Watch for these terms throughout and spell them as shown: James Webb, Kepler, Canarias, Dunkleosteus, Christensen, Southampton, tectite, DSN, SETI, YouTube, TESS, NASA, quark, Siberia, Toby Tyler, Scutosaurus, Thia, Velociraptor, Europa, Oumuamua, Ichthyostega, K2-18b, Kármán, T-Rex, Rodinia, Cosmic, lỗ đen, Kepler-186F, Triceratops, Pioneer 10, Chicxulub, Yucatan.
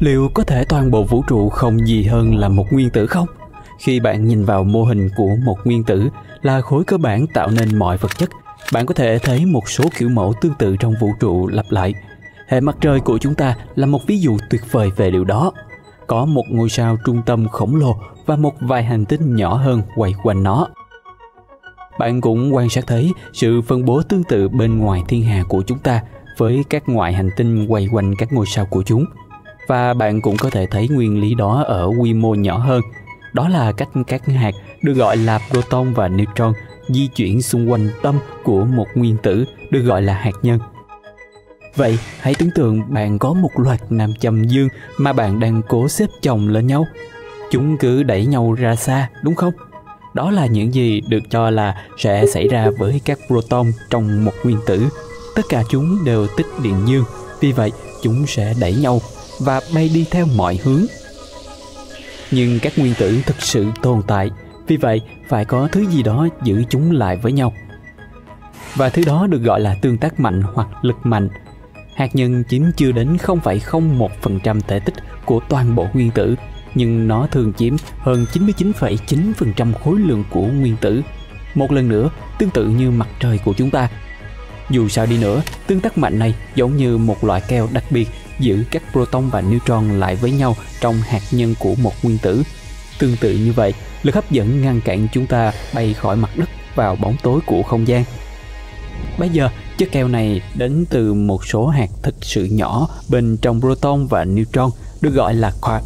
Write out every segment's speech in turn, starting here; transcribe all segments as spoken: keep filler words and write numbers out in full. Liệu có thể toàn bộ vũ trụ không gì hơn là một nguyên tử không? Khi bạn nhìn vào mô hình của một nguyên tử là khối cơ bản tạo nên mọi vật chất, bạn có thể thấy một số kiểu mẫu tương tự trong vũ trụ lặp lại. Hệ mặt trời của chúng ta là một ví dụ tuyệt vời về điều đó. Có một ngôi sao trung tâm khổng lồ và một vài hành tinh nhỏ hơn quay quanh nó. Bạn cũng quan sát thấy sự phân bố tương tự bên ngoài thiên hà của chúng ta với các ngoại hành tinh quay quanh các ngôi sao của chúng. Và bạn cũng có thể thấy nguyên lý đó ở quy mô nhỏ hơn. Đó là cách các hạt được gọi là proton và neutron di chuyển xung quanh tâm của một nguyên tử được gọi là hạt nhân. Vậy hãy tưởng tượng bạn có một loạt nam châm dương mà bạn đang cố xếp chồng lên nhau. Chúng cứ đẩy nhau ra xa, đúng không? Đó là những gì được cho là sẽ xảy ra với các proton trong một nguyên tử. Tất cả chúng đều tích điện dương, vì vậy chúng sẽ đẩy nhau và bay đi theo mọi hướng. Nhưng các nguyên tử thực sự tồn tại, vì vậy phải có thứ gì đó giữ chúng lại với nhau. Và thứ đó được gọi là tương tác mạnh hoặc lực mạnh. Hạt nhân chiếm chưa đến không phẩy không một phần trăm thể tích của toàn bộ nguyên tử, nhưng nó thường chiếm hơn chín mươi chín phẩy chín phần trăm khối lượng của nguyên tử. Một lần nữa, tương tự như mặt trời của chúng ta. Dù sao đi nữa, tương tác mạnh này giống như một loại keo đặc biệt giữ các proton và neutron lại với nhau trong hạt nhân của một nguyên tử. Tương tự như vậy, lực hấp dẫn ngăn cản chúng ta bay khỏi mặt đất vào bóng tối của không gian. Bây giờ, chất keo này đến từ một số hạt thực sự nhỏ bên trong proton và neutron được gọi là quark.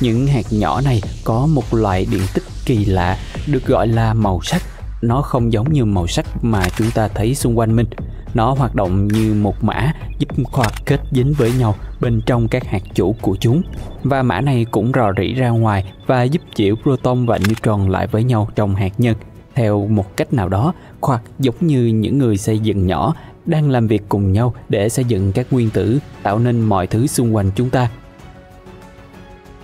Những hạt nhỏ này có một loại điện tích kỳ lạ được gọi là màu sắc. Nó không giống như màu sắc mà chúng ta thấy xung quanh mình. Nó hoạt động như một mã giúp quark kết dính với nhau bên trong các hạt chủ của chúng. Và mã này cũng rò rỉ ra ngoài và giúp chịu proton và neutron lại với nhau trong hạt nhân. Theo một cách nào đó, quark giống như những người xây dựng nhỏ đang làm việc cùng nhau để xây dựng các nguyên tử, tạo nên mọi thứ xung quanh chúng ta.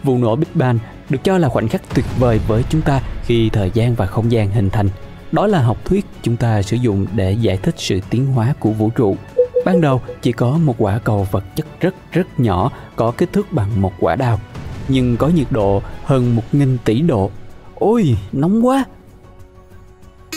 Vụ nổ Big Bang được cho là khoảnh khắc tuyệt vời với chúng ta khi thời gian và không gian hình thành. Đó là học thuyết chúng ta sử dụng để giải thích sự tiến hóa của vũ trụ. Ban đầu chỉ có một quả cầu vật chất rất rất nhỏ có kích thước bằng một quả đào, nhưng có nhiệt độ hơn một nghìn tỷ độ. Ôi, nóng quá!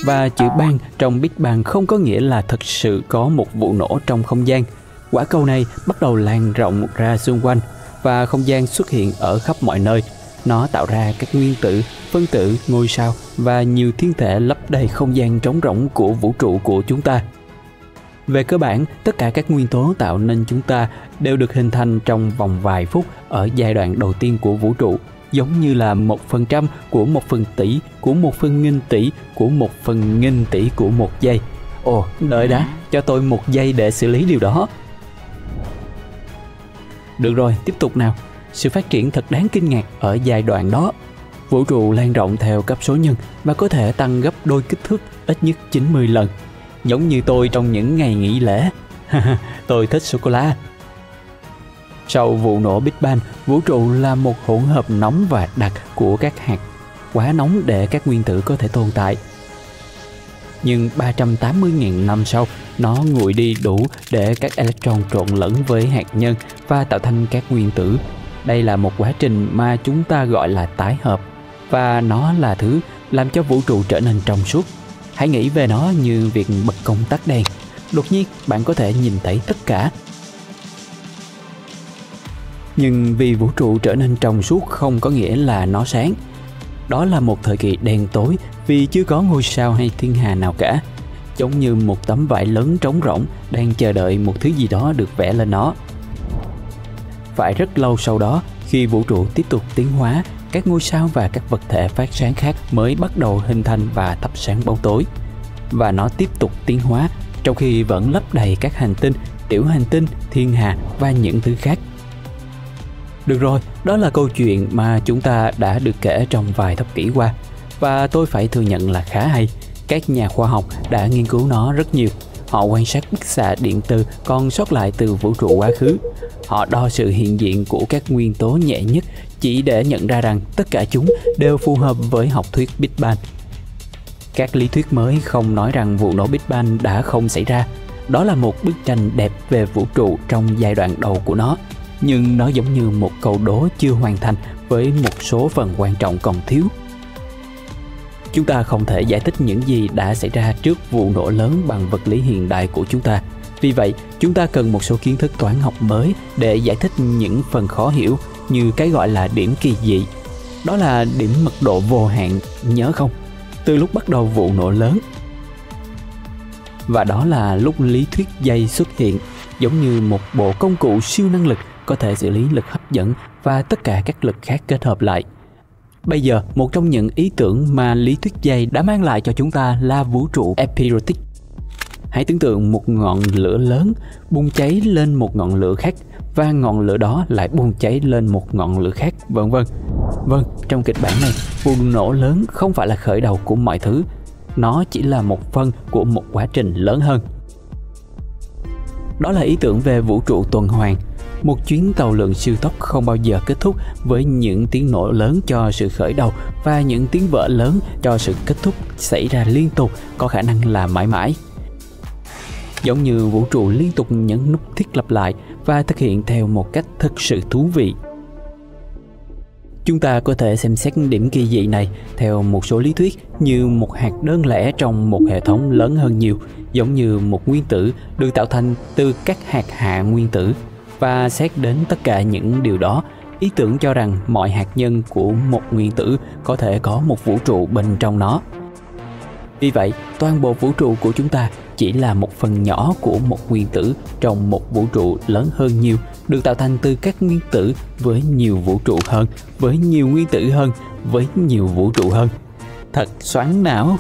Và chữ bang trong Big Bang không có nghĩa là thật sự có một vụ nổ trong không gian. Quả cầu này bắt đầu lan rộng ra xung quanh và không gian xuất hiện ở khắp mọi nơi. Nó tạo ra các nguyên tử, phân tử, ngôi sao và nhiều thiên thể lấp đầy không gian trống rỗng của vũ trụ của chúng ta. Về cơ bản, tất cả các nguyên tố tạo nên chúng ta đều được hình thành trong vòng vài phút ở giai đoạn đầu tiên của vũ trụ, giống như là một phần trăm của một phần tỷ, của một phần nghìn tỷ, của một phần nghìn tỷ của một giây. Ồ, đợi đã, cho tôi một giây để xử lý điều đó. Được rồi, tiếp tục nào. Sự phát triển thật đáng kinh ngạc ở giai đoạn đó. Vũ trụ lan rộng theo cấp số nhân và có thể tăng gấp đôi kích thước ít nhất chín mươi lần. Giống như tôi trong những ngày nghỉ lễ. Tôi thích sô-cô-la. Sau vụ nổ Big Bang, vũ trụ là một hỗn hợp nóng và đặc của các hạt. Quá nóng để các nguyên tử có thể tồn tại. Nhưng ba trăm tám mươi nghìn năm sau, nó nguội đi đủ để các electron trộn lẫn với hạt nhân và tạo thành các nguyên tử. Đây là một quá trình mà chúng ta gọi là tái hợp, và nó là thứ làm cho vũ trụ trở nên trong suốt. Hãy nghĩ về nó như việc bật công tắc đèn. Đột nhiên, bạn có thể nhìn thấy tất cả. Nhưng vì vũ trụ trở nên trong suốt không có nghĩa là nó sáng. Đó là một thời kỳ đen tối vì chưa có ngôi sao hay thiên hà nào cả. Giống như một tấm vải lớn trống rỗng đang chờ đợi một thứ gì đó được vẽ lên nó. Phải rất lâu sau đó, khi vũ trụ tiếp tục tiến hóa, các ngôi sao và các vật thể phát sáng khác mới bắt đầu hình thành và thắp sáng bóng tối. Và nó tiếp tục tiến hóa, trong khi vẫn lấp đầy các hành tinh, tiểu hành tinh, thiên hà và những thứ khác. Được rồi, đó là câu chuyện mà chúng ta đã được kể trong vài thập kỷ qua. Và tôi phải thừa nhận là khá hay. Các nhà khoa học đã nghiên cứu nó rất nhiều. Họ quan sát bức xạ điện từ còn sót lại từ vũ trụ quá khứ. Họ đo sự hiện diện của các nguyên tố nhẹ nhất chỉ để nhận ra rằng tất cả chúng đều phù hợp với học thuyết Big Bang. Các lý thuyết mới không nói rằng vụ nổ Big Bang đã không xảy ra. Đó là một bức tranh đẹp về vũ trụ trong giai đoạn đầu của nó. nhưng nó giống như một câu đố chưa hoàn thành với một số phần quan trọng còn thiếu. Chúng ta không thể giải thích những gì đã xảy ra trước vụ nổ lớn bằng vật lý hiện đại của chúng ta. Vì vậy, chúng ta cần một số kiến thức toán học mới để giải thích những phần khó hiểu như cái gọi là điểm kỳ dị. Đó là điểm mật độ vô hạn, nhớ không? Từ lúc bắt đầu vụ nổ lớn. Và đó là lúc lý thuyết dây xuất hiện, giống như một bộ công cụ siêu năng lực có thể xử lý lực hấp dẫn và tất cả các lực khác kết hợp lại. Bây giờ, một trong những ý tưởng mà lý thuyết dây đã mang lại cho chúng ta là vũ trụ epirootic. Hãy tưởng tượng một ngọn lửa lớn bùng cháy lên một ngọn lửa khác và ngọn lửa đó lại bùng cháy lên một ngọn lửa khác, vân vân. Vâng, trong kịch bản này, vụ nổ lớn không phải là khởi đầu của mọi thứ. Nó chỉ là một phần của một quá trình lớn hơn. Đó là ý tưởng về vũ trụ tuần hoàn. Một chuyến tàu lượn siêu tốc không bao giờ kết thúc, với những tiếng nổ lớn cho sự khởi đầu và những tiếng vỡ lớn cho sự kết thúc xảy ra liên tục, có khả năng là mãi mãi. Giống như vũ trụ liên tục nhấn nút thiết lập lại và thực hiện theo một cách thực sự thú vị. Chúng ta có thể xem xét điểm kỳ dị này theo một số lý thuyết như một hạt đơn lẻ trong một hệ thống lớn hơn nhiều, giống như một nguyên tử được tạo thành từ các hạt hạ nguyên tử. Và xét đến tất cả những điều đó, ý tưởng cho rằng mọi hạt nhân của một nguyên tử có thể có một vũ trụ bên trong nó. Vì vậy, toàn bộ vũ trụ của chúng ta chỉ là một phần nhỏ của một nguyên tử trong một vũ trụ lớn hơn nhiều, được tạo thành từ các nguyên tử với nhiều vũ trụ hơn, với nhiều nguyên tử hơn, với nhiều vũ trụ hơn. Thật xoắn não!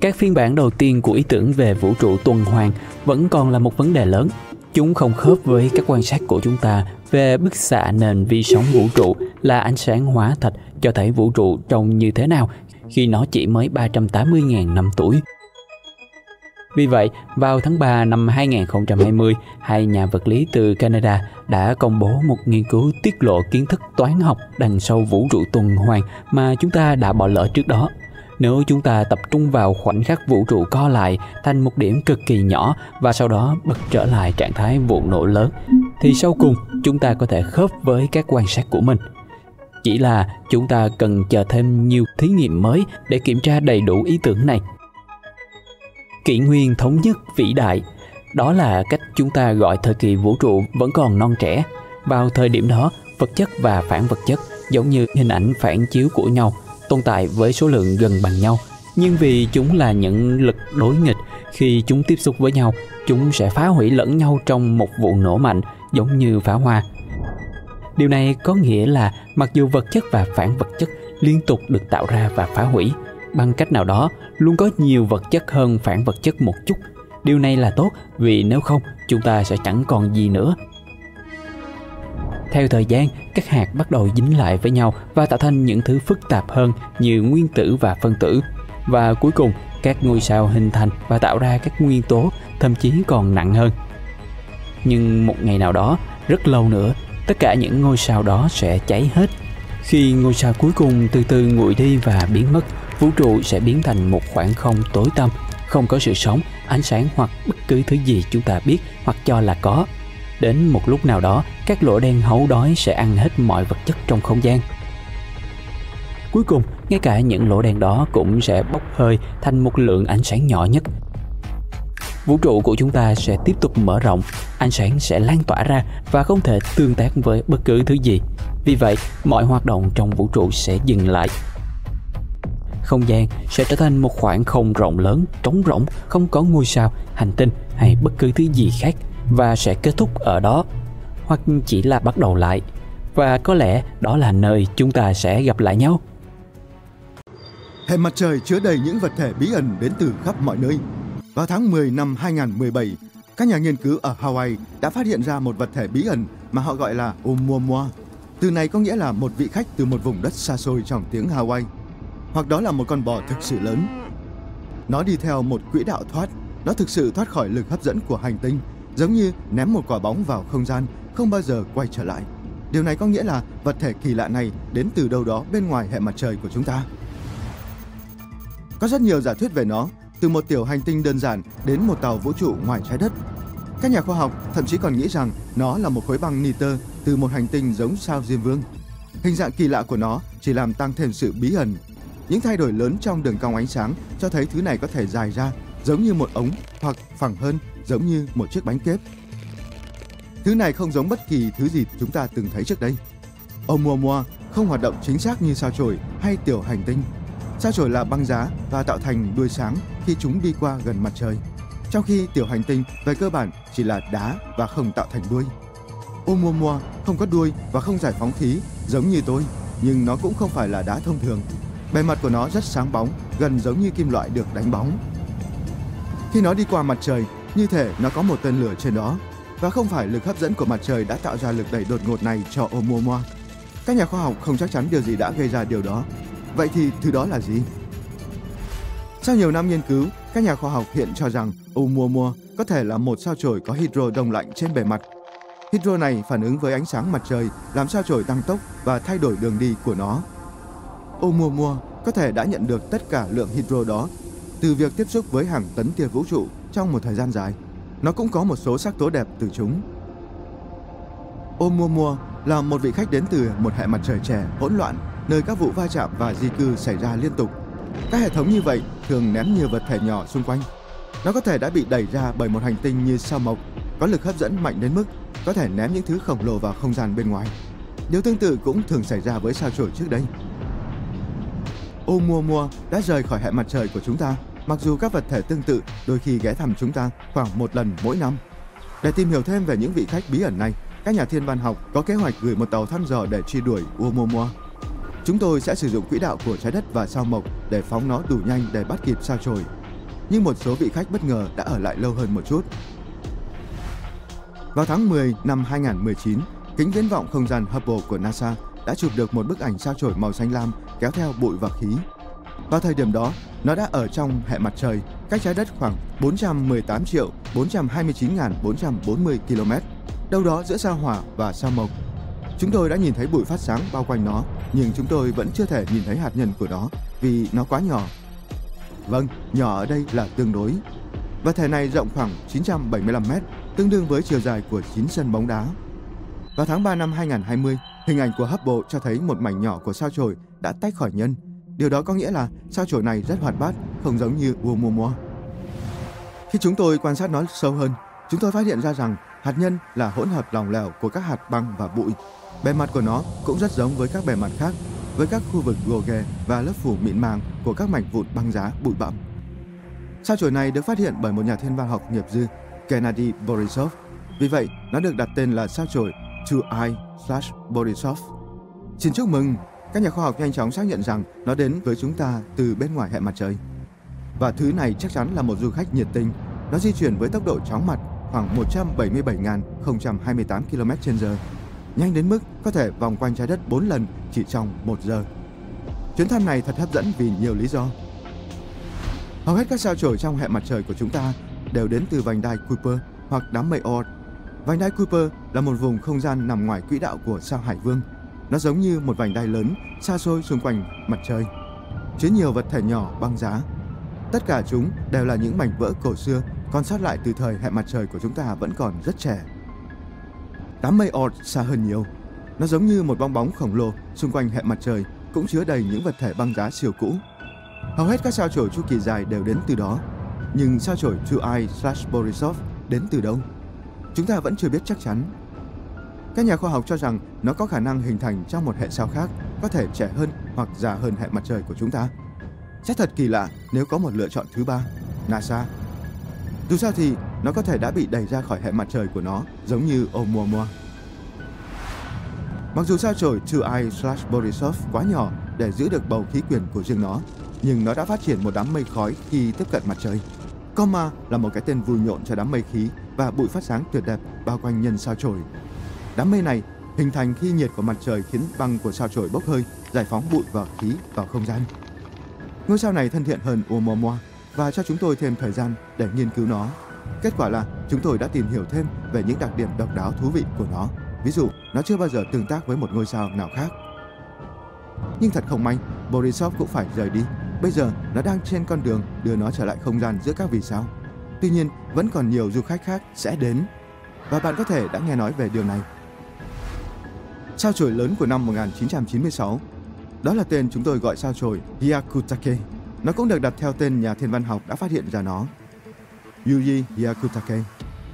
Các phiên bản đầu tiên của ý tưởng về vũ trụ tuần hoàn vẫn còn là một vấn đề lớn. Chúng không khớp với các quan sát của chúng ta về bức xạ nền vi sóng vũ trụ, là ánh sáng hóa thạch cho thấy vũ trụ trông như thế nào khi nó chỉ mới ba trăm tám mươi nghìn năm tuổi. Vì vậy, vào tháng ba năm hai nghìn không trăm hai mươi, hai nhà vật lý từ Canada đã công bố một nghiên cứu tiết lộ kiến thức toán học đằng sau vũ trụ tuần hoàn mà chúng ta đã bỏ lỡ trước đó. Nếu chúng ta tập trung vào khoảnh khắc vũ trụ co lại thành một điểm cực kỳ nhỏ và sau đó bật trở lại trạng thái vụ nổ lớn, thì sau cùng chúng ta có thể khớp với các quan sát của mình. Chỉ là chúng ta cần chờ thêm nhiều thí nghiệm mới để kiểm tra đầy đủ ý tưởng này. Kỷ nguyên thống nhất vĩ đại, đó là cách chúng ta gọi thời kỳ vũ trụ vẫn còn non trẻ. Vào thời điểm đó, vật chất và phản vật chất giống như hình ảnh phản chiếu của nhau, tồn tại với số lượng gần bằng nhau, nhưng vì chúng là những lực đối nghịch, khi chúng tiếp xúc với nhau, chúng sẽ phá hủy lẫn nhau trong một vụ nổ mạnh, giống như pháo hoa. Điều này có nghĩa là mặc dù vật chất và phản vật chất liên tục được tạo ra và phá hủy, bằng cách nào đó luôn có nhiều vật chất hơn phản vật chất một chút. Điều này là tốt, vì nếu không chúng ta sẽ chẳng còn gì nữa. Theo thời gian, các hạt bắt đầu dính lại với nhau và tạo thành những thứ phức tạp hơn như nguyên tử và phân tử. Và cuối cùng, các ngôi sao hình thành và tạo ra các nguyên tố, thậm chí còn nặng hơn. Nhưng một ngày nào đó, rất lâu nữa, tất cả những ngôi sao đó sẽ cháy hết. Khi ngôi sao cuối cùng từ từ nguội đi và biến mất, vũ trụ sẽ biến thành một khoảng không tối tăm, không có sự sống, ánh sáng hoặc bất cứ thứ gì chúng ta biết hoặc cho là có. Đến một lúc nào đó, các lỗ đen hấu đói sẽ ăn hết mọi vật chất trong không gian. Cuối cùng, ngay cả những lỗ đen đó cũng sẽ bốc hơi thành một lượng ánh sáng nhỏ nhất. Vũ trụ của chúng ta sẽ tiếp tục mở rộng, ánh sáng sẽ lan tỏa ra và không thể tương tác với bất cứ thứ gì. Vì vậy, mọi hoạt động trong vũ trụ sẽ dừng lại. Không gian sẽ trở thành một khoảng không rộng lớn, trống rỗng, không có ngôi sao, hành tinh hay bất cứ thứ gì khác, và sẽ kết thúc ở đó, hoặc chỉ là bắt đầu lại. Và có lẽ đó là nơi chúng ta sẽ gặp lại nhau. Hệ mặt trời chứa đầy những vật thể bí ẩn đến từ khắp mọi nơi. Vào tháng mười năm hai nghìn không trăm mười bảy, các nhà nghiên cứu ở Hawaii đã phát hiện ra một vật thể bí ẩn mà họ gọi là Oumuamua. Từ này có nghĩa là một vị khách từ một vùng đất xa xôi trong tiếng Hawaii, hoặc đó là một con bò thực sự lớn. Nó đi theo một quỹ đạo thoát, nó thực sự thoát khỏi lực hấp dẫn của hành tinh, giống như ném một quả bóng vào không gian, không bao giờ quay trở lại. Điều này có nghĩa là vật thể kỳ lạ này đến từ đâu đó bên ngoài hệ mặt trời của chúng ta. Có rất nhiều giả thuyết về nó, từ một tiểu hành tinh đơn giản đến một tàu vũ trụ ngoài trái đất. Các nhà khoa học thậm chí còn nghĩ rằng nó là một khối băng nitơ từ một hành tinh giống sao Diêm Vương. Hình dạng kỳ lạ của nó chỉ làm tăng thêm sự bí ẩn. Những thay đổi lớn trong đường cong ánh sáng cho thấy thứ này có thể dài ra giống như một ống hoặc phẳng hơn giống như một chiếc bánh kếp. Thứ này không giống bất kỳ thứ gì chúng ta từng thấy trước đây. Oumuamua không hoạt động chính xác như sao chổi hay tiểu hành tinh. Sao chổi là băng giá và tạo thành đuôi sáng khi chúng đi qua gần mặt trời, trong khi tiểu hành tinh về cơ bản chỉ là đá và không tạo thành đuôi. Oumuamua không có đuôi và không giải phóng khí giống như tôi, nhưng nó cũng không phải là đá thông thường. Bề mặt của nó rất sáng bóng, gần giống như kim loại được đánh bóng. Khi nó đi qua mặt trời, như thể nó có một tên lửa trên đó, và không phải lực hấp dẫn của mặt trời đã tạo ra lực đẩy đột ngột này cho Oumuamua. Các nhà khoa học không chắc chắn điều gì đã gây ra điều đó. Vậy thì thứ đó là gì? Sau nhiều năm nghiên cứu, các nhà khoa học hiện cho rằng Oumuamua có thể là một sao chổi có hydro đông lạnh trên bề mặt. Hydro này phản ứng với ánh sáng mặt trời, làm sao chổi tăng tốc và thay đổi đường đi của nó. Oumuamua có thể đã nhận được tất cả lượng hydro đó từ việc tiếp xúc với hàng tấn tia vũ trụ trong một thời gian dài. Nó cũng có một số sắc tố đẹp từ chúng. Oumuamua là một vị khách đến từ một hệ mặt trời trẻ hỗn loạn, nơi các vụ va chạm và di cư xảy ra liên tục. Các hệ thống như vậy thường ném nhiều vật thể nhỏ xung quanh. Nó có thể đã bị đẩy ra bởi một hành tinh như sao Mộc, có lực hấp dẫn mạnh đến mức có thể ném những thứ khổng lồ vào không gian bên ngoài. Điều tương tự cũng thường xảy ra với sao chổi trước đây. Oumuamua đã rời khỏi hệ mặt trời của chúng ta, mặc dù các vật thể tương tự đôi khi ghé thăm chúng ta khoảng một lần mỗi năm. Để tìm hiểu thêm về những vị khách bí ẩn này, các nhà thiên văn học có kế hoạch gửi một tàu thăm dò để truy đuổi Oumuamua. Chúng tôi sẽ sử dụng quỹ đạo của trái đất và sao Mộc để phóng nó đủ nhanh để bắt kịp sao chổi. Nhưng một số vị khách bất ngờ đã ở lại lâu hơn một chút. Vào tháng mười năm hai nghìn không trăm mười chín, kính viễn vọng không gian Hubble của NASA đã chụp được một bức ảnh sao chổi màu xanh lam kéo theo bụi và khí. Vào thời điểm đó, nó đã ở trong hệ mặt trời, cách trái đất khoảng bốn trăm mười tám triệu bốn trăm hai mươi chín nghìn bốn trăm bốn mươi ki lô mét, đâu đó giữa sao Hỏa và sao Mộc. Chúng tôi đã nhìn thấy bụi phát sáng bao quanh nó, nhưng chúng tôi vẫn chưa thể nhìn thấy hạt nhân của nó vì nó quá nhỏ. Vâng, nhỏ ở đây là tương đối. Vật thể này rộng khoảng chín trăm bảy mươi lăm mét, tương đương với chiều dài của chín sân bóng đá. Vào tháng ba năm hai nghìn không trăm hai mươi, hình ảnh của Hubble cho thấy một mảnh nhỏ của sao chổi đã tách khỏi nhân. Điều đó có nghĩa là sao chổi này rất hoạt bát, không giống như Oumuamua. Khi chúng tôi quan sát nó sâu hơn, chúng tôi phát hiện ra rằng hạt nhân là hỗn hợp lỏng lẻo của các hạt băng và bụi. Bề mặt của nó cũng rất giống với các bề mặt khác, với các khu vực gồ ghề và lớp phủ mịn màng của các mảnh vụn băng giá bụi bặm. Sao chổi này được phát hiện bởi một nhà thiên văn học nghiệp dư, Gennadiy Borisov. Vì vậy, nó được đặt tên là sao chổi K two eighteen b Borisov. Xin chúc mừng, các nhà khoa học nhanh chóng xác nhận rằng nó đến với chúng ta từ bên ngoài hệ mặt trời. Và thứ này chắc chắn là một du khách nhiệt tình. Nó di chuyển với tốc độ chóng mặt khoảng một trăm bảy mươi bảy nghìn không trăm hai mươi tám ki lô mét trên giờ, nhanh đến mức có thể vòng quanh trái đất bốn lần chỉ trong một giờ. Chuyến thăm này thật hấp dẫn vì nhiều lý do. Hầu hết các sao chổi trong hệ mặt trời của chúng ta đều đến từ vành đai Kuiper hoặc đám mây Oort. Vành đai Kuiper là một vùng không gian nằm ngoài quỹ đạo của sao Hải Vương. Nó giống như một vành đai lớn xa xôi xung quanh mặt trời, chứa nhiều vật thể nhỏ băng giá. Tất cả chúng đều là những mảnh vỡ cổ xưa còn sót lại từ thời hệ mặt trời của chúng ta vẫn còn rất trẻ. Đám mây Oort xa hơn nhiều. Nó giống như một bong bóng khổng lồ xung quanh hệ mặt trời, cũng chứa đầy những vật thể băng giá siêu cũ. Hầu hết các sao chổi chu kỳ dài đều đến từ đó. Nhưng sao chổi K two eighteen b Borisov đến từ đâu? Chúng ta vẫn chưa biết chắc chắn. Các nhà khoa học cho rằng nó có khả năng hình thành trong một hệ sao khác, có thể trẻ hơn hoặc già hơn hệ mặt trời của chúng ta. Chắc thật kỳ lạ nếu có một lựa chọn thứ ba, NASA. Dù sao thì nó có thể đã bị đẩy ra khỏi hệ mặt trời của nó, giống như Oumuamua. Mặc dù sao chổi K two eighteen b Borisov quá nhỏ để giữ được bầu khí quyển của riêng nó, nhưng nó đã phát triển một đám mây khói khi tiếp cận mặt trời. Coma là một cái tên vui nhộn cho đám mây khí và bụi phát sáng tuyệt đẹp bao quanh nhân sao chổi. Đám mây này hình thành khi nhiệt của mặt trời khiến băng của sao chổi bốc hơi, giải phóng bụi và khí vào không gian. Ngôi sao này thân thiện hơn Oumuamua và cho chúng tôi thêm thời gian để nghiên cứu nó. Kết quả là chúng tôi đã tìm hiểu thêm về những đặc điểm độc đáo thú vị của nó. Ví dụ, nó chưa bao giờ tương tác với một ngôi sao nào khác. Nhưng thật không may, Borisov cũng phải rời đi. Bây giờ nó đang trên con đường đưa nó trở lại không gian giữa các vì sao. Tuy nhiên, vẫn còn nhiều du khách khác sẽ đến, và bạn có thể đã nghe nói về điều này. Sao chổi lớn của năm một nghìn chín trăm chín mươi sáu, đó là tên chúng tôi gọi sao chổi Hyakutake. Nó cũng được đặt theo tên nhà thiên văn học đã phát hiện ra nó, Yuji Hyakutake.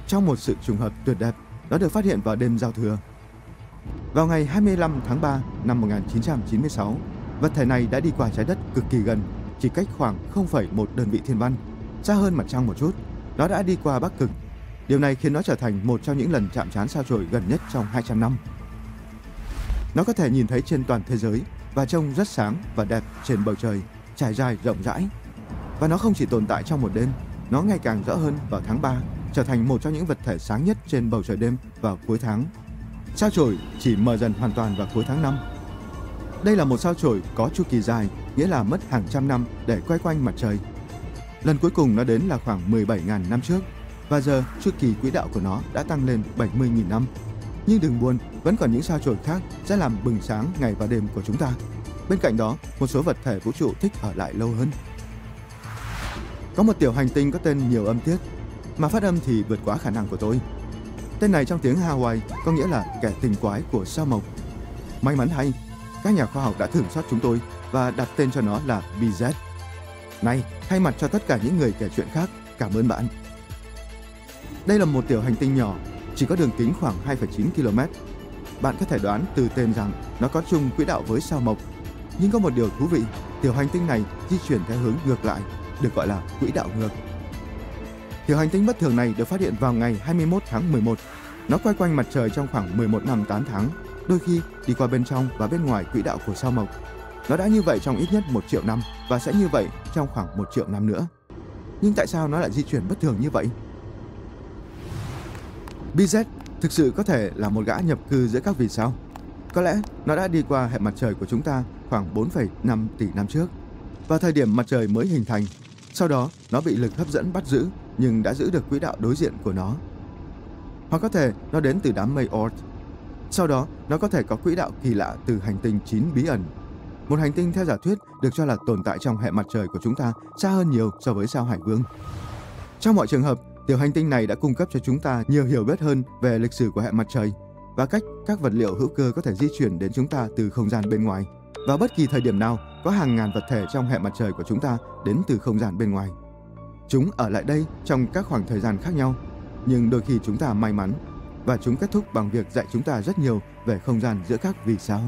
Trong một sự trùng hợp tuyệt đẹp, nó được phát hiện vào đêm giao thừa. Vào ngày hai mươi lăm tháng ba năm một nghìn chín trăm chín mươi sáu, vật thể này đã đi qua trái đất cực kỳ gần, chỉ cách khoảng không phẩy một đơn vị thiên văn, xa hơn mặt trăng một chút. Nó đã đi qua Bắc Cực. Điều này khiến nó trở thành một trong những lần chạm trán sao chổi gần nhất trong hai trăm năm. Nó có thể nhìn thấy trên toàn thế giới và trông rất sáng và đẹp trên bầu trời, trải dài rộng rãi. Và nó không chỉ tồn tại trong một đêm, nó ngày càng rõ hơn vào tháng ba, trở thành một trong những vật thể sáng nhất trên bầu trời đêm vào cuối tháng. Sao chổi chỉ mờ dần hoàn toàn vào cuối tháng năm. Đây là một sao chổi có chu kỳ dài, nghĩa là mất hàng trăm năm để quay quanh mặt trời. Lần cuối cùng nó đến là khoảng mười bảy nghìn năm trước, và giờ chu kỳ quỹ đạo của nó đã tăng lên bảy mươi nghìn năm. Nhưng đừng buồn, vẫn còn những sao chổi khác sẽ làm bừng sáng ngày và đêm của chúng ta. Bên cạnh đó, một số vật thể vũ trụ thích ở lại lâu hơn. Có một tiểu hành tinh có tên nhiều âm tiết, mà phát âm thì vượt quá khả năng của tôi. Tên này trong tiếng Hawaii có nghĩa là kẻ tình quái của sao mộc. May mắn hay, các nhà khoa học đã thưởng xót chúng tôi và đặt tên cho nó là bê dét. Này, thay mặt cho tất cả những người kể chuyện khác, cảm ơn bạn. Đây là một tiểu hành tinh nhỏ, chỉ có đường kính khoảng hai phẩy chín ki lô mét. Bạn có thể đoán từ tên rằng nó có chung quỹ đạo với sao mộc. Nhưng có một điều thú vị, tiểu hành tinh này di chuyển theo hướng ngược lại, được gọi là quỹ đạo ngược. Tiểu hành tinh bất thường này được phát hiện vào ngày hai mươi mốt tháng mười một. Nó quay quanh mặt trời trong khoảng mười một năm tám tháng, đôi khi đi qua bên trong và bên ngoài quỹ đạo của sao mộc. Nó đã như vậy trong ít nhất một triệu năm và sẽ như vậy trong khoảng một triệu năm nữa. Nhưng tại sao nó lại di chuyển bất thường như vậy? bê dét thực sự có thể là một gã nhập cư giữa các vì sao. Có lẽ nó đã đi qua hệ mặt trời của chúng ta khoảng bốn phẩy năm tỷ năm trước, vào thời điểm mặt trời mới hình thành. Sau đó, nó bị lực hấp dẫn bắt giữ nhưng đã giữ được quỹ đạo đối diện của nó. Hoặc có thể nó đến từ đám mây Oort. Sau đó, nó có thể có quỹ đạo kỳ lạ từ hành tinh chín bí ẩn, một hành tinh theo giả thuyết được cho là tồn tại trong hệ mặt trời của chúng ta xa hơn nhiều so với sao Hải Vương. Trong mọi trường hợp, tiểu hành tinh này đã cung cấp cho chúng ta nhiều hiểu biết hơn về lịch sử của hệ mặt trời và cách các vật liệu hữu cơ có thể di chuyển đến chúng ta từ không gian bên ngoài. Vào bất kỳ thời điểm nào, có hàng ngàn vật thể trong hệ mặt trời của chúng ta đến từ không gian bên ngoài. Chúng ở lại đây trong các khoảng thời gian khác nhau, nhưng đôi khi chúng ta may mắn và chúng kết thúc bằng việc dạy chúng ta rất nhiều về không gian giữa các vì sao.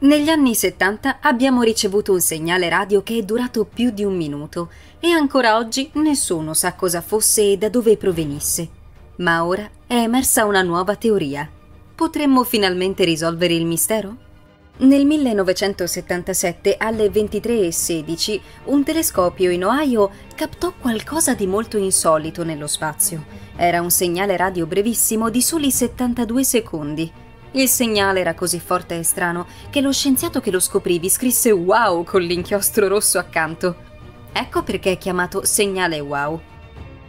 Negli anni settanta abbiamo ricevuto un segnale radio che è durato più di un minuto e ancora oggi nessuno sa cosa fosse e da dove provenisse. Ma ora è emersa una nuova teoria. Potremmo finalmente risolvere il mistero? Nel millenovecentosettantasette alle ventitré e sedici un telescopio in Ohio captò qualcosa di molto insolito nello spazio. Era un segnale radio brevissimo di soli settantadue secondi. Il segnale era così forte e strano che lo scienziato che lo scoprì vi scrisse wow con l'inchiostro rosso accanto. Ecco perché è chiamato segnale wow.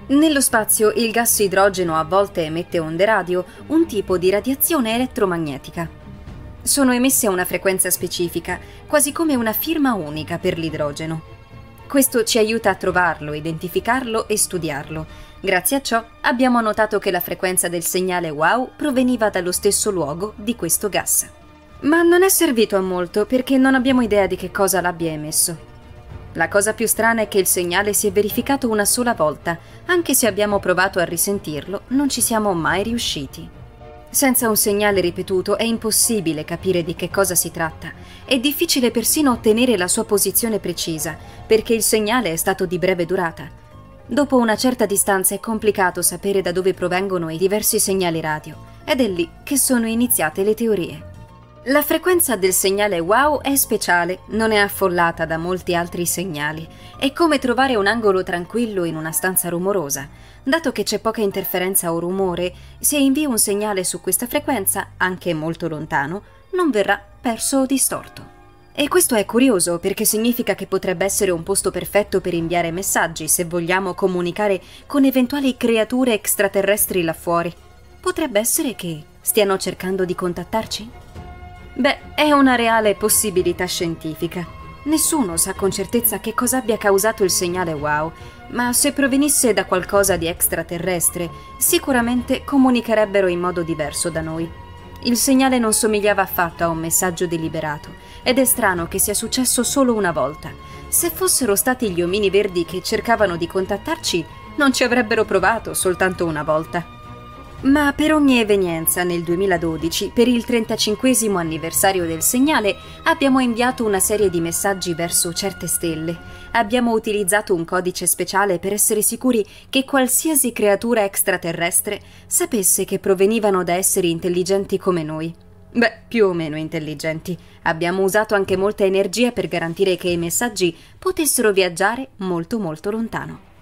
Nello spazio il gas idrogeno a volte emette onde radio, un tipo di radiazione elettromagnetica. Sono emesse a una frequenza specifica, quasi come una firma unica per l'idrogeno. Questo ci aiuta a trovarlo, identificarlo e studiarlo. Grazie a ciò abbiamo notato che la frequenza del segnale wow proveniva dallo stesso luogo di questo gas. Ma non è servito a molto perché non abbiamo idea di che cosa l'abbia emesso. La cosa più strana è che il segnale si è verificato una sola volta, anche se abbiamo provato a risentirlo, non ci siamo mai riusciti. Senza un segnale ripetuto è impossibile capire di che cosa si tratta, è difficile persino ottenere la sua posizione precisa, perché il segnale è stato di breve durata. Dopo una certa distanza è complicato sapere da dove provengono i diversi segnali radio, ed è lì che sono iniziate le teorie. La frequenza del segnale wow è speciale, non è affollata da molti altri segnali. È come trovare un angolo tranquillo in una stanza rumorosa. Dato che c'è poca interferenza o rumore, se invio un segnale su questa frequenza, anche molto lontano, non verrà perso o distorto. E questo è curioso perché significa che potrebbe essere un posto perfetto per inviare messaggi se vogliamo comunicare con eventuali creature extraterrestri là fuori. Potrebbe essere che stiano cercando di contattarci? Beh, è una reale possibilità scientifica. Nessuno sa con certezza che cosa abbia causato il segnale wow, ma se provenisse da qualcosa di extraterrestre, sicuramente comunicherebbero in modo diverso da noi. Il segnale non somigliava affatto a un messaggio deliberato, ed è strano che sia successo solo una volta. Se fossero stati gli omini verdi che cercavano di contattarci, non ci avrebbero provato soltanto una volta. Ma per ogni evenienza, nel duemiladodici, per il trentacinquesimo anniversario del segnale, abbiamo inviato una serie di messaggi verso certe stelle. Abbiamo utilizzato un codice speciale per essere sicuri che qualsiasi creatura extraterrestre sapesse che provenivano da esseri intelligenti come noi. Beh, più o meno intelligenti. Abbiamo usato anche molta energia per garantire che i messaggi potessero viaggiare molto molto lontano.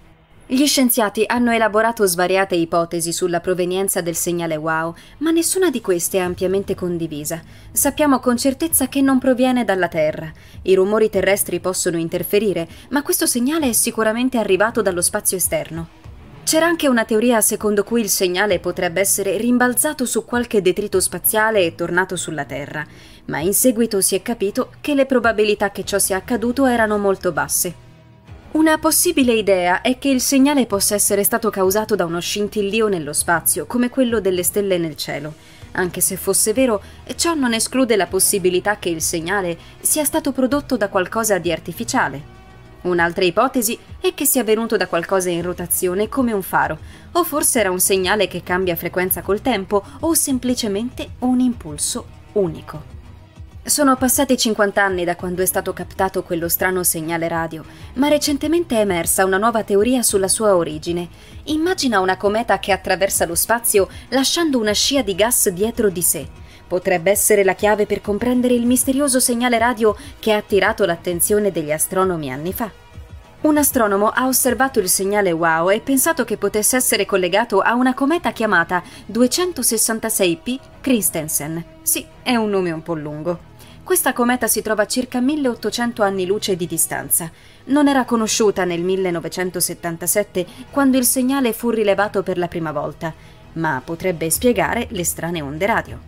Gli scienziati hanno elaborato svariate ipotesi sulla provenienza del segnale wow, ma nessuna di queste è ampiamente condivisa. Sappiamo con certezza che non proviene dalla Terra. I rumori terrestri possono interferire, ma questo segnale è sicuramente arrivato dallo spazio esterno. C'era anche una teoria secondo cui il segnale potrebbe essere rimbalzato su qualche detrito spaziale e tornato sulla Terra, ma in seguito si è capito che le probabilità che ciò sia accaduto erano molto basse. Una possibile idea è che il segnale possa essere stato causato da uno scintillio nello spazio, come quello delle stelle nel cielo. Anche se fosse vero, ciò non esclude la possibilità che il segnale sia stato prodotto da qualcosa di artificiale. Un'altra ipotesi è che sia venuto da qualcosa in rotazione come un faro, o forse era un segnale che cambia frequenza col tempo, o semplicemente un impulso unico. Sono passati cinquanta anni da quando è stato captato quello strano segnale radio, ma recentemente è emersa una nuova teoria sulla sua origine. Immagina una cometa che attraversa lo spazio lasciando una scia di gas dietro di sé. Potrebbe essere la chiave per comprendere il misterioso segnale radio che ha attirato l'attenzione degli astronomi anni fa. Un astronomo ha osservato il segnale wow e pensato che potesse essere collegato a una cometa chiamata duecentosessantasei P Christensen. Sì, è un nome un po' lungo. Questa cometa si trova a circa milleottocento anni luce di distanza. Non era conosciuta nel millenovecentosettantasette, quando il segnale fu rilevato per la prima volta, ma potrebbe spiegare le strane onde radio.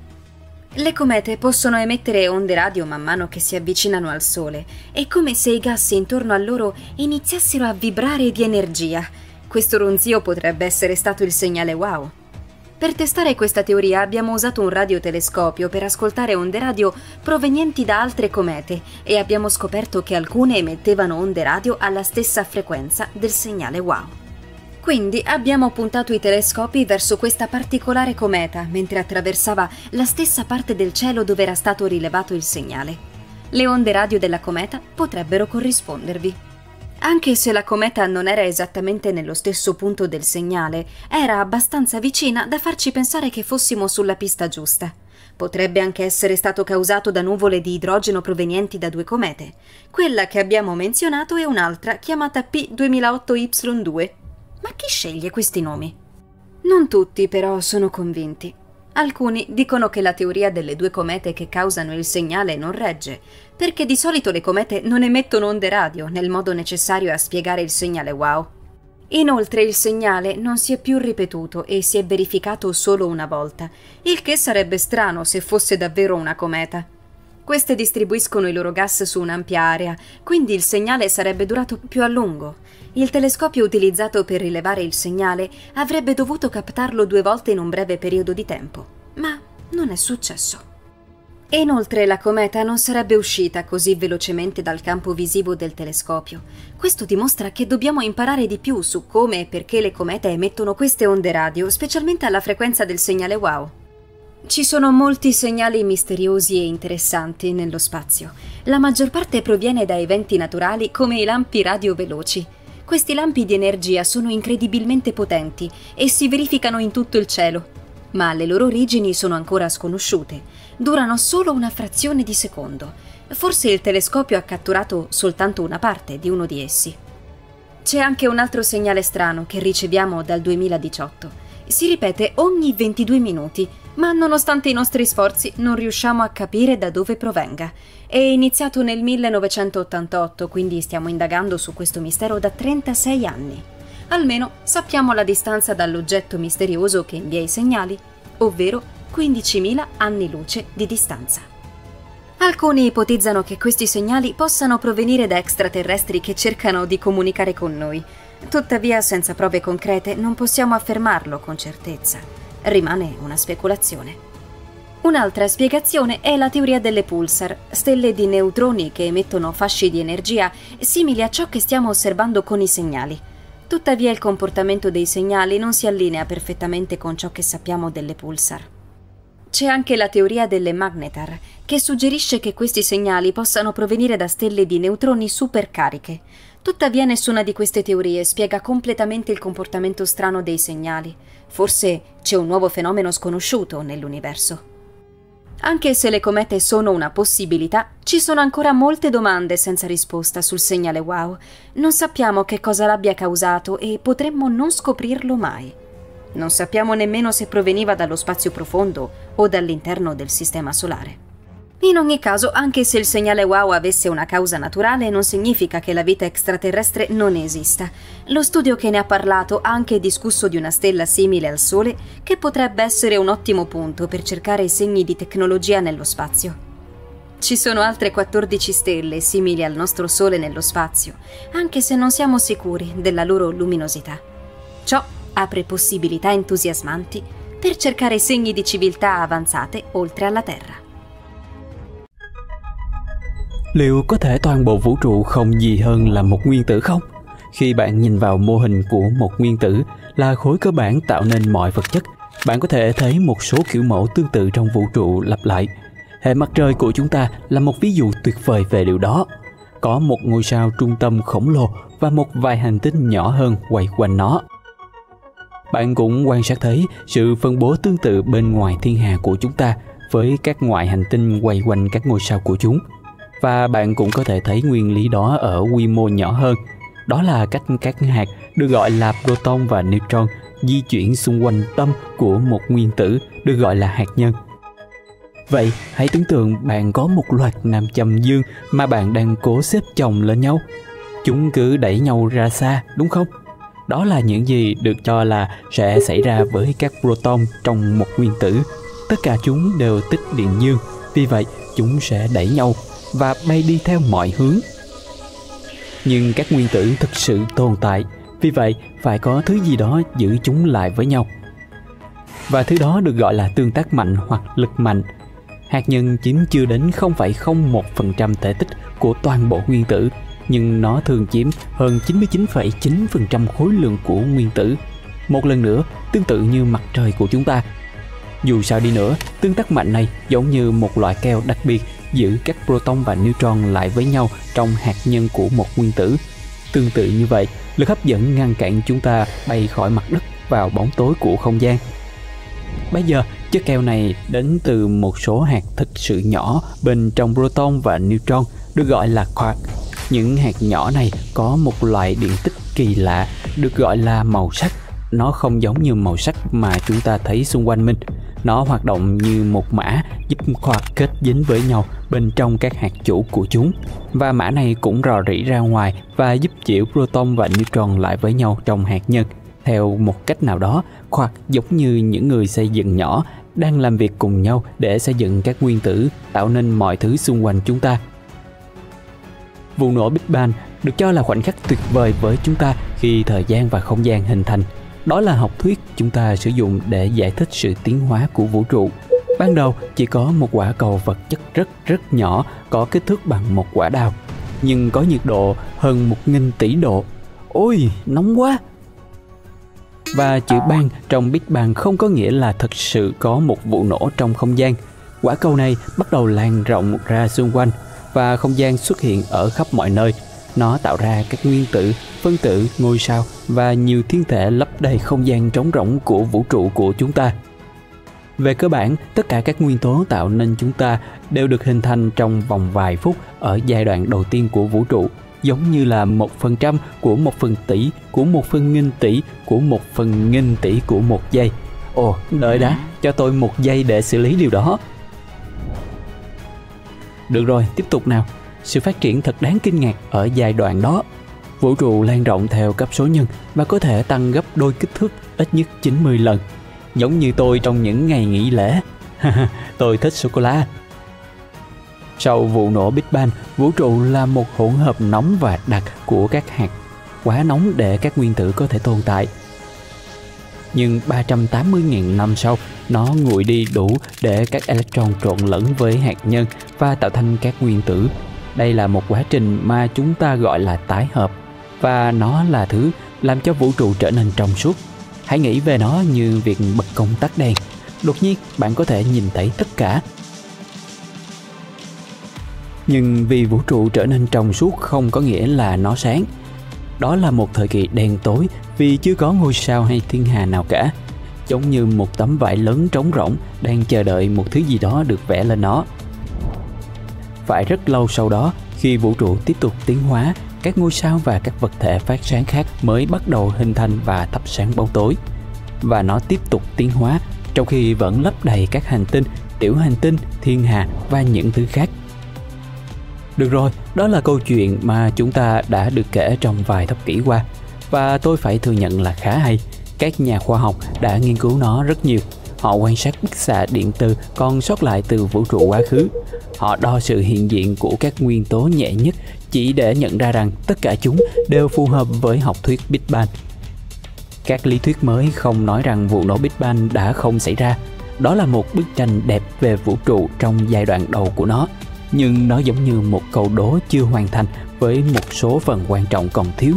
Le comete possono emettere onde radio man mano che si avvicinano al Sole. È come se i gas intorno a loro iniziassero a vibrare di energia. Questo ronzio potrebbe essere stato il segnale wow. Per testare questa teoria abbiamo usato un radiotelescopio per ascoltare onde radio provenienti da altre comete e abbiamo scoperto che alcune emettevano onde radio alla stessa frequenza del segnale wow. Quindi abbiamo puntato i telescopi verso questa particolare cometa mentre attraversava la stessa parte del cielo dove era stato rilevato il segnale. Le onde radio della cometa potrebbero corrispondervi. Anche se la cometa non era esattamente nello stesso punto del segnale, era abbastanza vicina da farci pensare che fossimo sulla pista giusta. Potrebbe anche essere stato causato da nuvole di idrogeno provenienti da due comete. Quella che abbiamo menzionato è un'altra, chiamata P duemilaotto Y due. Ma chi sceglie questi nomi? Non tutti, però, sono convinti. Alcuni dicono che la teoria delle due comete che causano il segnale non regge, perché di solito le comete non emettono onde radio nel modo necessario a spiegare il segnale wow. Inoltre il segnale non si è più ripetuto e si è verificato solo una volta, il che sarebbe strano se fosse davvero una cometa. Queste distribuiscono i loro gas su un'ampia area, quindi il segnale sarebbe durato più a lungo. Il telescopio utilizzato per rilevare il segnale avrebbe dovuto captarlo due volte in un breve periodo di tempo, ma non è successo. E inoltre la cometa non sarebbe uscita così velocemente dal campo visivo del telescopio. Questo dimostra che dobbiamo imparare di più su come e perché le comete emettono queste onde radio, specialmente alla frequenza del segnale wow. Ci sono molti segnali misteriosi e interessanti nello spazio. La maggior parte proviene da eventi naturali come i lampi radio veloci. Questi lampi di energia sono incredibilmente potenti e si verificano in tutto il cielo, ma le loro origini sono ancora sconosciute. Durano solo una frazione di secondo. Forse il telescopio ha catturato soltanto una parte di uno di essi. C'è anche un altro segnale strano che riceviamo dal duemiladiciotto. Si ripete ogni ventidue minuti, ma nonostante i nostri sforzi non riusciamo a capire da dove provenga. È iniziato nel millenovecentottantotto, quindi stiamo indagando su questo mistero da trentasei anni. Almeno sappiamo la distanza dall'oggetto misterioso che invia i segnali, ovvero quindicimila anni luce di distanza. Alcuni ipotizzano che questi segnali possano provenire da extraterrestri che cercano di comunicare con noi. Tuttavia, senza prove concrete, non possiamo affermarlo con certezza. Rimane una speculazione. Un'altra spiegazione è la teoria delle pulsar, stelle di neutroni che emettono fasci di energia simili a ciò che stiamo osservando con i segnali. Tuttavia il comportamento dei segnali non si allinea perfettamente con ciò che sappiamo delle pulsar. C'è anche la teoria delle magnetar, che suggerisce che questi segnali possano provenire da stelle di neutroni supercariche. Tuttavia nessuna di queste teorie spiega completamente il comportamento strano dei segnali. Forse c'è un nuovo fenomeno sconosciuto nell'universo. Anche se le comete sono una possibilità, ci sono ancora molte domande senza risposta sul segnale WOW. Non sappiamo che cosa l'abbia causato e potremmo non scoprirlo mai. Non sappiamo nemmeno se proveniva dallo spazio profondo o dall'interno del sistema solare. In ogni caso, anche se il segnale WOW avesse una causa naturale, non significa che la vita extraterrestre non esista. Lo studio che ne ha parlato ha anche discusso di una stella simile al Sole, che potrebbe essere un ottimo punto per cercare segni di tecnologia nello spazio. Ci sono altre quattordici stelle simili al nostro Sole nello spazio, anche se non siamo sicuri della loro luminosità. Ciò apre possibilità entusiasmanti per cercare segni di civiltà avanzate oltre alla Terra. Liệu có thể toàn bộ vũ trụ không gì hơn là một nguyên tử không? Khi bạn nhìn vào mô hình của một nguyên tử là khối cơ bản tạo nên mọi vật chất, bạn có thể thấy một số kiểu mẫu tương tự trong vũ trụ lặp lại. Hệ mặt trời của chúng ta là một ví dụ tuyệt vời về điều đó. Có một ngôi sao trung tâm khổng lồ và một vài hành tinh nhỏ hơn quay quanh nó. Bạn cũng quan sát thấy sự phân bố tương tự bên ngoài thiên hà của chúng ta với các ngoại hành tinh quay quanh các ngôi sao của chúng. Và bạn cũng có thể thấy nguyên lý đó ở quy mô nhỏ hơn. Đó là cách các hạt được gọi là proton và neutron di chuyển xung quanh tâm của một nguyên tử được gọi là hạt nhân. Vậy hãy tưởng tượng bạn có một loạt nam châm dương mà bạn đang cố xếp chồng lên nhau. Chúng cứ đẩy nhau ra xa, đúng không? Đó là những gì được cho là sẽ xảy ra với các proton trong một nguyên tử. Tất cả chúng đều tích điện dương, vì vậy chúng sẽ đẩy nhau và bay đi theo mọi hướng. Nhưng các nguyên tử thực sự tồn tại, vì vậy phải có thứ gì đó giữ chúng lại với nhau. Và thứ đó được gọi là tương tác mạnh hoặc lực mạnh. Hạt nhân chiếm chưa đến không phẩy không một phần trăm thể tích của toàn bộ nguyên tử, nhưng nó thường chiếm hơn chín mươi chín phẩy chín phần trăm khối lượng của nguyên tử. Một lần nữa, tương tự như mặt trời của chúng ta. Dù sao đi nữa, tương tác mạnh này giống như một loại keo đặc biệt giữ các proton và neutron lại với nhau trong hạt nhân của một nguyên tử. Tương tự như vậy, lực hấp dẫn ngăn cản chúng ta bay khỏi mặt đất vào bóng tối của không gian. Bây giờ, chất keo này đến từ một số hạt thực sự nhỏ bên trong proton và neutron được gọi là quark. Những hạt nhỏ này có một loại điện tích kỳ lạ được gọi là màu sắc. Nó không giống như màu sắc mà chúng ta thấy xung quanh mình. Nó hoạt động như một mã giúp quark kết dính với nhau bên trong các hạt chủ của chúng. Và mã này cũng rò rỉ ra ngoài và giúp chịu proton và neutron lại với nhau trong hạt nhân. Theo một cách nào đó, quark giống như những người xây dựng nhỏ đang làm việc cùng nhau để xây dựng các nguyên tử, tạo nên mọi thứ xung quanh chúng ta. Vụ nổ Big Bang được cho là khoảnh khắc tuyệt vời với chúng ta khi thời gian và không gian hình thành. Đó là học thuyết chúng ta sử dụng để giải thích sự tiến hóa của vũ trụ. Ban đầu chỉ có một quả cầu vật chất rất rất nhỏ, có kích thước bằng một quả đào, nhưng có nhiệt độ hơn một nghìn tỷ độ. Ôi, nóng quá! Và chữ bang trong Big Bang không có nghĩa là thật sự có một vụ nổ trong không gian. Quả cầu này bắt đầu lan rộng ra xung quanh, và không gian xuất hiện ở khắp mọi nơi. Nó tạo ra các nguyên tử, phân tử, ngôi sao và nhiều thiên thể lấp đầy không gian trống rỗng của vũ trụ của chúng ta. Về cơ bản, tất cả các nguyên tố tạo nên chúng ta đều được hình thành trong vòng vài phút ở giai đoạn đầu tiên của vũ trụ, giống như là một phần trăm của một phần tỷ, của một phần nghìn tỷ, của một phần nghìn tỷ của một giây. Ồ, đợi đã, cho tôi một giây để xử lý điều đó. Được rồi, tiếp tục nào. Sự phát triển thật đáng kinh ngạc ở giai đoạn đó. Vũ trụ lan rộng theo cấp số nhân và có thể tăng gấp đôi kích thước ít nhất chín mươi lần. Giống như tôi trong những ngày nghỉ lễ. Tôi thích sô-cô-la. Sau vụ nổ Big Bang, vũ trụ là một hỗn hợp nóng và đặc của các hạt quá nóng để các nguyên tử có thể tồn tại. Nhưng ba trăm tám mươi nghìn năm sau, nó nguội đi đủ để các electron trộn lẫn với hạt nhân và tạo thành các nguyên tử. Đây là một quá trình mà chúng ta gọi là tái hợp, và nó là thứ làm cho vũ trụ trở nên trong suốt. Hãy nghĩ về nó như việc bật công tắc đèn. Đột nhiên, bạn có thể nhìn thấy tất cả. Nhưng vì vũ trụ trở nên trong suốt không có nghĩa là nó sáng. Đó là một thời kỳ đen tối vì chưa có ngôi sao hay thiên hà nào cả. Giống như một tấm vải lớn trống rỗng đang chờ đợi một thứ gì đó được vẽ lên nó. Phải rất lâu sau đó, khi vũ trụ tiếp tục tiến hóa, các ngôi sao và các vật thể phát sáng khác mới bắt đầu hình thành và thắp sáng bóng tối. Và nó tiếp tục tiến hóa, trong khi vẫn lấp đầy các hành tinh, tiểu hành tinh, thiên hà và những thứ khác. Được rồi, đó là câu chuyện mà chúng ta đã được kể trong vài thập kỷ qua. Và tôi phải thừa nhận là khá hay. Các nhà khoa học đã nghiên cứu nó rất nhiều. Họ quan sát bức xạ điện từ còn sót lại từ vũ trụ quá khứ. Họ đo sự hiện diện của các nguyên tố nhẹ nhất chỉ để nhận ra rằng tất cả chúng đều phù hợp với học thuyết Big Bang. Các lý thuyết mới không nói rằng vụ nổ Big Bang đã không xảy ra. Đó là một bức tranh đẹp về vũ trụ trong giai đoạn đầu của nó. Nhưng nó giống như một câu đố chưa hoàn thành với một số phần quan trọng còn thiếu.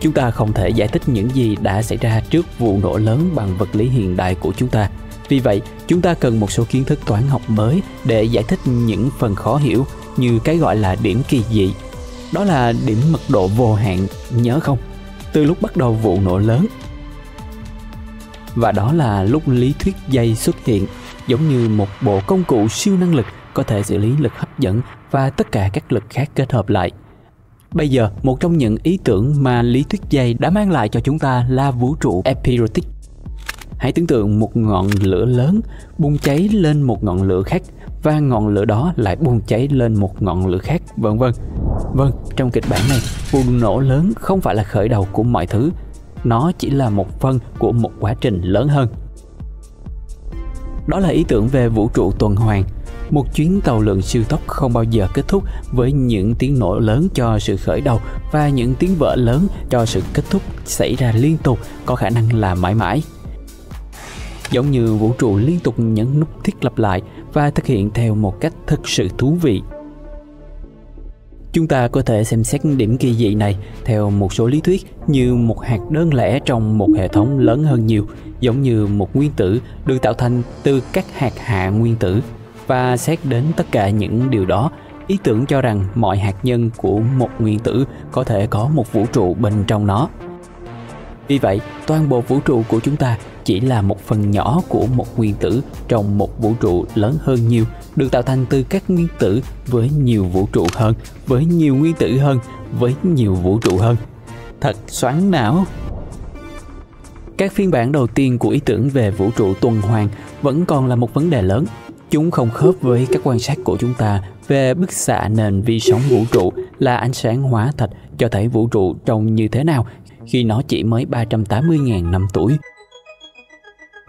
Chúng ta không thể giải thích những gì đã xảy ra trước vụ nổ lớn bằng vật lý hiện đại của chúng ta. Vì vậy, chúng ta cần một số kiến thức toán học mới để giải thích những phần khó hiểu như cái gọi là điểm kỳ dị. Đó là điểm mật độ vô hạn, nhớ không? Từ lúc bắt đầu vụ nổ lớn. Và đó là lúc lý thuyết dây xuất hiện, giống như một bộ công cụ siêu năng lực có thể xử lý lực hấp dẫn và tất cả các lực khác kết hợp lại. Bây giờ, một trong những ý tưởng mà lý thuyết dây đã mang lại cho chúng ta là vũ trụ epirootic. Hãy tưởng tượng một ngọn lửa lớn bùng cháy lên một ngọn lửa khác, và ngọn lửa đó lại bùng cháy lên một ngọn lửa khác, vân vân. Vâng, trong kịch bản này, vụ nổ lớn không phải là khởi đầu của mọi thứ. Nó chỉ là một phần của một quá trình lớn hơn. Đó là ý tưởng về vũ trụ tuần hoàn. Một chuyến tàu lượn siêu tốc không bao giờ kết thúc, với những tiếng nổ lớn cho sự khởi đầu và những tiếng vỡ lớn cho sự kết thúc xảy ra liên tục, có khả năng là mãi mãi. Giống như vũ trụ liên tục nhấn nút thiết lập lại và thực hiện theo một cách thực sự thú vị. Chúng ta có thể xem xét điểm kỳ dị này theo một số lý thuyết như một hạt đơn lẻ trong một hệ thống lớn hơn nhiều, giống như một nguyên tử được tạo thành từ các hạt hạ nguyên tử. Và xét đến tất cả những điều đó, ý tưởng cho rằng mọi hạt nhân của một nguyên tử có thể có một vũ trụ bên trong nó. Vì vậy, toàn bộ vũ trụ của chúng ta chỉ là một phần nhỏ của một nguyên tử trong một vũ trụ lớn hơn nhiều, được tạo thành từ các nguyên tử với nhiều vũ trụ hơn, với nhiều nguyên tử hơn, với nhiều vũ trụ hơn. Thật xoắn não! Các phiên bản đầu tiên của ý tưởng về vũ trụ tuần hoàn vẫn còn là một vấn đề lớn. Chúng không khớp với các quan sát của chúng ta về bức xạ nền vi sóng vũ trụ, là ánh sáng hóa thạch cho thấy vũ trụ trông như thế nào khi nó chỉ mới ba trăm tám mươi nghìn năm tuổi.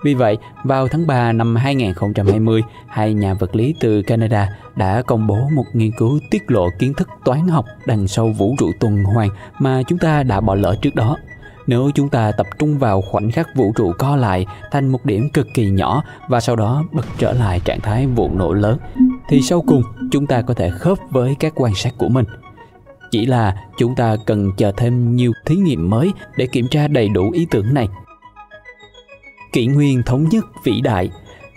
Vì vậy, vào tháng ba năm hai nghìn không trăm hai mươi, hai nhà vật lý từ Canada đã công bố một nghiên cứu tiết lộ kiến thức toán học đằng sau vũ trụ tuần hoàn mà chúng ta đã bỏ lỡ trước đó. Nếu chúng ta tập trung vào khoảnh khắc vũ trụ co lại thành một điểm cực kỳ nhỏ và sau đó bật trở lại trạng thái vụ nổ lớn, thì sau cùng chúng ta có thể khớp với các quan sát của mình. Chỉ là chúng ta cần chờ thêm nhiều thí nghiệm mới để kiểm tra đầy đủ ý tưởng này. Kỷ nguyên thống nhất vĩ đại,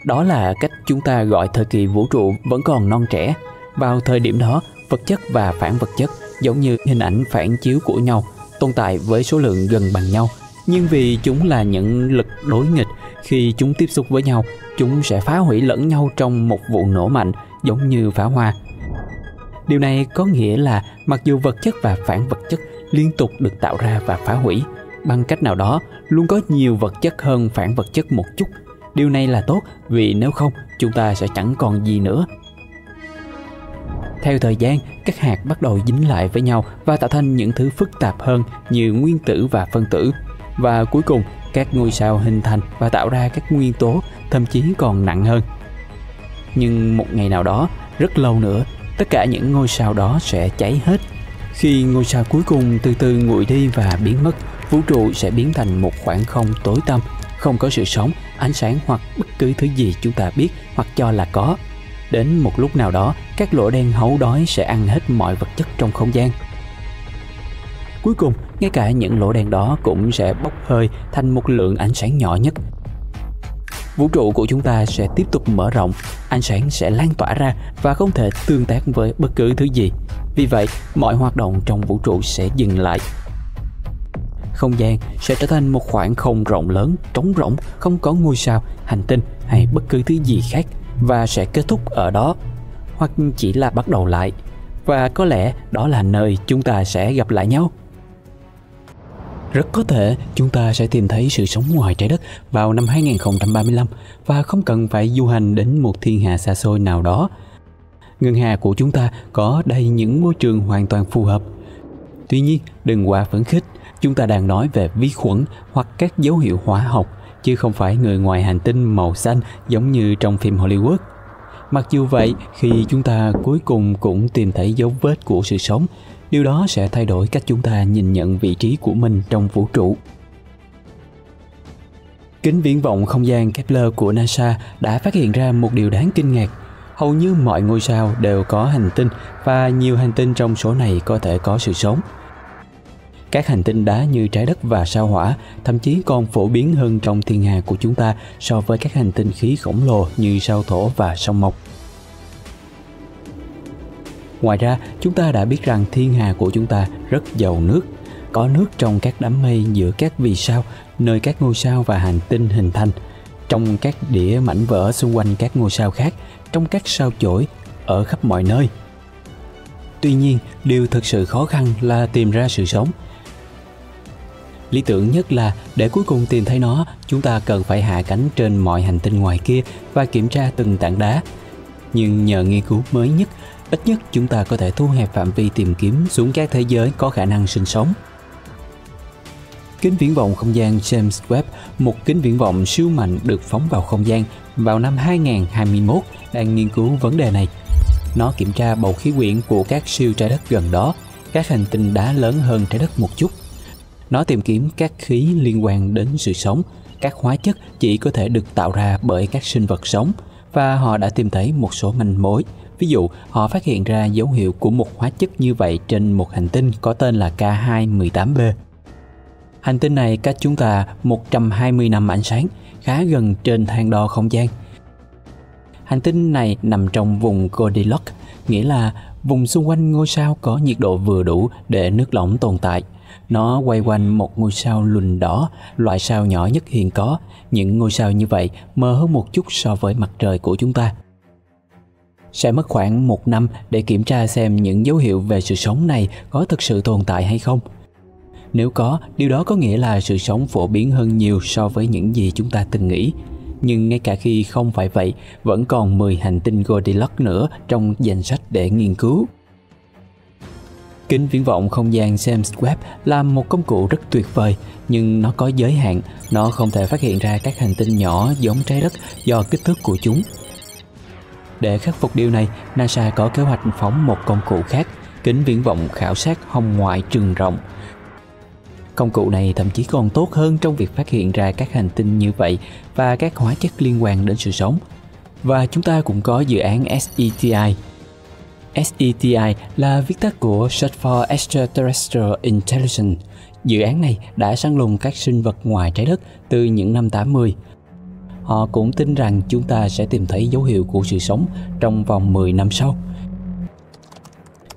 đó là cách chúng ta gọi thời kỳ vũ trụ vẫn còn non trẻ. Vào thời điểm đó, vật chất và phản vật chất giống như hình ảnh phản chiếu của nhau, tồn tại với số lượng gần bằng nhau. Nhưng vì chúng là những lực đối nghịch, khi chúng tiếp xúc với nhau, chúng sẽ phá hủy lẫn nhau trong một vụ nổ mạnh, giống như pháo hoa. Điều này có nghĩa là mặc dù vật chất và phản vật chất liên tục được tạo ra và phá hủy, bằng cách nào đó luôn có nhiều vật chất hơn phản vật chất một chút. Điều này là tốt, vì nếu không chúng ta sẽ chẳng còn gì nữa. Theo thời gian, các hạt bắt đầu dính lại với nhau và tạo thành những thứ phức tạp hơn như nguyên tử và phân tử. Và cuối cùng, các ngôi sao hình thành và tạo ra các nguyên tố, thậm chí còn nặng hơn. Nhưng một ngày nào đó, Rất lâu nữa, tất cả những ngôi sao đó sẽ cháy hết. Khi ngôi sao cuối cùng từ từ nguội đi và biến mất, vũ trụ sẽ biến thành một khoảng không tối tăm, không có sự sống, ánh sáng hoặc bất cứ thứ gì chúng ta biết hoặc cho là có. Đến một lúc nào đó, các lỗ đen hấu đói sẽ ăn hết mọi vật chất trong không gian. Cuối cùng, ngay cả những lỗ đen đó cũng sẽ bốc hơi thành một lượng ánh sáng nhỏ nhất. Vũ trụ của chúng ta sẽ tiếp tục mở rộng, ánh sáng sẽ lan tỏa ra và không thể tương tác với bất cứ thứ gì. Vì vậy, mọi hoạt động trong vũ trụ sẽ dừng lại. Không gian sẽ trở thành một khoảng không rộng lớn, trống rỗng, không có ngôi sao, hành tinh hay bất cứ thứ gì khác và sẽ kết thúc ở đó, hoặc chỉ là bắt đầu lại. Và có lẽ đó là nơi chúng ta sẽ gặp lại nhau. Rất có thể chúng ta sẽ tìm thấy sự sống ngoài trái đất vào năm hai nghìn không trăm ba mươi lăm và không cần phải du hành đến một thiên hà xa xôi nào đó. Ngân hà của chúng ta có đầy những môi trường hoàn toàn phù hợp. Tuy nhiên, đừng quá phấn khích, chúng ta đang nói về vi khuẩn hoặc các dấu hiệu hóa học, chứ không phải người ngoài hành tinh màu xanh giống như trong phim Hollywood. Mặc dù vậy, khi chúng ta cuối cùng cũng tìm thấy dấu vết của sự sống, điều đó sẽ thay đổi cách chúng ta nhìn nhận vị trí của mình trong vũ trụ. Kính viễn vọng không gian Kepler của NASA đã phát hiện ra một điều đáng kinh ngạc. Hầu như mọi ngôi sao đều có hành tinh và nhiều hành tinh trong số này có thể có sự sống. Các hành tinh đá như trái đất và sao hỏa thậm chí còn phổ biến hơn trong thiên hà của chúng ta so với các hành tinh khí khổng lồ như sao Thổ và sông Mộc. Ngoài ra, chúng ta đã biết rằng thiên hà của chúng ta rất giàu nước. Có nước trong các đám mây giữa các vì sao, nơi các ngôi sao và hành tinh hình thành, trong các đĩa mảnh vỡ xung quanh các ngôi sao khác, trong các sao chổi, ở khắp mọi nơi. Tuy nhiên, điều thực sự khó khăn là tìm ra sự sống. Lý tưởng nhất là để cuối cùng tìm thấy nó, chúng ta cần phải hạ cánh trên mọi hành tinh ngoài kia và kiểm tra từng tảng đá. Nhưng nhờ nghiên cứu mới nhất, ít nhất chúng ta có thể thu hẹp phạm vi tìm kiếm xuống các thế giới có khả năng sinh sống. Kính viễn vọng không gian James Webb, một kính viễn vọng siêu mạnh được phóng vào không gian vào năm hai nghìn không trăm hai mươi mốt, đang nghiên cứu vấn đề này. Nó kiểm tra bầu khí quyển của các siêu trái đất gần đó, các hành tinh đá lớn hơn trái đất một chút. Nó tìm kiếm các khí liên quan đến sự sống, các hóa chất chỉ có thể được tạo ra bởi các sinh vật sống, và họ đã tìm thấy một số manh mối. Ví dụ, họ phát hiện ra dấu hiệu của một hóa chất như vậy trên một hành tinh có tên là K hai mười tám b. Hành tinh này cách chúng ta một trăm hai mươi năm ánh sáng, khá gần trên thang đo không gian. Hành tinh này nằm trong vùng Goldilocks, nghĩa là vùng xung quanh ngôi sao có nhiệt độ vừa đủ để nước lỏng tồn tại. Nó quay quanh một ngôi sao lùn đỏ, loại sao nhỏ nhất hiện có. Những ngôi sao như vậy mờ hơn một chút so với mặt trời của chúng ta. Sẽ mất khoảng một năm để kiểm tra xem những dấu hiệu về sự sống này có thực sự tồn tại hay không. Nếu có, điều đó có nghĩa là sự sống phổ biến hơn nhiều so với những gì chúng ta từng nghĩ. Nhưng ngay cả khi không phải vậy, vẫn còn mười hành tinh Goldilocks nữa trong danh sách để nghiên cứu. Kính viễn vọng không gian James Webb là một công cụ rất tuyệt vời, nhưng nó có giới hạn, nó không thể phát hiện ra các hành tinh nhỏ giống trái đất do kích thước của chúng. Để khắc phục điều này, NASA có kế hoạch phóng một công cụ khác, kính viễn vọng khảo sát hồng ngoại trường rộng. Công cụ này thậm chí còn tốt hơn trong việc phát hiện ra các hành tinh như vậy và các hóa chất liên quan đến sự sống. Và chúng ta cũng có dự án SETI. SETI là viết tắt của Search for Extraterrestrial Intelligence. Dự án này đã săn lùng các sinh vật ngoài trái đất từ những năm tám mươi. Họ cũng tin rằng chúng ta sẽ tìm thấy dấu hiệu của sự sống trong vòng mười năm sau.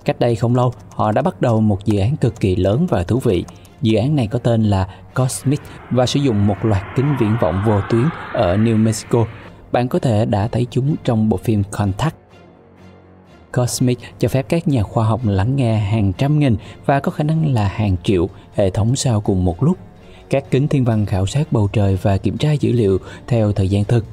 Cách đây không lâu, họ đã bắt đầu một dự án cực kỳ lớn và thú vị. Dự án này có tên là Cosmic và sử dụng một loạt kính viễn vọng vô tuyến ở New Mexico. Bạn có thể đã thấy chúng trong bộ phim Contact. Cosmic cho phép các nhà khoa học lắng nghe hàng trăm nghìn và có khả năng là hàng triệu hệ thống sao cùng một lúc. Các kính thiên văn khảo sát bầu trời và kiểm tra dữ liệu theo thời gian thực.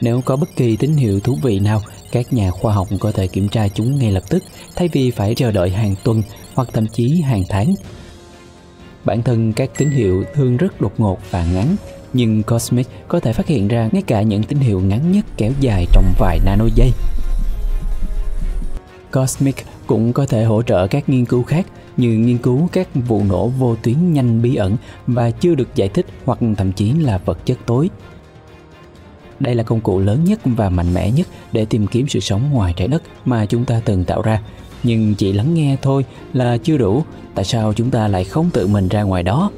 Nếu có bất kỳ tín hiệu thú vị nào, các nhà khoa học có thể kiểm tra chúng ngay lập tức, thay vì phải chờ đợi hàng tuần hoặc thậm chí hàng tháng. Bản thân các tín hiệu thường rất đột ngột và ngắn, nhưng Cosmic có thể phát hiện ra ngay cả những tín hiệu ngắn nhất kéo dài trong vài nano giây. Cosmic cũng có thể hỗ trợ các nghiên cứu khác như nghiên cứu các vụ nổ vô tuyến nhanh bí ẩn và chưa được giải thích hoặc thậm chí là vật chất tối. Đây là công cụ lớn nhất và mạnh mẽ nhất để tìm kiếm sự sống ngoài trái đất mà chúng ta từng tạo ra. Nhưng chỉ lắng nghe thôi là chưa đủ, tại sao chúng ta lại không tự mình ra ngoài đó?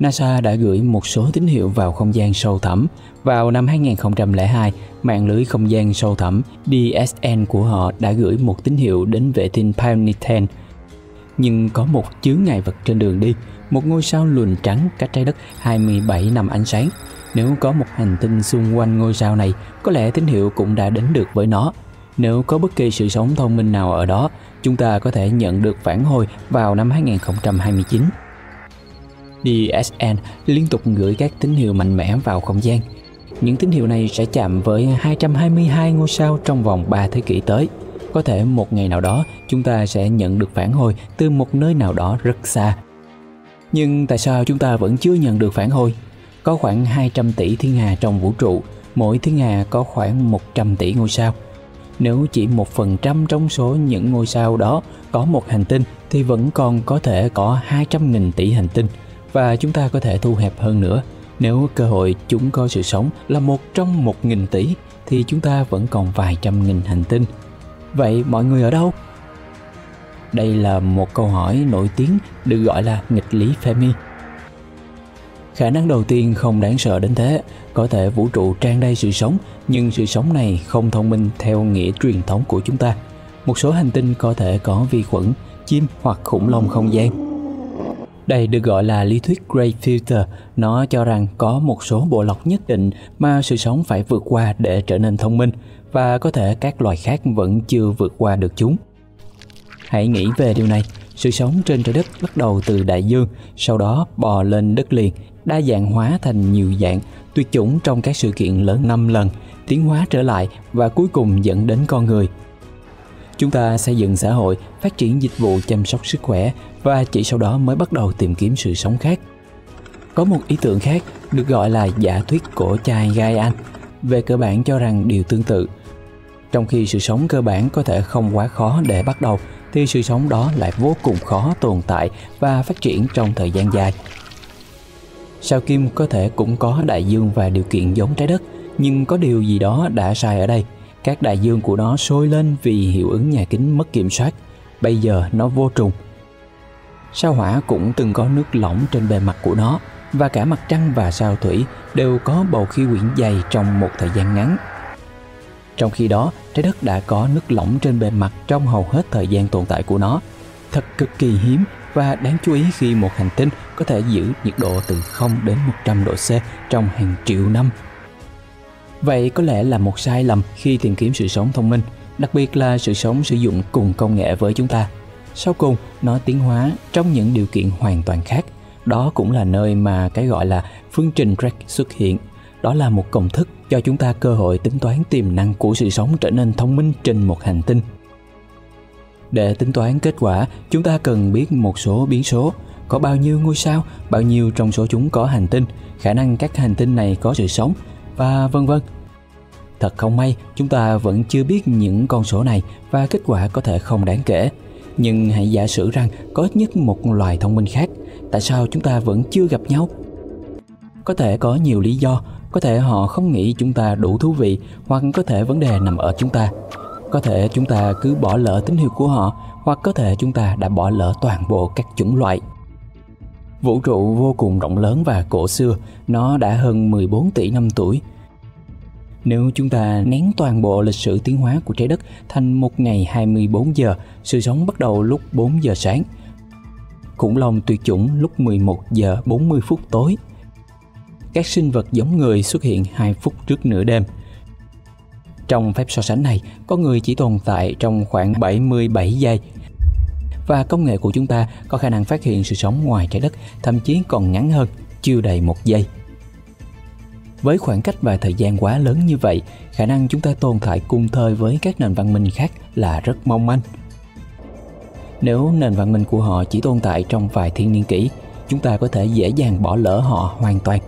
NASA đã gửi một số tín hiệu vào không gian sâu thẳm. Vào năm hai nghìn không trăm lẻ hai, mạng lưới không gian sâu thẳm D S N của họ đã gửi một tín hiệu đến vệ tinh Pioneer mười. Nhưng có một chướng ngại vật trên đường đi, một ngôi sao lùn trắng cách trái đất hai mươi bảy năm ánh sáng. Nếu có một hành tinh xung quanh ngôi sao này, có lẽ tín hiệu cũng đã đến được với nó. Nếu có bất kỳ sự sống thông minh nào ở đó, chúng ta có thể nhận được phản hồi vào năm hai nghìn không trăm hai mươi chín. đê ét en liên tục gửi các tín hiệu mạnh mẽ vào không gian. Những tín hiệu này sẽ chạm với hai trăm hai mươi hai ngôi sao trong vòng ba thế kỷ tới. Có thể một ngày nào đó chúng ta sẽ nhận được phản hồi từ một nơi nào đó rất xa. Nhưng tại sao chúng ta vẫn chưa nhận được phản hồi? Có khoảng hai trăm tỷ thiên hà trong vũ trụ, mỗi thiên hà có khoảng một trăm tỷ ngôi sao. Nếu chỉ một phần trăm trong số những ngôi sao đó có một hành tinh thì vẫn còn có thể có hai trăm nghìn tỷ hành tinh. Và chúng ta có thể thu hẹp hơn nữa. Nếu cơ hội chúng có sự sống là một trong một nghìn tỷ thì chúng ta vẫn còn vài trăm nghìn hành tinh. Vậy mọi người ở đâu? Đây là một câu hỏi nổi tiếng được gọi là nghịch lý Fermi. Khả năng đầu tiên không đáng sợ đến thế. Có thể vũ trụ tràn đầy sự sống, nhưng sự sống này không thông minh theo nghĩa truyền thống của chúng ta. Một số hành tinh có thể có vi khuẩn, chim hoặc khủng long không gian. Đây được gọi là lý thuyết Gray Filter. Nó cho rằng có một số bộ lọc nhất định mà sự sống phải vượt qua để trở nên thông minh, và có thể các loài khác vẫn chưa vượt qua được chúng. Hãy nghĩ về điều này. Sự sống trên trái đất bắt đầu từ đại dương, sau đó bò lên đất liền, đa dạng hóa thành nhiều dạng, tuyệt chủng trong các sự kiện lớn năm lần, tiến hóa trở lại và cuối cùng dẫn đến con người. Chúng ta xây dựng xã hội, phát triển dịch vụ chăm sóc sức khỏe và chỉ sau đó mới bắt đầu tìm kiếm sự sống khác. Có một ý tưởng khác được gọi là giả thuyết cổ chai gai Anh, về cơ bản cho rằng điều tương tự. Trong khi sự sống cơ bản có thể không quá khó để bắt đầu, thì sự sống đó lại vô cùng khó tồn tại và phát triển trong thời gian dài. Sao Kim có thể cũng có đại dương và điều kiện giống trái đất, nhưng có điều gì đó đã sai ở đây. Các đại dương của nó sôi lên vì hiệu ứng nhà kính mất kiểm soát. Bây giờ nó vô trùng. Sao Hỏa cũng từng có nước lỏng trên bề mặt của nó, và cả mặt trăng và sao Thủy đều có bầu khí quyển dày trong một thời gian ngắn. Trong khi đó, trái đất đã có nước lỏng trên bề mặt trong hầu hết thời gian tồn tại của nó. Thật cực kỳ hiếm và đáng chú ý khi một hành tinh có thể giữ nhiệt độ từ không đến một trăm độ C trong hàng triệu năm. Vậy có lẽ là một sai lầm khi tìm kiếm sự sống thông minh, đặc biệt là sự sống sử dụng cùng công nghệ với chúng ta. Sau cùng, nó tiến hóa trong những điều kiện hoàn toàn khác. Đó cũng là nơi mà cái gọi là phương trình Drake xuất hiện. Đó là một công thức cho chúng ta cơ hội tính toán tiềm năng của sự sống trở nên thông minh trên một hành tinh. Để tính toán kết quả, chúng ta cần biết một số biến số. Có bao nhiêu ngôi sao, bao nhiêu trong số chúng có hành tinh, khả năng các hành tinh này có sự sống, và vân vân. Thật không may, chúng ta vẫn chưa biết những con số này và kết quả có thể không đáng kể. Nhưng hãy giả sử rằng có ít nhất một loài thông minh khác. Tại sao chúng ta vẫn chưa gặp nhau? Có thể có nhiều lý do. Có thể họ không nghĩ chúng ta đủ thú vị, hoặc có thể vấn đề nằm ở chúng ta. Có thể chúng ta cứ bỏ lỡ tín hiệu của họ, hoặc có thể chúng ta đã bỏ lỡ toàn bộ các chủng loại. Vũ trụ vô cùng rộng lớn và cổ xưa, nó đã hơn mười bốn tỷ năm tuổi. Nếu chúng ta nén toàn bộ lịch sử tiến hóa của trái đất thành một ngày hai mươi bốn giờ, sự sống bắt đầu lúc bốn giờ sáng. Khủng long tuyệt chủng lúc mười một giờ bốn mươi phút tối. Các sinh vật giống người xuất hiện hai phút trước nửa đêm. Trong phép so sánh này, con người chỉ tồn tại trong khoảng bảy mươi bảy giây. Và công nghệ của chúng ta có khả năng phát hiện sự sống ngoài trái đất thậm chí còn ngắn hơn, chưa đầy một giây. Với khoảng cách và thời gian quá lớn như vậy, khả năng chúng ta tồn tại cùng thời với các nền văn minh khác là rất mong manh. Nếu nền văn minh của họ chỉ tồn tại trong vài thiên niên kỷ, chúng ta có thể dễ dàng bỏ lỡ họ hoàn toàn.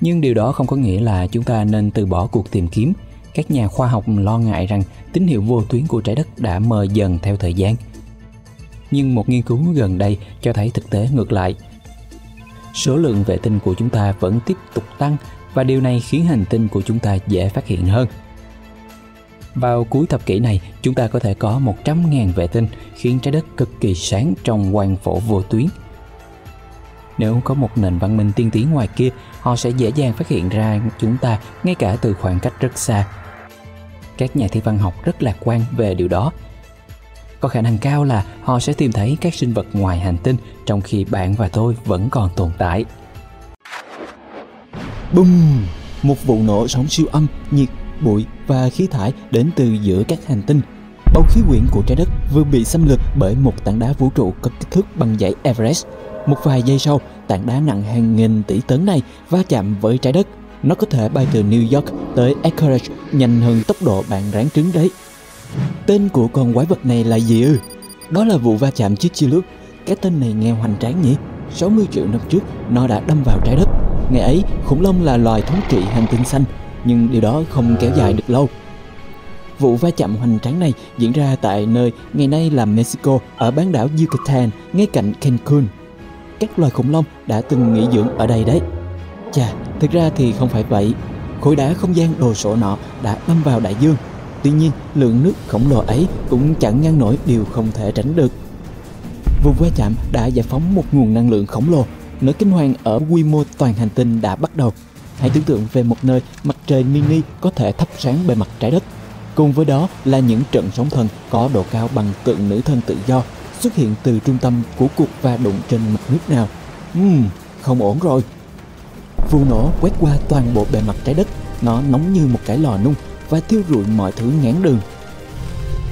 Nhưng điều đó không có nghĩa là chúng ta nên từ bỏ cuộc tìm kiếm. các nhà khoa học lo ngại rằng tín hiệu vô tuyến của trái đất đã mờ dần theo thời gian. Nhưng một nghiên cứu gần đây cho thấy thực tế ngược lại. Số lượng vệ tinh của chúng ta vẫn tiếp tục tăng và điều này khiến hành tinh của chúng ta dễ phát hiện hơn. Vào cuối thập kỷ này, chúng ta có thể có một trăm nghìn vệ tinh, khiến trái đất cực kỳ sáng trong quang phổ vô tuyến. Nếu có một nền văn minh tiên tiến ngoài kia, họ sẽ dễ dàng phát hiện ra chúng ta ngay cả từ khoảng cách rất xa. Các nhà thiên văn học rất lạc quan về điều đó. Có khả năng cao là họ sẽ tìm thấy các sinh vật ngoài hành tinh trong khi bạn và tôi vẫn còn tồn tại. Bùm! Một vụ nổ sóng siêu âm, nhiệt, bụi và khí thải đến từ giữa các hành tinh. Bầu khí quyển của trái đất vừa bị xâm lược bởi một tảng đá vũ trụ có kích thước bằng dãy Everest. Một vài giây sau, tảng đá nặng hàng nghìn tỷ tấn này va chạm với trái đất. Nó có thể bay từ New York tới Anchorage nhanh hơn tốc độ bạn ráng trứng đấy. Tên của con quái vật này là gì ư? Đó là vụ va chạm Chicxulub. Cái tên này nghe hoành tráng nhỉ? sáu mươi triệu năm trước, nó đã đâm vào trái đất. Ngày ấy, khủng long là loài thống trị hành tinh xanh, nhưng điều đó không kéo dài được lâu. Vụ va chạm hoành tráng này diễn ra tại nơi ngày nay là Mexico, ở bán đảo Yucatan, ngay cạnh Cancun. Các loài khủng long đã từng nghỉ dưỡng ở đây đấy. Chà, thực ra thì không phải vậy. Khối đá không gian đồ sộ nọ đã đâm vào đại dương. Tuy nhiên, lượng nước khổng lồ ấy cũng chẳng ngăn nổi điều không thể tránh được. Vụ va chạm đã giải phóng một nguồn năng lượng khổng lồ. Nỗi kinh hoàng ở quy mô toàn hành tinh đã bắt đầu. Hãy tưởng tượng về một nơi mặt trời mini có thể thắp sáng bề mặt trái đất. Cùng với đó là những trận sóng thần có độ cao bằng tượng nữ thần tự do xuất hiện từ trung tâm của cuộc va đụng trên mặt nước nào. Uhm, không ổn rồi. Vụ nổ quét qua toàn bộ bề mặt trái đất. Nó nóng như một cái lò nung và thiêu rụi mọi thứ ngán đường.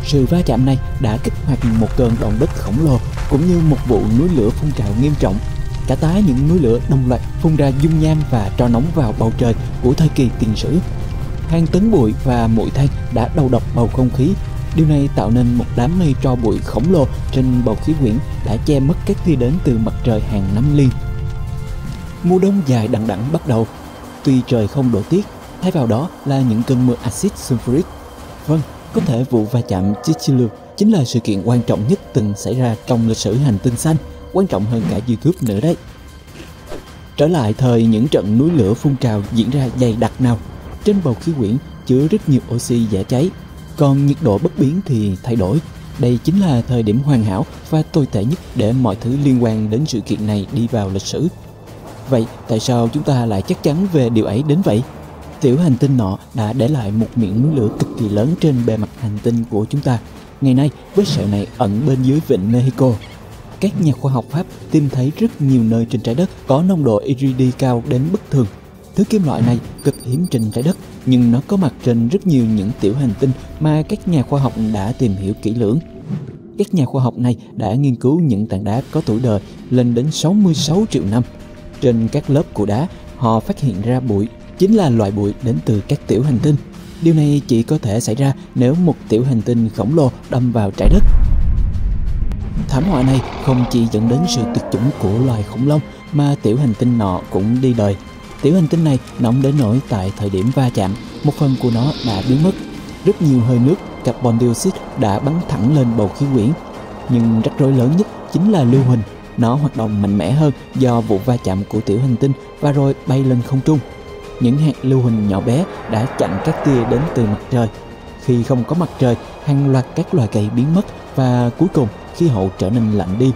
Sự va chạm này đã kích hoạt một cơn động đất khổng lồ, cũng như một vụ núi lửa phun trào nghiêm trọng. Cả tá những núi lửa đồng loạt phun ra dung nham và tro nóng vào bầu trời của thời kỳ tiền sử. Hàng tấn bụi và muội than đã đầu độc bầu không khí. Điều này tạo nên một đám mây tro bụi khổng lồ trên bầu khí quyển đã che mất các tia đến từ mặt trời hàng năm liền. Mùa đông dài đằng đẵng bắt đầu. Tuy trời không đổ tiết, thay vào đó là những cơn mưa axit sulfuric. Vâng, có thể vụ va chạm Chicxulub chính là sự kiện quan trọng nhất từng xảy ra trong lịch sử hành tinh xanh, quan trọng hơn cả YouTube nữa đấy. Trở lại thời những trận núi lửa phun trào diễn ra dày đặc nào. Trên bầu khí quyển chứa rất nhiều oxy dễ cháy, còn nhiệt độ bất biến thì thay đổi. Đây chính là thời điểm hoàn hảo và tồi tệ nhất để mọi thứ liên quan đến sự kiện này đi vào lịch sử. Vậy tại sao chúng ta lại chắc chắn về điều ấy đến vậy? Tiểu hành tinh nọ đã để lại một miệng núi lửa cực kỳ lớn trên bề mặt hành tinh của chúng ta. Ngày nay, vết sẹo này ẩn bên dưới vịnh Mexico. Các nhà khoa học Pháp tìm thấy rất nhiều nơi trên trái đất có nồng độ iridi cao đến bất thường. Thứ kim loại này cực hiếm trên trái đất, nhưng nó có mặt trên rất nhiều những tiểu hành tinh mà các nhà khoa học đã tìm hiểu kỹ lưỡng. Các nhà khoa học này đã nghiên cứu những tảng đá có tuổi đời lên đến sáu mươi sáu triệu năm. Trên các lớp của đá, họ phát hiện ra bụi, chính là loại bụi đến từ các tiểu hành tinh. Điều này chỉ có thể xảy ra nếu một tiểu hành tinh khổng lồ đâm vào trái đất. Thảm họa này không chỉ dẫn đến sự tuyệt chủng của loài khủng long mà tiểu hành tinh nọ cũng đi đời. Tiểu hành tinh này nóng đến nỗi tại thời điểm va chạm, một phần của nó đã biến mất. Rất nhiều hơi nước carbon dioxide đã bắn thẳng lên bầu khí quyển. Nhưng rắc rối lớn nhất chính là lưu huỳnh. Nó hoạt động mạnh mẽ hơn do vụ va chạm của tiểu hành tinh và rồi bay lên không trung. Những hạt lưu huỳnh nhỏ bé đã chặn các tia đến từ mặt trời. Khi không có mặt trời, hàng loạt các loài cây biến mất và cuối cùng khí hậu trở nên lạnh đi.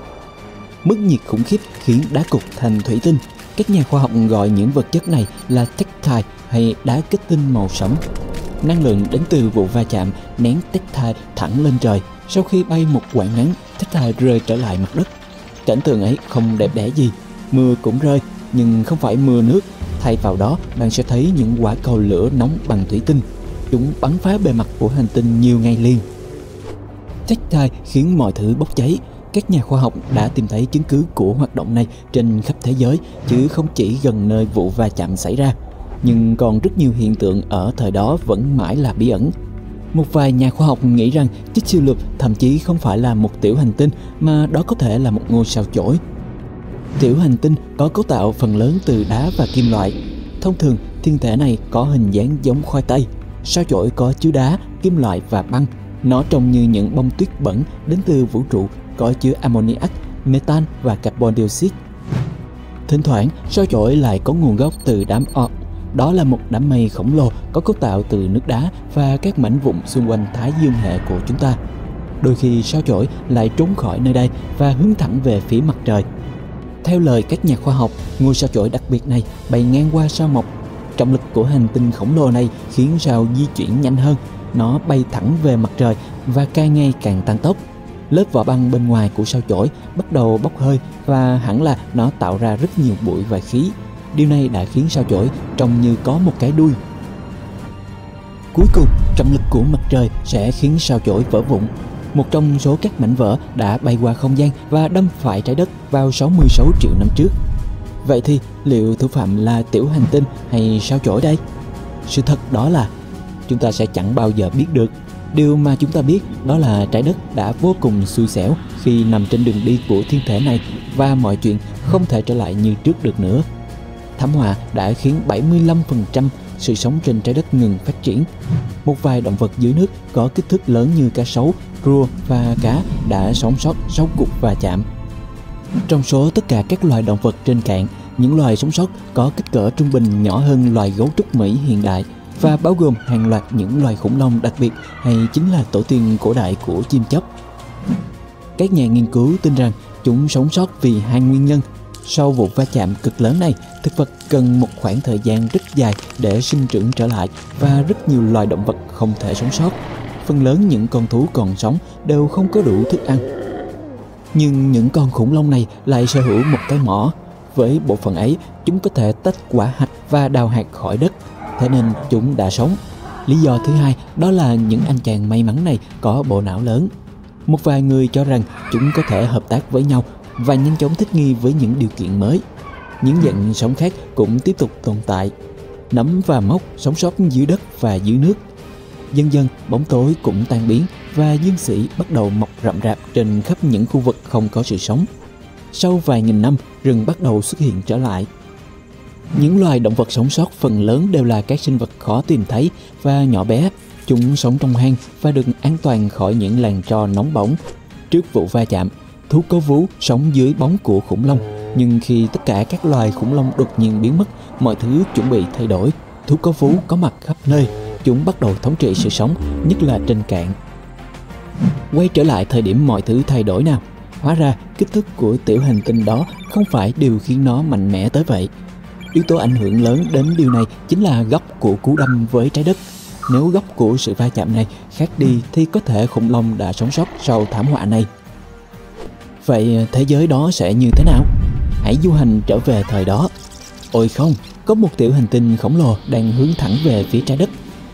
Mức nhiệt khủng khiếp khiến đá cục thành thủy tinh. Các nhà khoa học gọi những vật chất này là tectite hay đá kết tinh màu sẫm. Năng lượng đến từ vụ va chạm nén tectite thẳng lên trời. Sau khi bay một quãng ngắn, tectite rơi trở lại mặt đất. Cảnh tượng ấy không đẹp đẽ gì. Mưa cũng rơi, nhưng không phải mưa nước. Thay vào đó, bạn sẽ thấy những quả cầu lửa nóng bằng thủy tinh. Chúng bắn phá bề mặt của hành tinh nhiều ngày liền. Tectite khiến mọi thứ bốc cháy. Các nhà khoa học đã tìm thấy chứng cứ của hoạt động này trên khắp thế giới, chứ không chỉ gần nơi vụ va chạm xảy ra. Nhưng còn rất nhiều hiện tượng ở thời đó vẫn mãi là bí ẩn. Một vài nhà khoa học nghĩ rằng Chicxulub thậm chí không phải là một tiểu hành tinh, mà đó có thể là một ngôi sao chổi. Tiểu hành tinh có cấu tạo phần lớn từ đá và kim loại. Thông thường, thiên thể này có hình dáng giống khoai tây. sao chổi có chứa đá, kim loại và băng. Nó trông như những bông tuyết bẩn đến từ vũ trụ có chứa ammoniac, metan và carbon dioxide. Thỉnh thoảng, sao chổi lại có nguồn gốc từ đám Oort. Đó là một đám mây khổng lồ có cấu tạo từ nước đá và các mảnh vụn xung quanh thái dương hệ của chúng ta. Đôi khi sao chổi lại trốn khỏi nơi đây và hướng thẳng về phía mặt trời. Theo lời các nhà khoa học, ngôi sao chổi đặc biệt này bay ngang qua sao Mộc. Trọng lực của hành tinh khổng lồ này khiến sao di chuyển nhanh hơn. Nó bay thẳng về mặt trời và càng ngày càng tăng tốc. Lớp vỏ băng bên ngoài của sao chổi bắt đầu bốc hơi và hẳn là nó tạo ra rất nhiều bụi và khí. Điều này đã khiến sao chổi trông như có một cái đuôi. Cuối cùng, trọng lực của mặt trời sẽ khiến sao chổi vỡ vụn. Một trong số các mảnh vỡ đã bay qua không gian và đâm phải trái đất vào sáu mươi sáu triệu năm trước. Vậy thì liệu thủ phạm là tiểu hành tinh hay sao chổi đây? Sự thật đó là chúng ta sẽ chẳng bao giờ biết được. Điều mà chúng ta biết đó là trái đất đã vô cùng xui xẻo khi nằm trên đường đi của thiên thể này và mọi chuyện không thể trở lại như trước được nữa. Thảm họa đã khiến bảy mươi lăm phần trăm sự sống trên trái đất ngừng phát triển. Một vài động vật dưới nước có kích thước lớn như cá sấu, rùa và cá đã sống sót sau cuộc va chạm. Trong số tất cả các loài động vật trên cạn, những loài sống sót có kích cỡ trung bình nhỏ hơn loài gấu trúc Mỹ hiện đại và bao gồm hàng loạt những loài khủng long đặc biệt hay chính là tổ tiên cổ đại của chim chóc. Các nhà nghiên cứu tin rằng chúng sống sót vì hai nguyên nhân. Sau vụ va chạm cực lớn này, thực vật cần một khoảng thời gian rất dài để sinh trưởng trở lại và rất nhiều loài động vật không thể sống sót. Phần lớn những con thú còn sống đều không có đủ thức ăn. Nhưng những con khủng long này lại sở hữu một cái mỏ. Với bộ phận ấy, chúng có thể tách quả hạch và đào hạt khỏi đất, thế nên chúng đã sống. Lý do thứ hai đó là những anh chàng may mắn này có bộ não lớn. Một vài người cho rằng chúng có thể hợp tác với nhau và nhanh chóng thích nghi với những điều kiện mới. Những dạng sống khác cũng tiếp tục tồn tại. Nấm và mốc sống sót dưới đất và dưới nước. Dần dần, bóng tối cũng tan biến và dương sĩ bắt đầu mọc rậm rạp trên khắp những khu vực không có sự sống. Sau vài nghìn năm, rừng bắt đầu xuất hiện trở lại. Những loài động vật sống sót phần lớn đều là các sinh vật khó tìm thấy và nhỏ bé. Chúng sống trong hang và được an toàn khỏi những làn tro nóng bỏng. Trước vụ va chạm, thú có vú sống dưới bóng của khủng long, nhưng khi tất cả các loài khủng long đột nhiên biến mất, mọi thứ chuẩn bị thay đổi. Thú có vú có mặt khắp nơi, chúng bắt đầu thống trị sự sống, nhất là trên cạn. Quay trở lại thời điểm mọi thứ thay đổi nào. Hóa ra kích thước của tiểu hành tinh đó không phải điều khiến nó mạnh mẽ tới vậy. Yếu tố ảnh hưởng lớn đến điều này chính là góc của cú đâm với trái đất. Nếu góc của sự va chạm này khác đi thì có thể khủng long đã sống sót sau thảm họa này. Vậy thế giới đó sẽ như thế nào? Hãy du hành trở về thời đó. Ôi không, có một tiểu hành tinh khổng lồ đang hướng thẳng về phía trái đất.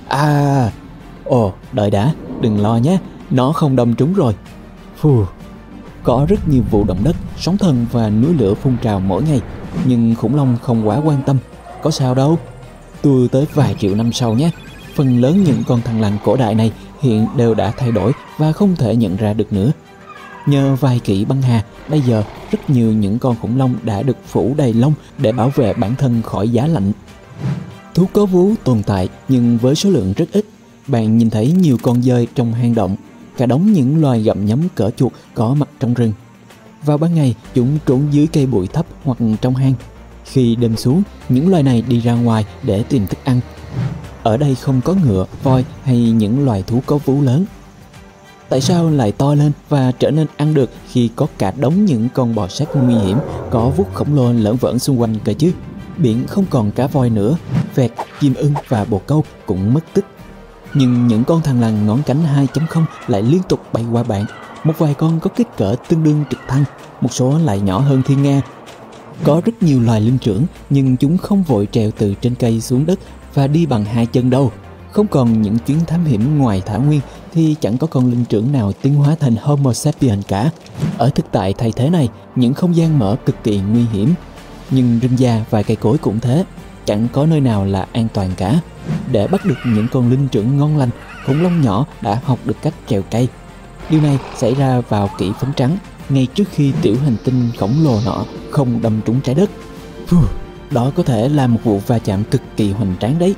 À, ồ, đợi đã, đừng lo nhé, nó không đâm trúng rồi. Phù, có rất nhiều vụ động đất, sóng thần và núi lửa phun trào mỗi ngày, nhưng khủng long không quá quan tâm. Có sao đâu, tôi tới vài triệu năm sau nhé. Phần lớn những con thằn lằn cổ đại này hiện đều đã thay đổi và không thể nhận ra được nữa. Nhờ vài kỷ băng hà, bây giờ rất nhiều những con khủng long đã được phủ đầy lông để bảo vệ bản thân khỏi giá lạnh. Thú có vú tồn tại nhưng với số lượng rất ít. Bạn nhìn thấy nhiều con dơi trong hang động, cả đống những loài gặm nhấm cỡ chuột có mặt trong rừng. Vào ban ngày, chúng trốn dưới cây bụi thấp hoặc trong hang. Khi đêm xuống, những loài này đi ra ngoài để tìm thức ăn. Ở đây không có ngựa, voi hay những loài thú có vú lớn. Tại sao lại to lên và trở nên ăn được khi có cả đống những con bò sát nguy hiểm có vuốt khổng lồ lởn vởn xung quanh cơ chứ? Biển không còn cá voi nữa, vẹt, chim ưng và bồ câu cũng mất tích. Nhưng những con thằn lằn ngón cánh hai chấm không lại liên tục bay qua bạn. Một vài con có kích cỡ tương đương trực thăng, một số lại nhỏ hơn thiên nga. Có rất nhiều loài linh trưởng nhưng chúng không vội trèo từ trên cây xuống đất và đi bằng hai chân đâu. Không còn những chuyến thám hiểm ngoài thảo nguyên thì chẳng có con linh trưởng nào tiến hóa thành Homo sapiens cả. Ở thực tại thay thế này, những không gian mở cực kỳ nguy hiểm. Nhưng rừng già và cây cối cũng thế, chẳng có nơi nào là an toàn cả. Để bắt được những con linh trưởng ngon lành, khủng long nhỏ đã học được cách trèo cây. Điều này xảy ra vào kỷ phấn trắng, ngay trước khi tiểu hành tinh khổng lồ nọ không đâm trúng trái đất. Đó có thể là một vụ va chạm cực kỳ hoành tráng đấy.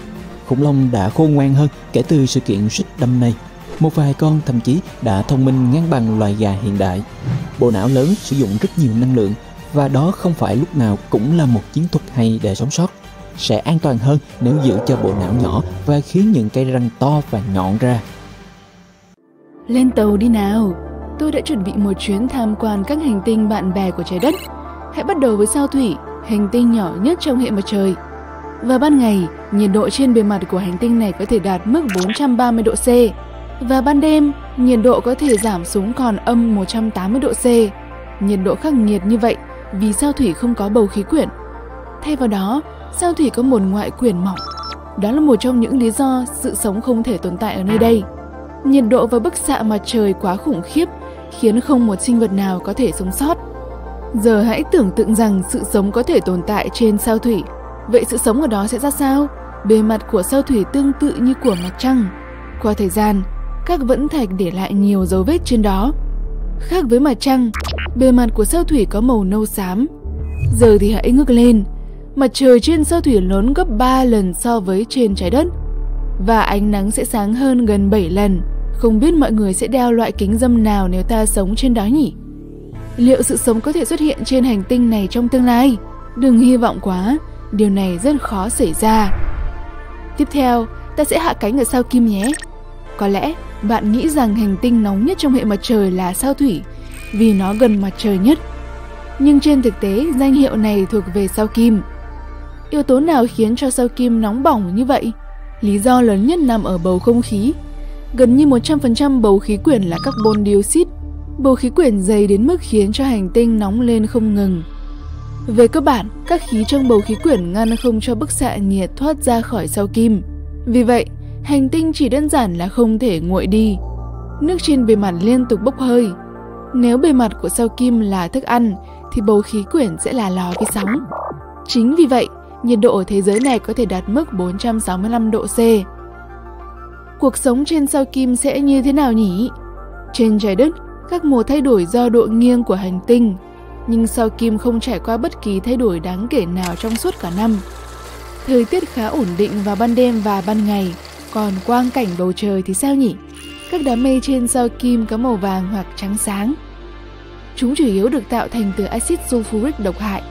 khủng long đã khôn ngoan hơn kể từ sự kiện xích đâm này. Một vài con thậm chí đã thông minh ngang bằng loài gà hiện đại. Bộ não lớn sử dụng rất nhiều năng lượng, và đó không phải lúc nào cũng là một chiến thuật hay để sống sót. Sẽ an toàn hơn nếu giữ cho bộ não nhỏ và khiến những cây răng to và nhọn ra. Lên tàu đi nào! Tôi đã chuẩn bị một chuyến tham quan các hành tinh bạn bè của trái đất. Hãy bắt đầu với sao Thủy, hành tinh nhỏ nhất trong hệ mặt trời. Vào ban ngày, nhiệt độ trên bề mặt của hành tinh này có thể đạt mức bốn trăm ba mươi độ C. Và ban đêm, nhiệt độ có thể giảm xuống còn âm một trăm tám mươi độ C. Nhiệt độ khắc nghiệt như vậy vì sao Thủy không có bầu khí quyển. Thay vào đó, sao Thủy có một ngoại quyển mỏng. Đó là một trong những lý do sự sống không thể tồn tại ở nơi đây. Nhiệt độ và bức xạ mặt trời quá khủng khiếp khiến không một sinh vật nào có thể sống sót. Giờ hãy tưởng tượng rằng sự sống có thể tồn tại trên sao Thủy. Vậy sự sống ở đó sẽ ra sao? Bề mặt của sao Thủy tương tự như của mặt trăng. Qua thời gian, các vẫn thạch để lại nhiều dấu vết trên đó. Khác với mặt trăng, bề mặt của sao Thủy có màu nâu xám. Giờ thì hãy ngước lên. Mặt trời trên sao Thủy lớn gấp ba lần so với trên trái đất. Và ánh nắng sẽ sáng hơn gần bảy lần. Không biết mọi người sẽ đeo loại kính râm nào nếu ta sống trên đó nhỉ? Liệu sự sống có thể xuất hiện trên hành tinh này trong tương lai? Đừng hy vọng quá, điều này rất khó xảy ra. Tiếp theo, ta sẽ hạ cánh ở sao Kim nhé. Có lẽ bạn nghĩ rằng hành tinh nóng nhất trong hệ mặt trời là sao Thủy vì nó gần mặt trời nhất. Nhưng trên thực tế, danh hiệu này thuộc về sao Kim. Yếu tố nào khiến cho sao Kim nóng bỏng như vậy? Lý do lớn nhất nằm ở bầu không khí. Gần như một trăm phần trăm bầu khí quyển là carbon dioxide. Bầu khí quyển dày đến mức khiến cho hành tinh nóng lên không ngừng. Về cơ bản, các khí trong bầu khí quyển ngăn không cho bức xạ nhiệt thoát ra khỏi sao Kim. Vì vậy, hành tinh chỉ đơn giản là không thể nguội đi. Nước trên bề mặt liên tục bốc hơi. Nếu bề mặt của sao Kim là thức ăn, thì bầu khí quyển sẽ là lò vi sóng. Chính vì vậy, nhiệt độ ở thế giới này có thể đạt mức bốn trăm sáu mươi lăm độ C. Cuộc sống trên sao Kim sẽ như thế nào nhỉ? Trên trái đất, các mùa thay đổi do độ nghiêng của hành tinh, nhưng sao Kim không trải qua bất kỳ thay đổi đáng kể nào trong suốt cả năm. Thời tiết khá ổn định vào ban đêm và ban ngày, còn quang cảnh bầu trời thì sao nhỉ? Các đám mây trên sao Kim có màu vàng hoặc trắng sáng. Chúng chủ yếu được tạo thành từ axit sulfuric độc hại.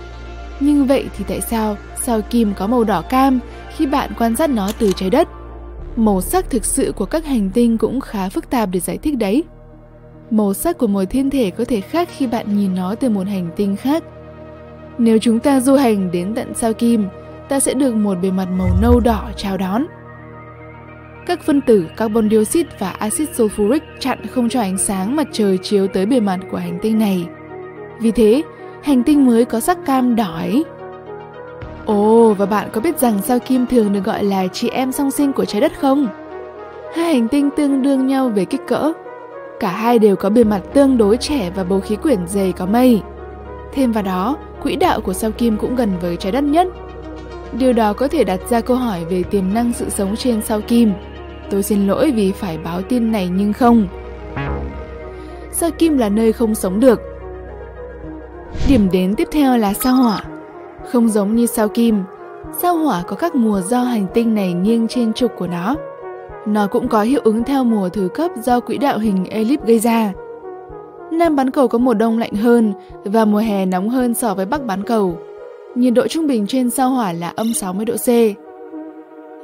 Nhưng vậy thì tại sao sao Kim có màu đỏ cam khi bạn quan sát nó từ trái đất? Màu sắc thực sự của các hành tinh cũng khá phức tạp để giải thích đấy. Màu sắc của một thiên thể có thể khác khi bạn nhìn nó từ một hành tinh khác. Nếu chúng ta du hành đến tận sao Kim, ta sẽ được một bề mặt màu nâu đỏ chào đón. Các phân tử carbon dioxide và axit sulfuric chặn không cho ánh sáng mặt trời chiếu tới bề mặt của hành tinh này. Vì thế, hành tinh mới có sắc cam đỏ ấy. Ồ, và bạn có biết rằng sao Kim thường được gọi là chị em song sinh của trái đất không? Hai hành tinh tương đương nhau về kích cỡ. Cả hai đều có bề mặt tương đối trẻ và bầu khí quyển dày có mây. Thêm vào đó, quỹ đạo của sao Kim cũng gần với trái đất nhất. Điều đó có thể đặt ra câu hỏi về tiềm năng sự sống trên sao Kim. Tôi xin lỗi vì phải báo tin này nhưng không. Sao Kim là nơi không sống được. Điểm đến tiếp theo là sao Hỏa. Không giống như sao Kim, sao Hỏa có các mùa do hành tinh này nghiêng trên trục của nó. Nó cũng có hiệu ứng theo mùa thứ cấp do quỹ đạo hình elip gây ra. Nam bán cầu có mùa đông lạnh hơn và mùa hè nóng hơn so với Bắc bán cầu. Nhiệt độ trung bình trên sao Hỏa là âm sáu mươi độ C.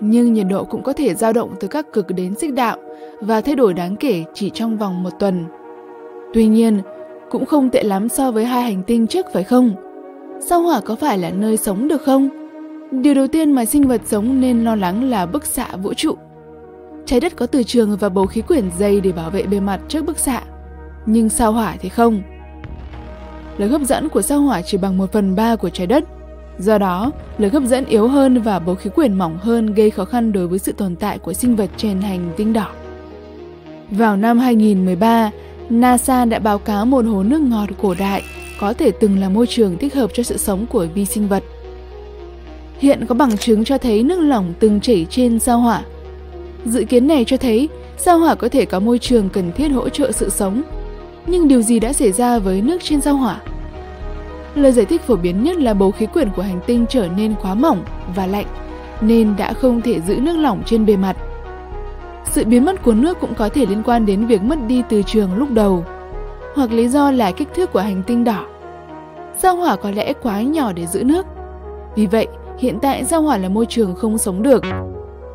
Nhưng nhiệt độ cũng có thể dao động từ các cực đến xích đạo và thay đổi đáng kể chỉ trong vòng một tuần. Tuy nhiên, cũng không tệ lắm so với hai hành tinh trước phải không? Sao Hỏa có phải là nơi sống được không? Điều đầu tiên mà sinh vật sống nên lo lắng là bức xạ vũ trụ. Trái đất có từ trường và bầu khí quyển dày để bảo vệ bề mặt trước bức xạ, nhưng sao Hỏa thì không. Lực hấp dẫn của sao Hỏa chỉ bằng một phần ba của trái đất. Do đó, lực hấp dẫn yếu hơn và bầu khí quyển mỏng hơn gây khó khăn đối với sự tồn tại của sinh vật trên hành tinh đỏ. Vào năm hai nghìn mười ba, NASA đã báo cáo một hồ nước ngọt cổ đại có thể từng là môi trường thích hợp cho sự sống của vi sinh vật. Hiện có bằng chứng cho thấy nước lỏng từng chảy trên sao Hỏa. Dự kiến này cho thấy sao Hỏa có thể có môi trường cần thiết hỗ trợ sự sống. Nhưng điều gì đã xảy ra với nước trên sao Hỏa? Lời giải thích phổ biến nhất là bầu khí quyển của hành tinh trở nên quá mỏng và lạnh nên đã không thể giữ nước lỏng trên bề mặt. Sự biến mất của nước cũng có thể liên quan đến việc mất đi từ trường lúc đầu, hoặc lý do là kích thước của hành tinh đỏ. Sao Hỏa có lẽ quá nhỏ để giữ nước. Vì vậy, hiện tại Sao Hỏa là môi trường không sống được.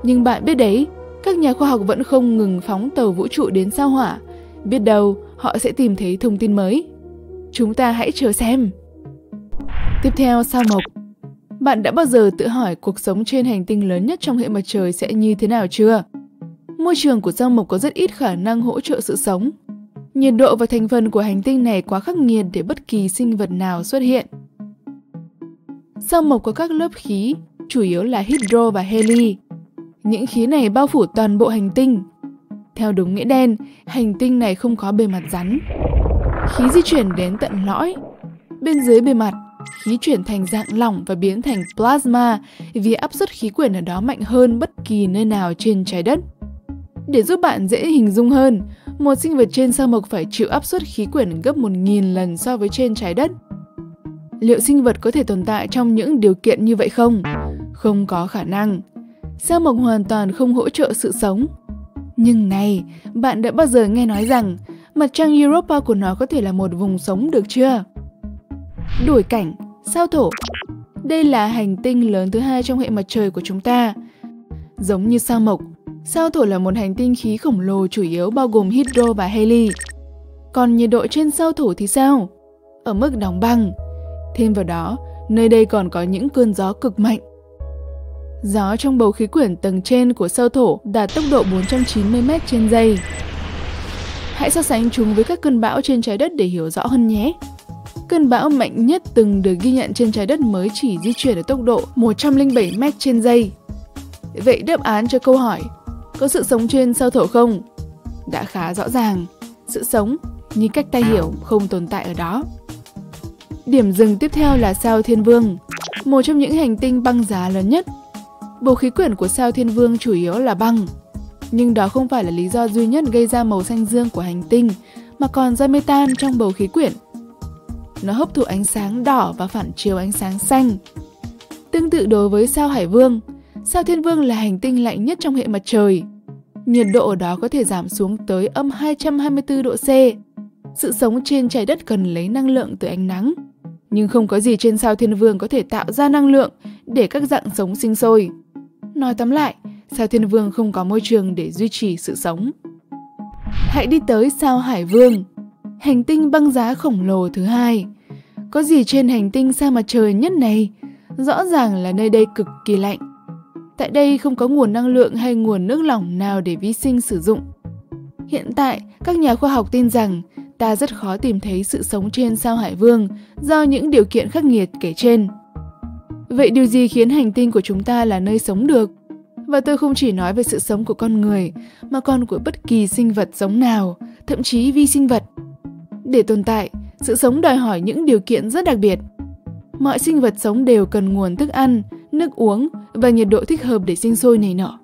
Nhưng bạn biết đấy, các nhà khoa học vẫn không ngừng phóng tàu vũ trụ đến Sao Hỏa. Biết đâu, họ sẽ tìm thấy thông tin mới. Chúng ta hãy chờ xem. Tiếp theo, Sao Mộc. Bạn đã bao giờ tự hỏi cuộc sống trên hành tinh lớn nhất trong hệ mặt trời sẽ như thế nào chưa? Môi trường của Sao Mộc có rất ít khả năng hỗ trợ sự sống. Nhiệt độ và thành phần của hành tinh này quá khắc nghiệt để bất kỳ sinh vật nào xuất hiện. Sao Mộc có các lớp khí, chủ yếu là hydro và heli. Những khí này bao phủ toàn bộ hành tinh. Theo đúng nghĩa đen, hành tinh này không có bề mặt rắn. Khí di chuyển đến tận lõi. Bên dưới bề mặt, khí chuyển thành dạng lỏng và biến thành plasma vì áp suất khí quyển ở đó mạnh hơn bất kỳ nơi nào trên trái đất. Để giúp bạn dễ hình dung hơn, một sinh vật trên Sao Mộc phải chịu áp suất khí quyển gấp một nghìn lần so với trên trái đất. Liệu sinh vật có thể tồn tại trong những điều kiện như vậy không? Không có khả năng. Sao Mộc hoàn toàn không hỗ trợ sự sống. Nhưng này, bạn đã bao giờ nghe nói rằng mặt trăng Europa của nó có thể là một vùng sống được chưa? Đổi cảnh, Sao Thổ. Đây là hành tinh lớn thứ hai trong hệ mặt trời của chúng ta. Giống như Sao Mộc, Sao Thổ là một hành tinh khí khổng lồ chủ yếu bao gồm hydro và heli. Còn nhiệt độ trên Sao Thổ thì sao? Ở mức đóng băng. Thêm vào đó, nơi đây còn có những cơn gió cực mạnh. Gió trong bầu khí quyển tầng trên của Sao Thổ đạt tốc độ bốn trăm chín mươi mét trên giây. Hãy so sánh chúng với các cơn bão trên trái đất để hiểu rõ hơn nhé. Cơn bão mạnh nhất từng được ghi nhận trên trái đất mới chỉ di chuyển ở tốc độ một trăm lẻ bảy mét trên giây. Vậy đáp án cho câu hỏi, có sự sống trên Sao Thổ không? Đã khá rõ ràng, sự sống, như cách ta hiểu, không tồn tại ở đó. Điểm dừng tiếp theo là Sao Thiên Vương, một trong những hành tinh băng giá lớn nhất. Bầu khí quyển của Sao Thiên Vương chủ yếu là băng. Nhưng đó không phải là lý do duy nhất gây ra màu xanh dương của hành tinh, mà còn ra metan trong bầu khí quyển. Nó hấp thụ ánh sáng đỏ và phản chiếu ánh sáng xanh. Tương tự đối với Sao Hải Vương, Sao Thiên Vương là hành tinh lạnh nhất trong hệ mặt trời. Nhiệt độ ở đó có thể giảm xuống tới âm hai trăm hai mươi tư độ C. Sự sống trên trái đất cần lấy năng lượng từ ánh nắng. Nhưng không có gì trên Sao Thiên Vương có thể tạo ra năng lượng để các dạng sống sinh sôi. Nói tóm lại, Sao Thiên Vương không có môi trường để duy trì sự sống. Hãy đi tới Sao Hải Vương, hành tinh băng giá khổng lồ thứ hai. Có gì trên hành tinh Sao Mặt Trời nhất này? Rõ ràng là nơi đây cực kỳ lạnh. Tại đây không có nguồn năng lượng hay nguồn nước lỏng nào để vi sinh sử dụng. Hiện tại, các nhà khoa học tin rằng ta rất khó tìm thấy sự sống trên Sao Hải Vương do những điều kiện khắc nghiệt kể trên. Vậy điều gì khiến hành tinh của chúng ta là nơi sống được? Và tôi không chỉ nói về sự sống của con người, mà còn của bất kỳ sinh vật sống nào, thậm chí vi sinh vật. Để tồn tại, sự sống đòi hỏi những điều kiện rất đặc biệt. Mọi sinh vật sống đều cần nguồn thức ăn, nước uống và nhiệt độ thích hợp để sinh sôi nảy nở.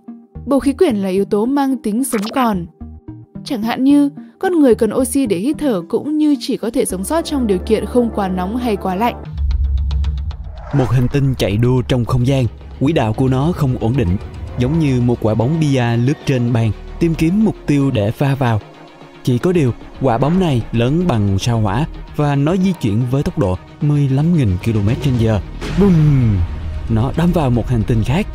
Bầu khí quyển là yếu tố mang tính sống còn. Chẳng hạn như, con người cần oxy để hít thở cũng như chỉ có thể sống sót trong điều kiện không quá nóng hay quá lạnh. Một hành tinh chạy đua trong không gian, quỹ đạo của nó không ổn định, giống như một quả bóng bia lướt trên bàn, tìm kiếm mục tiêu để va vào. Chỉ có điều, quả bóng này lớn bằng Sao Hỏa và nó di chuyển với tốc độ mười lăm nghìn ki lô mét trên giờ. Bùm! Nó đâm vào một hành tinh khác.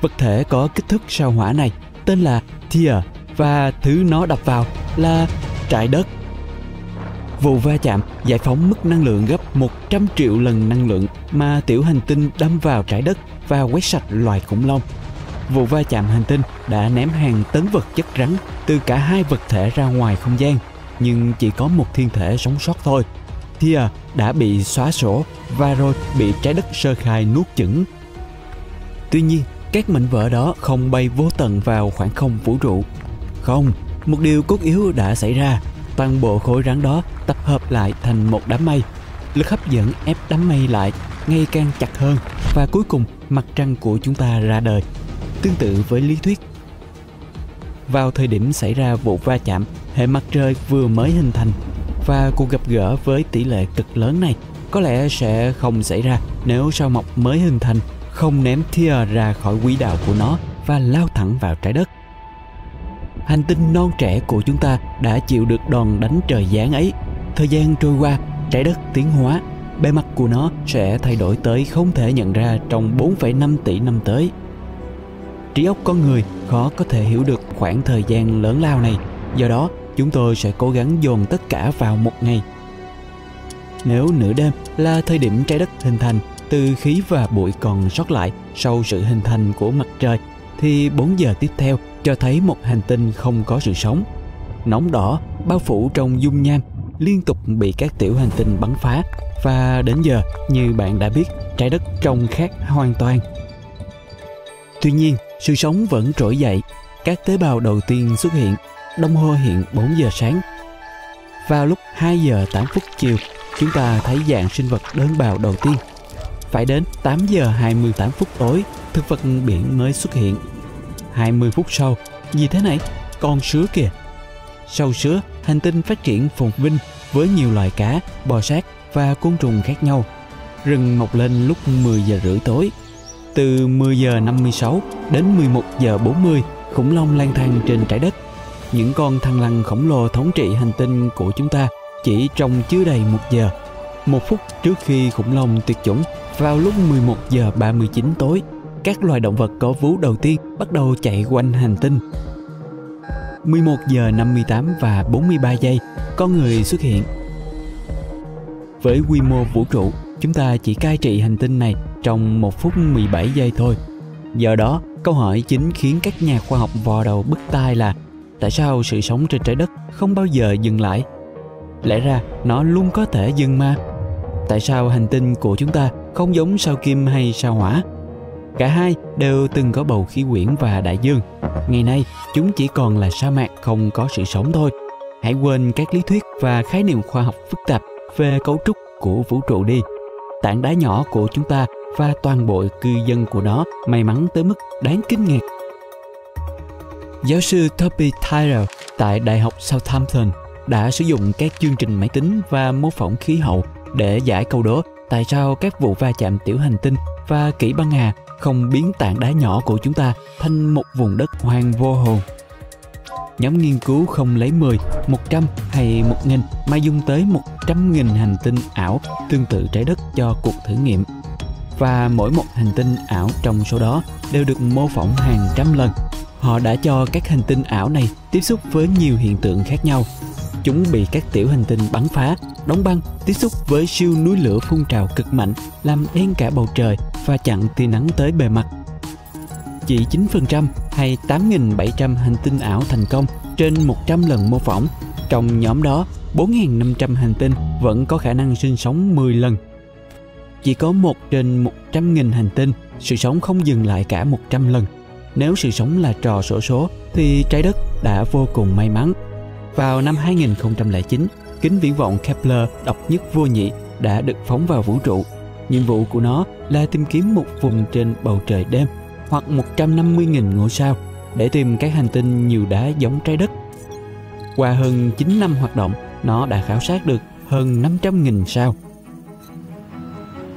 Vật thể có kích thước Sao Hỏa này tên là Thia và thứ nó đập vào là trái đất. Vụ va chạm giải phóng mức năng lượng gấp một trăm triệu lần năng lượng mà tiểu hành tinh đâm vào trái đất và quét sạch loài khủng long. Vụ va chạm hành tinh đã ném hàng tấn vật chất rắn từ cả hai vật thể ra ngoài không gian, nhưng chỉ có một thiên thể sống sót thôi. Thia đã bị xóa sổ và rồi bị trái đất sơ khai nuốt chửng. Tuy nhiên, các mảnh vỡ đó không bay vô tận vào khoảng không vũ trụ. Không, một điều cốt yếu đã xảy ra. Toàn bộ khối rắn đó tập hợp lại thành một đám mây. Lực hấp dẫn ép đám mây lại ngày càng chặt hơn và cuối cùng mặt trăng của chúng ta ra đời. Tương tự với lý thuyết, vào thời điểm xảy ra vụ va chạm, hệ mặt trời vừa mới hình thành và cuộc gặp gỡ với tỷ lệ cực lớn này có lẽ sẽ không xảy ra nếu Sao Mộc mới hình thành không ném Thea ra khỏi quỹ đạo của nó và lao thẳng vào trái đất. Hành tinh non trẻ của chúng ta đã chịu được đòn đánh trời giáng ấy. Thời gian trôi qua, trái đất tiến hóa, bề mặt của nó sẽ thay đổi tới không thể nhận ra trong bốn phẩy năm tỷ năm tới. Trí óc con người khó có thể hiểu được khoảng thời gian lớn lao này, do đó chúng tôi sẽ cố gắng dồn tất cả vào một ngày. Nếu nửa đêm là thời điểm trái đất hình thành, từ khí và bụi còn sót lại sau sự hình thành của mặt trời, thì bốn giờ tiếp theo cho thấy một hành tinh không có sự sống. Nóng đỏ bao phủ trong dung nham, liên tục bị các tiểu hành tinh bắn phá, và đến giờ, như bạn đã biết, trái đất trông khác hoàn toàn. Tuy nhiên, sự sống vẫn trỗi dậy, các tế bào đầu tiên xuất hiện, đồng hồ hiện bốn giờ sáng. Vào lúc hai giờ tám phút chiều, chúng ta thấy dạng sinh vật đơn bào đầu tiên. Phải đến tám giờ hai mươi tám phút tối, thực vật biển mới xuất hiện. hai mươi phút sau, gì thế này? Con sứa kìa! Sau sứa, hành tinh phát triển phồn vinh với nhiều loài cá, bò sát và côn trùng khác nhau. Rừng mọc lên lúc mười giờ rưỡi tối. Từ mười giờ năm mươi sáu đến mười một giờ bốn mươi, khủng long lang thang trên trái đất. Những con thằn lằn khổng lồ thống trị hành tinh của chúng ta chỉ trong chưa đầy một giờ. Một phút trước khi khủng long tuyệt chủng, vào lúc mười một giờ ba mươi chín tối, các loài động vật có vú đầu tiên bắt đầu chạy quanh hành tinh. mười một giờ năm mươi tám và bốn mươi ba giây, con người xuất hiện. Với quy mô vũ trụ, chúng ta chỉ cai trị hành tinh này trong một phút mười bảy giây thôi. Do đó, câu hỏi chính khiến các nhà khoa học vò đầu bứt tai là tại sao sự sống trên trái đất không bao giờ dừng lại? Lẽ ra nó luôn có thể dừng mà. Tại sao hành tinh của chúng ta không giống sao Kim hay sao Hỏa? Cả hai đều từng có bầu khí quyển và đại dương. Ngày nay, chúng chỉ còn là sa mạc không có sự sống thôi. Hãy quên các lý thuyết và khái niệm khoa học phức tạp về cấu trúc của vũ trụ đi. Tảng đá nhỏ của chúng ta và toàn bộ cư dân của nó may mắn tới mức đáng kinh ngạc. Giáo sư Toby Tyler tại Đại học Southampton đã sử dụng các chương trình máy tính và mô phỏng khí hậu để giải câu đố tại sao các vụ va chạm tiểu hành tinh và kỷ băng hà không biến tảng đá nhỏ của chúng ta thành một vùng đất hoang vô hồn. Nhóm nghiên cứu không lấy mười, một trăm hay một nghìn mà dùng tới một trăm nghìn hành tinh ảo tương tự trái đất cho cuộc thử nghiệm. Và mỗi một hành tinh ảo trong số đó đều được mô phỏng hàng trăm lần. Họ đã cho các hành tinh ảo này tiếp xúc với nhiều hiện tượng khác nhau. Chúng bị các tiểu hành tinh bắn phá, đóng băng, tiếp xúc với siêu núi lửa phun trào cực mạnh, làm đen cả bầu trời và chặn tia nắng tới bề mặt. Chỉ chín phần trăm hay tám nghìn bảy trăm hành tinh ảo thành công trên một trăm lần mô phỏng. Trong nhóm đó, bốn nghìn năm trăm hành tinh vẫn có khả năng sinh sống mười lần. Chỉ có một trên một trăm nghìn hành tinh, sự sống không dừng lại cả một trăm lần. Nếu sự sống là trò xổ số thì trái đất đã vô cùng may mắn. Vào năm hai nghìn không trăm lẻ chín, kính viễn vọng Kepler độc nhất vô nhị đã được phóng vào vũ trụ. Nhiệm vụ của nó là tìm kiếm một vùng trên bầu trời đêm hoặc một trăm năm mươi nghìn ngôi sao để tìm các hành tinh nhiều đá giống trái đất. Qua hơn chín năm hoạt động, nó đã khảo sát được hơn năm trăm nghìn sao.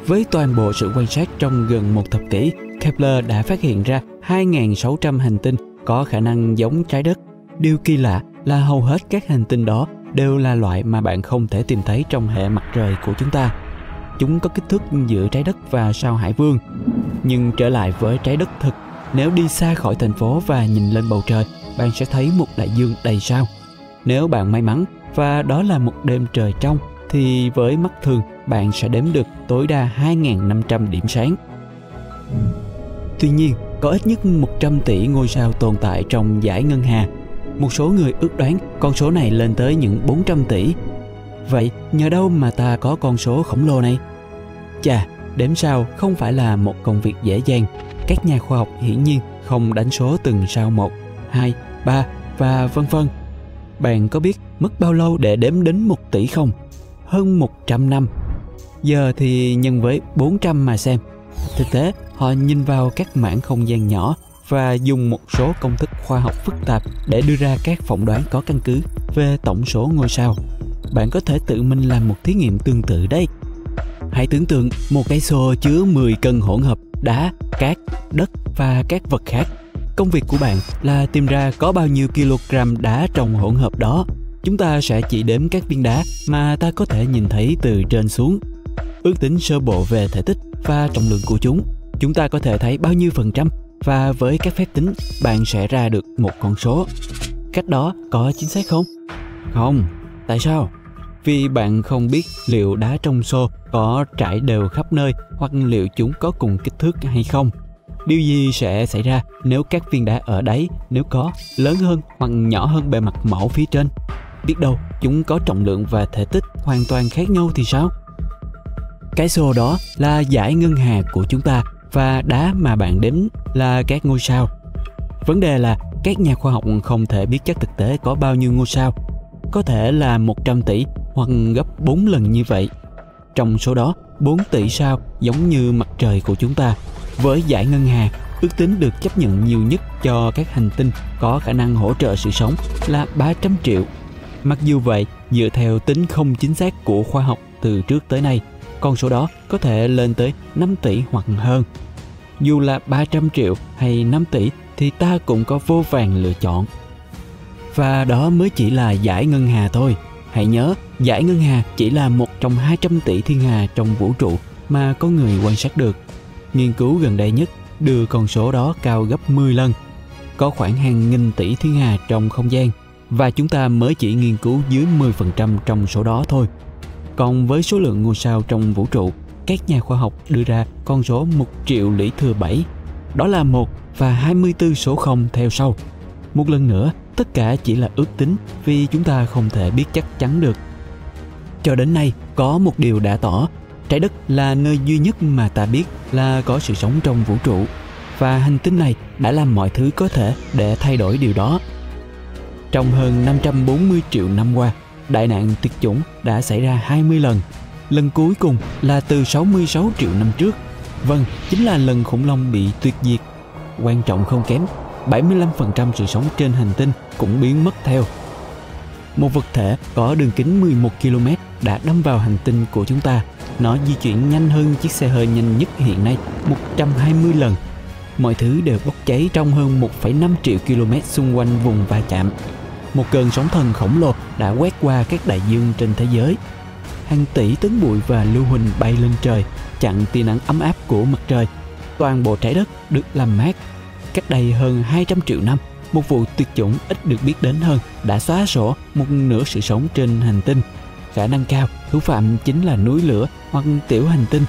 Với toàn bộ sự quan sát trong gần một thập kỷ, Kepler đã phát hiện ra hai nghìn sáu trăm hành tinh có khả năng giống trái đất. Điều kỳ lạ là hầu hết các hành tinh đó đều là loại mà bạn không thể tìm thấy trong hệ mặt trời của chúng ta. Chúng có kích thước giữa trái đất và sao Hải Vương. Nhưng trở lại với trái đất thực, nếu đi xa khỏi thành phố và nhìn lên bầu trời, bạn sẽ thấy một đại dương đầy sao. Nếu bạn may mắn và đó là một đêm trời trong, thì với mắt thường bạn sẽ đếm được tối đa hai nghìn năm trăm điểm sáng. Tuy nhiên, có ít nhất một trăm tỷ ngôi sao tồn tại trong dải ngân hà. Một số người ước đoán con số này lên tới những bốn trăm tỷ. Vậy nhờ đâu mà ta có con số khổng lồ này? Chà, đếm sao không phải là một công việc dễ dàng. Các nhà khoa học hiển nhiên không đánh số từng sao một, hai, ba và vân vân. Bạn có biết mất bao lâu để đếm đến một tỷ không? Hơn một trăm năm. Giờ thì nhân với bốn trăm mà xem. Thực tế, họ nhìn vào các mảng không gian nhỏ và dùng một số công thức khoa học phức tạp để đưa ra các phỏng đoán có căn cứ về tổng số ngôi sao. Bạn có thể tự mình làm một thí nghiệm tương tự đây. Hãy tưởng tượng một cái xô chứa mười cân hỗn hợp đá, cát, đất và các vật khác. Công việc của bạn là tìm ra có bao nhiêu kg đá trong hỗn hợp đó. Chúng ta sẽ chỉ đếm các viên đá mà ta có thể nhìn thấy từ trên xuống, ước tính sơ bộ về thể tích và trọng lượng của chúng. Chúng ta có thể thấy bao nhiêu phần trăm và với các phép tính bạn sẽ ra được một con số. Cách đó có chính xác không? Không. Tại sao? Vì bạn không biết liệu đá trong xô có trải đều khắp nơi hoặc liệu chúng có cùng kích thước hay không. Điều gì sẽ xảy ra nếu các viên đá ở đáy, nếu có, lớn hơn hoặc nhỏ hơn bề mặt mẫu phía trên? Biết đâu chúng có trọng lượng và thể tích hoàn toàn khác nhau thì sao? Cái xô đó là dải ngân hà của chúng ta và đá mà bạn đếm là các ngôi sao. Vấn đề là các nhà khoa học không thể biết chắc thực tế có bao nhiêu ngôi sao. Có thể là một trăm tỷ hoặc gấp bốn lần như vậy. Trong số đó, bốn tỷ sao giống như mặt trời của chúng ta. Với dải ngân hà, ước tính được chấp nhận nhiều nhất cho các hành tinh có khả năng hỗ trợ sự sống là ba trăm triệu. Mặc dù vậy, dựa theo tính không chính xác của khoa học từ trước tới nay, con số đó có thể lên tới năm tỷ hoặc hơn. Dù là ba trăm triệu hay năm tỷ thì ta cũng có vô vàn lựa chọn. Và đó mới chỉ là dải ngân hà thôi. Hãy nhớ, dải ngân hà chỉ là một trong hai trăm tỷ thiên hà trong vũ trụ mà có người quan sát được. Nghiên cứu gần đây nhất đưa con số đó cao gấp mười lần. Có khoảng hàng nghìn tỷ thiên hà trong không gian và chúng ta mới chỉ nghiên cứu dưới mười phần trăm trong số đó thôi. Còn với số lượng ngôi sao trong vũ trụ, các nhà khoa học đưa ra con số một triệu lũy thừa bảy. Đó là một và hai mươi tư số không theo sau. Một lần nữa, tất cả chỉ là ước tính vì chúng ta không thể biết chắc chắn được. Cho đến nay, có một điều đã tỏ, Trái đất là nơi duy nhất mà ta biết là có sự sống trong vũ trụ và hành tinh này đã làm mọi thứ có thể để thay đổi điều đó. Trong hơn năm trăm bốn mươi triệu năm qua, đại nạn tuyệt chủng đã xảy ra hai mươi lần. Lần cuối cùng là từ sáu mươi sáu triệu năm trước. Vâng, chính là lần khủng long bị tuyệt diệt. Quan trọng không kém, bảy mươi lăm phần trăm sự sống trên hành tinh cũng biến mất theo. Một vật thể có đường kính mười một ki lô mét đã đâm vào hành tinh của chúng ta. Nó di chuyển nhanh hơn chiếc xe hơi nhanh nhất hiện nay một trăm hai mươi lần. Mọi thứ đều bốc cháy trong hơn một phẩy năm triệu ki lô mét xung quanh vùng va chạm. Một cơn sóng thần khổng lồ đã quét qua các đại dương trên thế giới. Hàng tỷ tấn bụi và lưu huỳnh bay lên trời, chặn tia nắng ấm áp của mặt trời. Toàn bộ trái đất được làm mát. Cách đây hơn hai trăm triệu năm, một vụ tuyệt chủng ít được biết đến hơn đã xóa sổ một nửa sự sống trên hành tinh. Khả năng cao, thủ phạm chính là núi lửa hoặc tiểu hành tinh.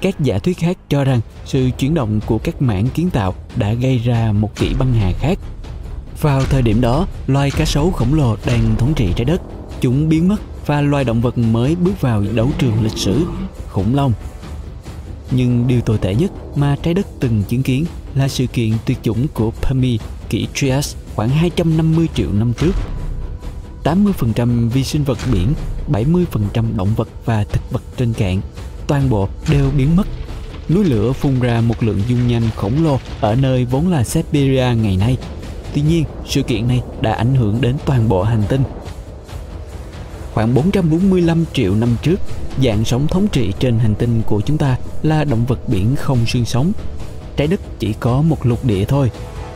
Các giả thuyết khác cho rằng sự chuyển động của các mảng kiến tạo đã gây ra một kỷ băng hà khác. Vào thời điểm đó, loài cá sấu khổng lồ đang thống trị trái đất. Chúng biến mất và loài động vật mới bước vào đấu trường lịch sử, khủng long. Nhưng điều tồi tệ nhất mà trái đất từng chứng kiến là sự kiện tuyệt chủng của Permi, kỷ Trias khoảng hai trăm năm mươi triệu năm trước. tám mươi phần trăm vi sinh vật biển, bảy mươi phần trăm động vật và thực vật trên cạn, toàn bộ đều biến mất. Núi lửa phun ra một lượng dung nham khổng lồ ở nơi vốn là Siberia ngày nay. Tuy nhiên, sự kiện này đã ảnh hưởng đến toàn bộ hành tinh. Khoảng bốn trăm bốn mươi lăm triệu năm trước, dạng sống thống trị trên hành tinh của chúng ta là động vật biển không xương sống. Trái đất chỉ có một lục địa thôi,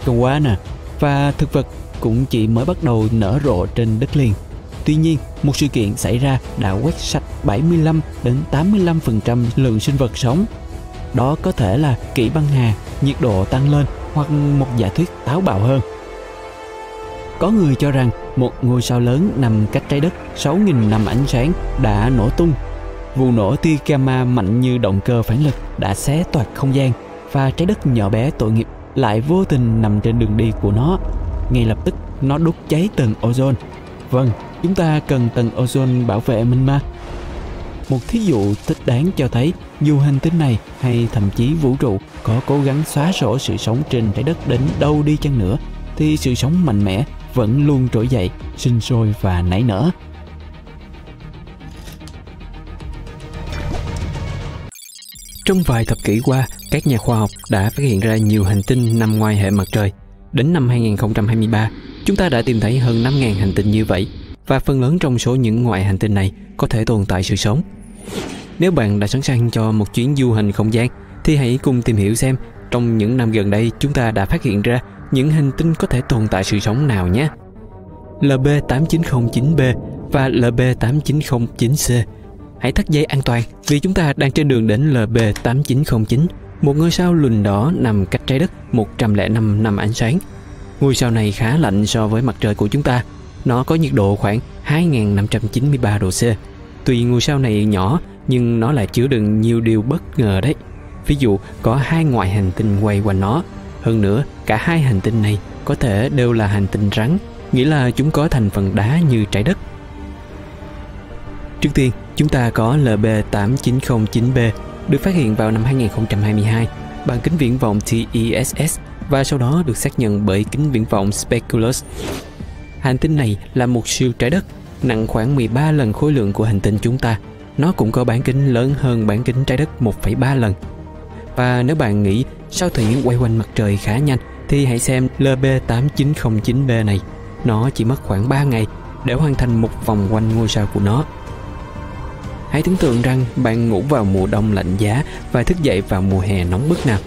không quá nè, và thực vật cũng chỉ mới bắt đầu nở rộ trên đất liền. Tuy nhiên, một sự kiện xảy ra đã quét sạch bảy mươi lăm đến tám mươi lăm phần trăm lượng sinh vật sống. Đó có thể là kỷ băng hà, nhiệt độ tăng lên hoặc một giả thuyết táo bạo hơn. Có người cho rằng một ngôi sao lớn nằm cách trái đất sáu nghìn năm ánh sáng đã nổ tung. Vụ nổ tia gamma mạnh như động cơ phản lực đã xé toạc không gian và trái đất nhỏ bé tội nghiệp lại vô tình nằm trên đường đi của nó. Ngay lập tức nó đốt cháy tầng ozone. Vâng, chúng ta cần tầng ozone bảo vệ mình mà. Một thí dụ thích đáng cho thấy dù hành tinh này hay thậm chí vũ trụ có cố gắng xóa sổ sự sống trên trái đất đến đâu đi chăng nữa thì sự sống mạnh mẽ vẫn luôn trỗi dậy, sinh sôi và nảy nở. Trong vài thập kỷ qua, các nhà khoa học đã phát hiện ra nhiều hành tinh nằm ngoài hệ mặt trời. Đến năm hai nghìn không trăm hai mươi ba, chúng ta đã tìm thấy hơn năm nghìn hành tinh như vậy và phần lớn trong số những ngoại hành tinh này có thể tồn tại sự sống. Nếu bạn đã sẵn sàng cho một chuyến du hành không gian thì hãy cùng tìm hiểu xem trong những năm gần đây chúng ta đã phát hiện ra những hành tinh có thể tồn tại sự sống nào nhé. L B tám chín không chín b và L B tám chín không chín c. Hãy thắt dây an toàn vì chúng ta đang trên đường đến L B tám chín không chín, một ngôi sao lùn đỏ nằm cách trái đất một trăm lẻ năm năm ánh sáng. Ngôi sao này khá lạnh so với mặt trời của chúng ta. Nó có nhiệt độ khoảng hai nghìn năm trăm chín mươi ba độ C. Tuy ngôi sao này nhỏ nhưng nó lại chứa đựng nhiều điều bất ngờ đấy. Ví dụ có hai ngoại hành tinh quay quanh nó. Hơn nữa, cả hai hành tinh này có thể đều là hành tinh rắn, nghĩa là chúng có thành phần đá như trái đất. Trước tiên, chúng ta có L B tám chín không chín b được phát hiện vào năm hai nghìn không trăm hai mươi hai bằng kính viễn vọng T E S S và sau đó được xác nhận bởi kính viễn vọng Speculus. Hành tinh này là một siêu trái đất, nặng khoảng mười ba lần khối lượng của hành tinh chúng ta. Nó cũng có bán kính lớn hơn bán kính trái đất một phẩy ba lần. Và nếu bạn nghĩ sao thủy quay quanh mặt trời khá nhanh thì hãy xem L B tám chín không chín b này. Nó chỉ mất khoảng ba ngày để hoàn thành một vòng quanh ngôi sao của nó. Hãy tưởng tượng rằng bạn ngủ vào mùa đông lạnh giá và thức dậy vào mùa hè nóng bức nào.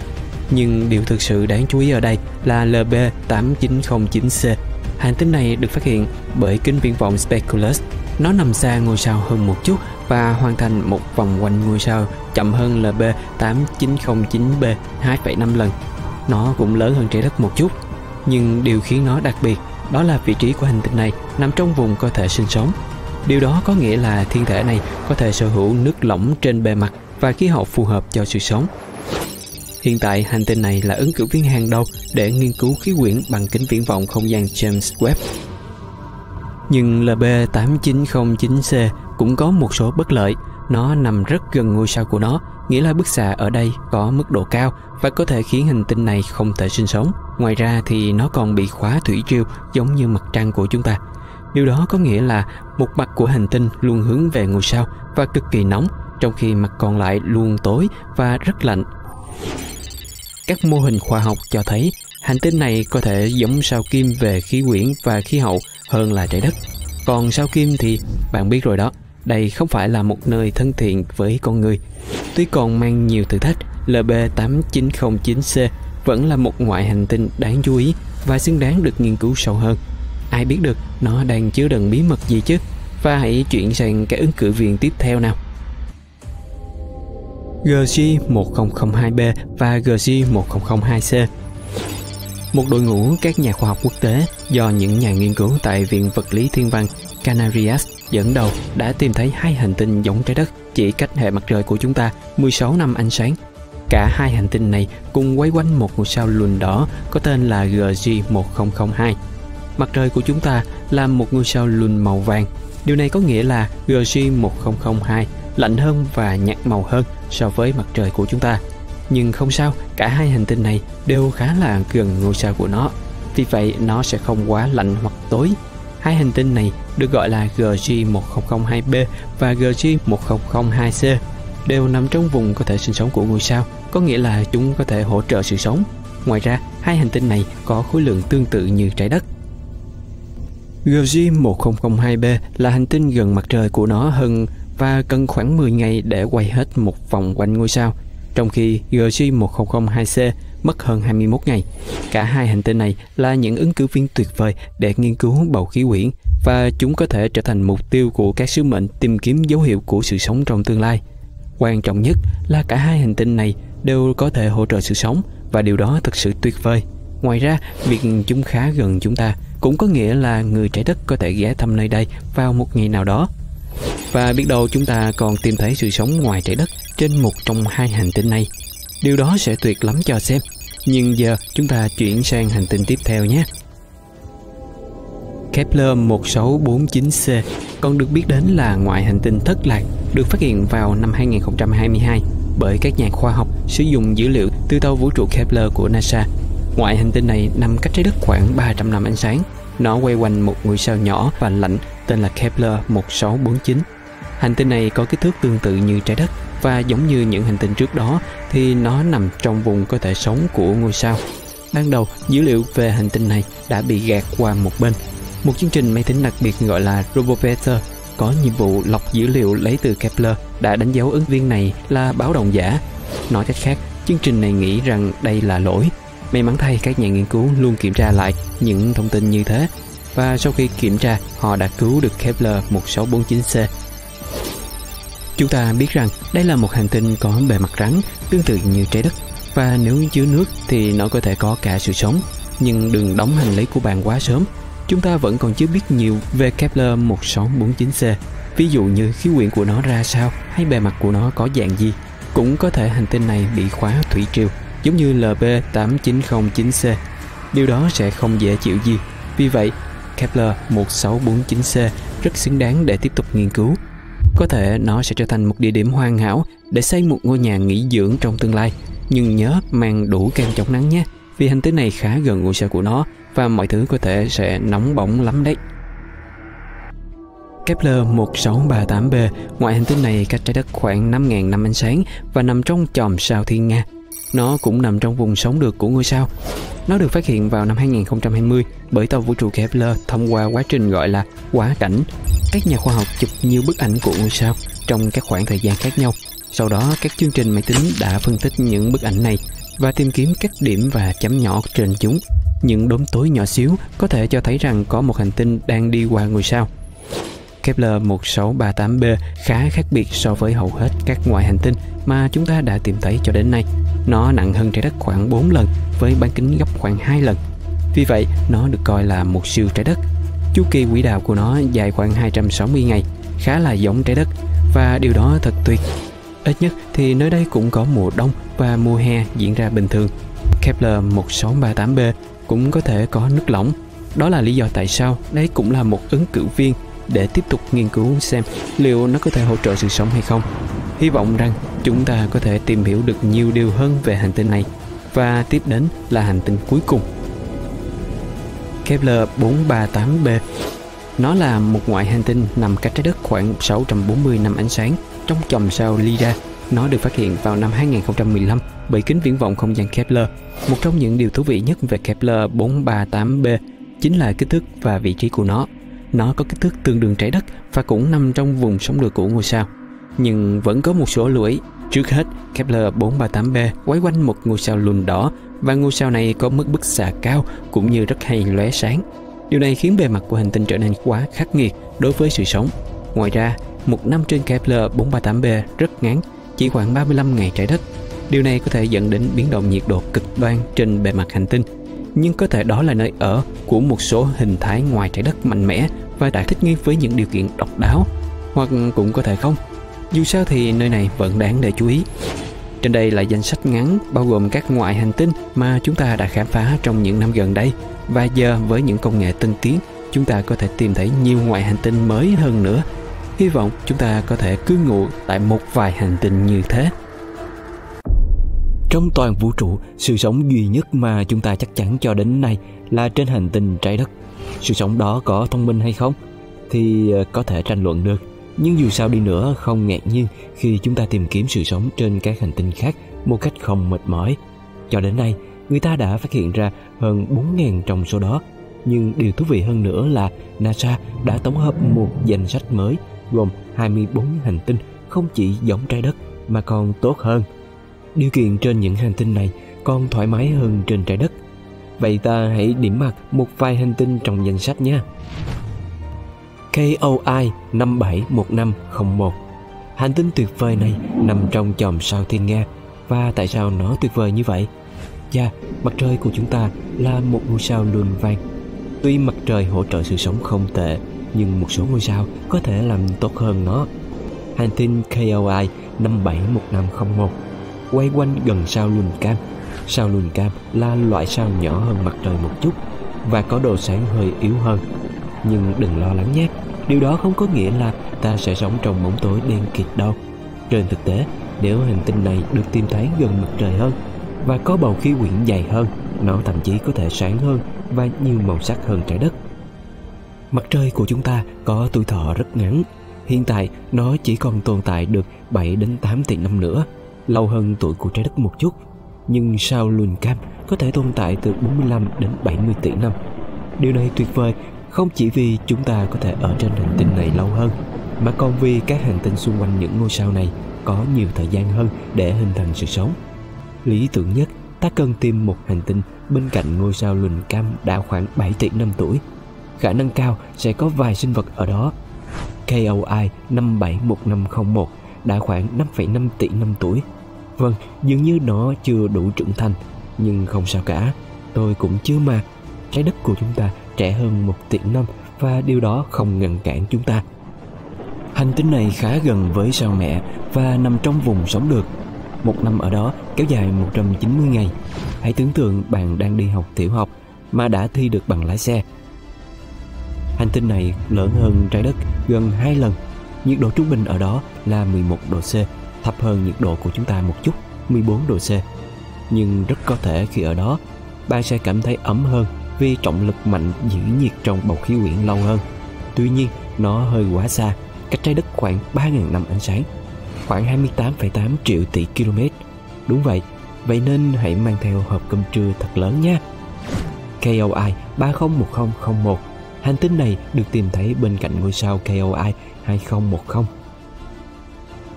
Nhưng điều thực sự đáng chú ý ở đây là L B tám chín không chín c. Hành tinh này được phát hiện bởi kính viễn vọng Speculus. Nó nằm xa ngôi sao hơn một chút và hoàn thành một vòng quanh ngôi sao chậm hơn L B tám chín không chín b hai phẩy năm lần. Nó cũng lớn hơn trái đất một chút. Nhưng điều khiến nó đặc biệt đó là vị trí của hành tinh này nằm trong vùng có thể sinh sống. Điều đó có nghĩa là thiên thể này có thể sở hữu nước lỏng trên bề mặt và khí hậu phù hợp cho sự sống. Hiện tại, hành tinh này là ứng cử viên hàng đầu để nghiên cứu khí quyển bằng kính viễn vọng không gian James Webb. Nhưng L B tám chín không chín c cũng có một số bất lợi. Nó nằm rất gần ngôi sao của nó, nghĩa là bức xạ ở đây có mức độ cao và có thể khiến hành tinh này không thể sinh sống. Ngoài ra thì nó còn bị khóa thủy triều giống như mặt trăng của chúng ta. Điều đó có nghĩa là một mặt của hành tinh luôn hướng về ngôi sao và cực kỳ nóng, trong khi mặt còn lại luôn tối và rất lạnh. Các mô hình khoa học cho thấy hành tinh này có thể giống sao Kim về khí quyển và khí hậu hơn là trái đất. Còn sao Kim thì bạn biết rồi đó, đây không phải là một nơi thân thiện với con người. Tuy còn mang nhiều thử thách, L B tám chín không chín c vẫn là một ngoại hành tinh đáng chú ý và xứng đáng được nghiên cứu sâu hơn. Ai biết được nó đang chứa đựng bí mật gì chứ? Và hãy chuyển sang cái ứng cử viên tiếp theo nào. G J một nghìn không trăm linh hai b và G J một nghìn không trăm linh hai c. Một đội ngũ các nhà khoa học quốc tế do những nhà nghiên cứu tại Viện Vật lý Thiên văn Canarias dẫn đầu đã tìm thấy hai hành tinh giống trái đất chỉ cách hệ mặt trời của chúng ta mười sáu năm ánh sáng. Cả hai hành tinh này cùng quay quanh một ngôi sao lùn đỏ có tên là G J một nghìn không trăm linh hai. Mặt trời của chúng ta là một ngôi sao lùn màu vàng. Điều này có nghĩa là G J một nghìn không trăm linh hai lạnh hơn và nhạt màu hơn so với mặt trời của chúng ta. Nhưng không sao, cả hai hành tinh này đều khá là gần ngôi sao của nó. Vì vậy nó sẽ không quá lạnh hoặc tối. Hai hành tinh này được gọi là G J một nghìn không trăm linh hai b và G J một nghìn không trăm linh hai c. Đều nằm trong vùng có thể sinh sống của ngôi sao, có nghĩa là chúng có thể hỗ trợ sự sống. Ngoài ra, hai hành tinh này có khối lượng tương tự như trái đất. G J một nghìn không trăm linh hai b là hành tinh gần mặt trời của nó hơn và cần khoảng mười ngày để quay hết một vòng quanh ngôi sao, trong khi G J một nghìn không trăm linh hai c mất hơn hai mươi mốt ngày. Cả hai hành tinh này là những ứng cử viên tuyệt vời để nghiên cứu bầu khí quyển và chúng có thể trở thành mục tiêu của các sứ mệnh tìm kiếm dấu hiệu của sự sống trong tương lai. Quan trọng nhất là cả hai hành tinh này đều có thể hỗ trợ sự sống và điều đó thật sự tuyệt vời. Ngoài ra, việc chúng khá gần chúng ta cũng có nghĩa là người trái đất có thể ghé thăm nơi đây vào một ngày nào đó. Và biết đâu chúng ta còn tìm thấy sự sống ngoài trái đất trên một trong hai hành tinh này. Điều đó sẽ tuyệt lắm cho xem. Nhưng giờ chúng ta chuyển sang hành tinh tiếp theo nhé. Kepler một nghìn sáu trăm bốn mươi chín c còn được biết đến là ngoại hành tinh thất lạc, được phát hiện vào năm hai nghìn không trăm hai mươi hai bởi các nhà khoa học sử dụng dữ liệu từ tàu vũ trụ Kepler của NASA. Ngoại hành tinh này nằm cách trái đất khoảng ba trăm năm ánh sáng. Nó quay quanh một ngôi sao nhỏ và lạnh tên là Kepler một nghìn sáu trăm bốn mươi chín. Hành tinh này có kích thước tương tự như trái đất và giống như những hành tinh trước đó thì nó nằm trong vùng có thể sống của ngôi sao. Ban đầu, dữ liệu về hành tinh này đã bị gạt qua một bên. Một chương trình máy tính đặc biệt gọi là RoboVector có nhiệm vụ lọc dữ liệu lấy từ Kepler đã đánh dấu ứng viên này là báo động giả. Nói cách khác, Chương trình này nghĩ rằng đây là lỗi. May mắn thay, các nhà nghiên cứu luôn kiểm tra lại những thông tin như thế, và sau khi kiểm tra, họ đã cứu được Kepler mười sáu bốn chín C. Chúng ta biết rằng đây là một hành tinh có bề mặt rắn, tương tự như trái đất, và nếu chứa nước thì nó có thể có cả sự sống. Nhưng đừng đóng hành lý của bạn quá sớm. Chúng ta vẫn còn chưa biết nhiều về Kepler mười sáu bốn chín C, ví dụ như khí quyển của nó ra sao hay bề mặt của nó có dạng gì. Cũng có thể hành tinh này bị khóa thủy triều, giống như L B tám chín không chín C. Điều đó sẽ không dễ chịu gì. Vì vậy, Kepler mười sáu bốn chín C rất xứng đáng để tiếp tục nghiên cứu. Có thể nó sẽ trở thành một địa điểm hoàn hảo để xây một ngôi nhà nghỉ dưỡng trong tương lai. Nhưng nhớ mang đủ kem chống nắng nhé, vì hành tinh này khá gần ngôi sao của nó và mọi thứ có thể sẽ nóng bỏng lắm đấy. Kepler mười sáu ba tám b, ngoại hành tinh này cách trái đất khoảng năm nghìn năm ánh sáng và nằm trong chòm sao Thiên Nga. Nó cũng nằm trong vùng sống được của ngôi sao. Nó được phát hiện vào năm hai nghìn không trăm hai mươi bởi tàu vũ trụ Kepler thông qua quá trình gọi là quá cảnh. Các nhà khoa học chụp nhiều bức ảnh của ngôi sao trong các khoảng thời gian khác nhau. Sau đó, các chương trình máy tính đã phân tích những bức ảnh này và tìm kiếm các điểm và chấm nhỏ trên chúng. Những đốm tối nhỏ xíu có thể cho thấy rằng có một hành tinh đang đi qua ngôi sao. Kepler mười sáu ba tám b khá khác biệt so với hầu hết các ngoại hành tinh mà chúng ta đã tìm thấy cho đến nay. Nó nặng hơn trái đất khoảng bốn lần với bán kính gấp khoảng hai lần. Vì vậy, nó được coi là một siêu trái đất. Chu kỳ quỹ đạo của nó dài khoảng hai trăm sáu mươi ngày, khá là giống trái đất, và điều đó thật tuyệt. Ít nhất thì nơi đây cũng có mùa đông và mùa hè diễn ra bình thường. Kepler mười sáu ba tám b cũng có thể có nước lỏng. Đó là lý do tại sao đây cũng là một ứng cử viên để tiếp tục nghiên cứu xem liệu nó có thể hỗ trợ sự sống hay không. Hy vọng rằng chúng ta có thể tìm hiểu được nhiều điều hơn về hành tinh này. Và tiếp đến là hành tinh cuối cùng, Kepler bốn ba tám b. Nó là một ngoại hành tinh nằm cách trái đất khoảng sáu trăm bốn mươi năm ánh sáng trong chòm sao Lyra. Nó được phát hiện vào năm hai nghìn không trăm mười lăm bởi kính viễn vọng không gian Kepler. Một trong những điều thú vị nhất về Kepler bốn ba tám b chính là kích thước và vị trí của nó. Nó có kích thước tương đương trái đất và cũng nằm trong vùng sống được của ngôi sao. Nhưng vẫn có một số lưu ý. Trước hết, Kepler bốn ba tám b quay quanh một ngôi sao lùn đỏ, và ngôi sao này có mức bức xạ cao cũng như rất hay lóe sáng. Điều này khiến bề mặt của hành tinh trở nên quá khắc nghiệt đối với sự sống. Ngoài ra, một năm trên Kepler bốn ba tám b rất ngắn, chỉ khoảng ba mươi lăm ngày trái đất. Điều này có thể dẫn đến biến động nhiệt độ cực đoan trên bề mặt hành tinh. Nhưng có thể đó là nơi ở của một số hình thái ngoài trái đất mạnh mẽ và đã thích nghi với những điều kiện độc đáo. Hoặc cũng có thể không. Dù sao thì nơi này vẫn đáng để chú ý. Trên đây là danh sách ngắn bao gồm các ngoại hành tinh mà chúng ta đã khám phá trong những năm gần đây. Và giờ với những công nghệ tân tiến, chúng ta có thể tìm thấy nhiều ngoại hành tinh mới hơn nữa. Hy vọng chúng ta có thể cư ngụ tại một vài hành tinh như thế. Trong toàn vũ trụ, sự sống duy nhất mà chúng ta chắc chắn cho đến nay là trên hành tinh trái đất. Sự sống đó có thông minh hay không thì có thể tranh luận được. Nhưng dù sao đi nữa, không ngạc nhiên khi chúng ta tìm kiếm sự sống trên các hành tinh khác một cách không mệt mỏi. Cho đến nay, người ta đã phát hiện ra hơn bốn nghìn trong số đó. Nhưng điều thú vị hơn nữa là NASA đã tổng hợp một danh sách mới gồm hai mươi bốn hành tinh không chỉ giống trái đất mà còn tốt hơn. Điều kiện trên những hành tinh này còn thoải mái hơn trên trái đất. Vậy ta hãy điểm mặt một vài hành tinh trong danh sách nhé. K O I năm bảy một năm không một. Hành tinh tuyệt vời này nằm trong chòm sao Thiên Nga. Và tại sao nó tuyệt vời như vậy? Dạ, mặt trời của chúng ta là một ngôi sao lùn vàng. Tuy mặt trời hỗ trợ sự sống không tệ, nhưng một số ngôi sao có thể làm tốt hơn nó. Hành tinh K O I năm bảy một năm không một quay quanh gần sao lùn cam. Sao lùn cam là loại sao nhỏ hơn mặt trời một chút và có độ sáng hơi yếu hơn. Nhưng đừng lo lắng nhé, điều đó không có nghĩa là ta sẽ sống trong bóng tối đen kịt đâu. Trên thực tế, nếu hành tinh này được tìm thấy gần mặt trời hơn và có bầu khí quyển dày hơn, nó thậm chí có thể sáng hơn và nhiều màu sắc hơn trái đất. Mặt trời của chúng ta có tuổi thọ rất ngắn. Hiện tại, nó chỉ còn tồn tại được bảy đến tám tỷ năm nữa, lâu hơn tuổi của trái đất một chút. Nhưng sao lùn cam có thể tồn tại từ bốn mươi lăm đến bảy mươi tỷ năm. Điều này tuyệt vời không chỉ vì chúng ta có thể ở trên hành tinh này lâu hơn, mà còn vì các hành tinh xung quanh những ngôi sao này có nhiều thời gian hơn để hình thành sự sống. Lý tưởng nhất, ta cần tìm một hành tinh bên cạnh ngôi sao lùn cam đã khoảng bảy tỷ năm tuổi. Khả năng cao sẽ có vài sinh vật ở đó. K O I năm bảy một năm không một đã khoảng năm phẩy năm tỷ năm tuổi. Vâng, dường như nó chưa đủ trưởng thành, nhưng không sao cả, tôi cũng chưa mà. Trái đất của chúng ta trẻ hơn một tỷ năm và điều đó không ngăn cản chúng ta. Hành tinh này khá gần với sao mẹ và nằm trong vùng sống được. Một năm ở đó kéo dài một trăm chín mươi ngày. Hãy tưởng tượng bạn đang đi học tiểu học mà đã thi được bằng lái xe. Hành tinh này lớn hơn trái đất gần hai lần. Nhiệt độ trung bình ở đó là mười một độ C, thấp hơn nhiệt độ của chúng ta một chút, mười bốn độ C. Nhưng rất có thể khi ở đó, bạn sẽ cảm thấy ấm hơn vì trọng lực mạnh giữ nhiệt trong bầu khí quyển lâu hơn. Tuy nhiên, nó hơi quá xa, cách trái đất khoảng ba nghìn năm ánh sáng, khoảng hai mươi tám phẩy tám triệu tỷ ki lô mét. Đúng vậy, vậy nên hãy mang theo hộp cơm trưa thật lớn nha. K O I ba không một không không một, hành tinh này được tìm thấy bên cạnh ngôi sao K O I hai không một không.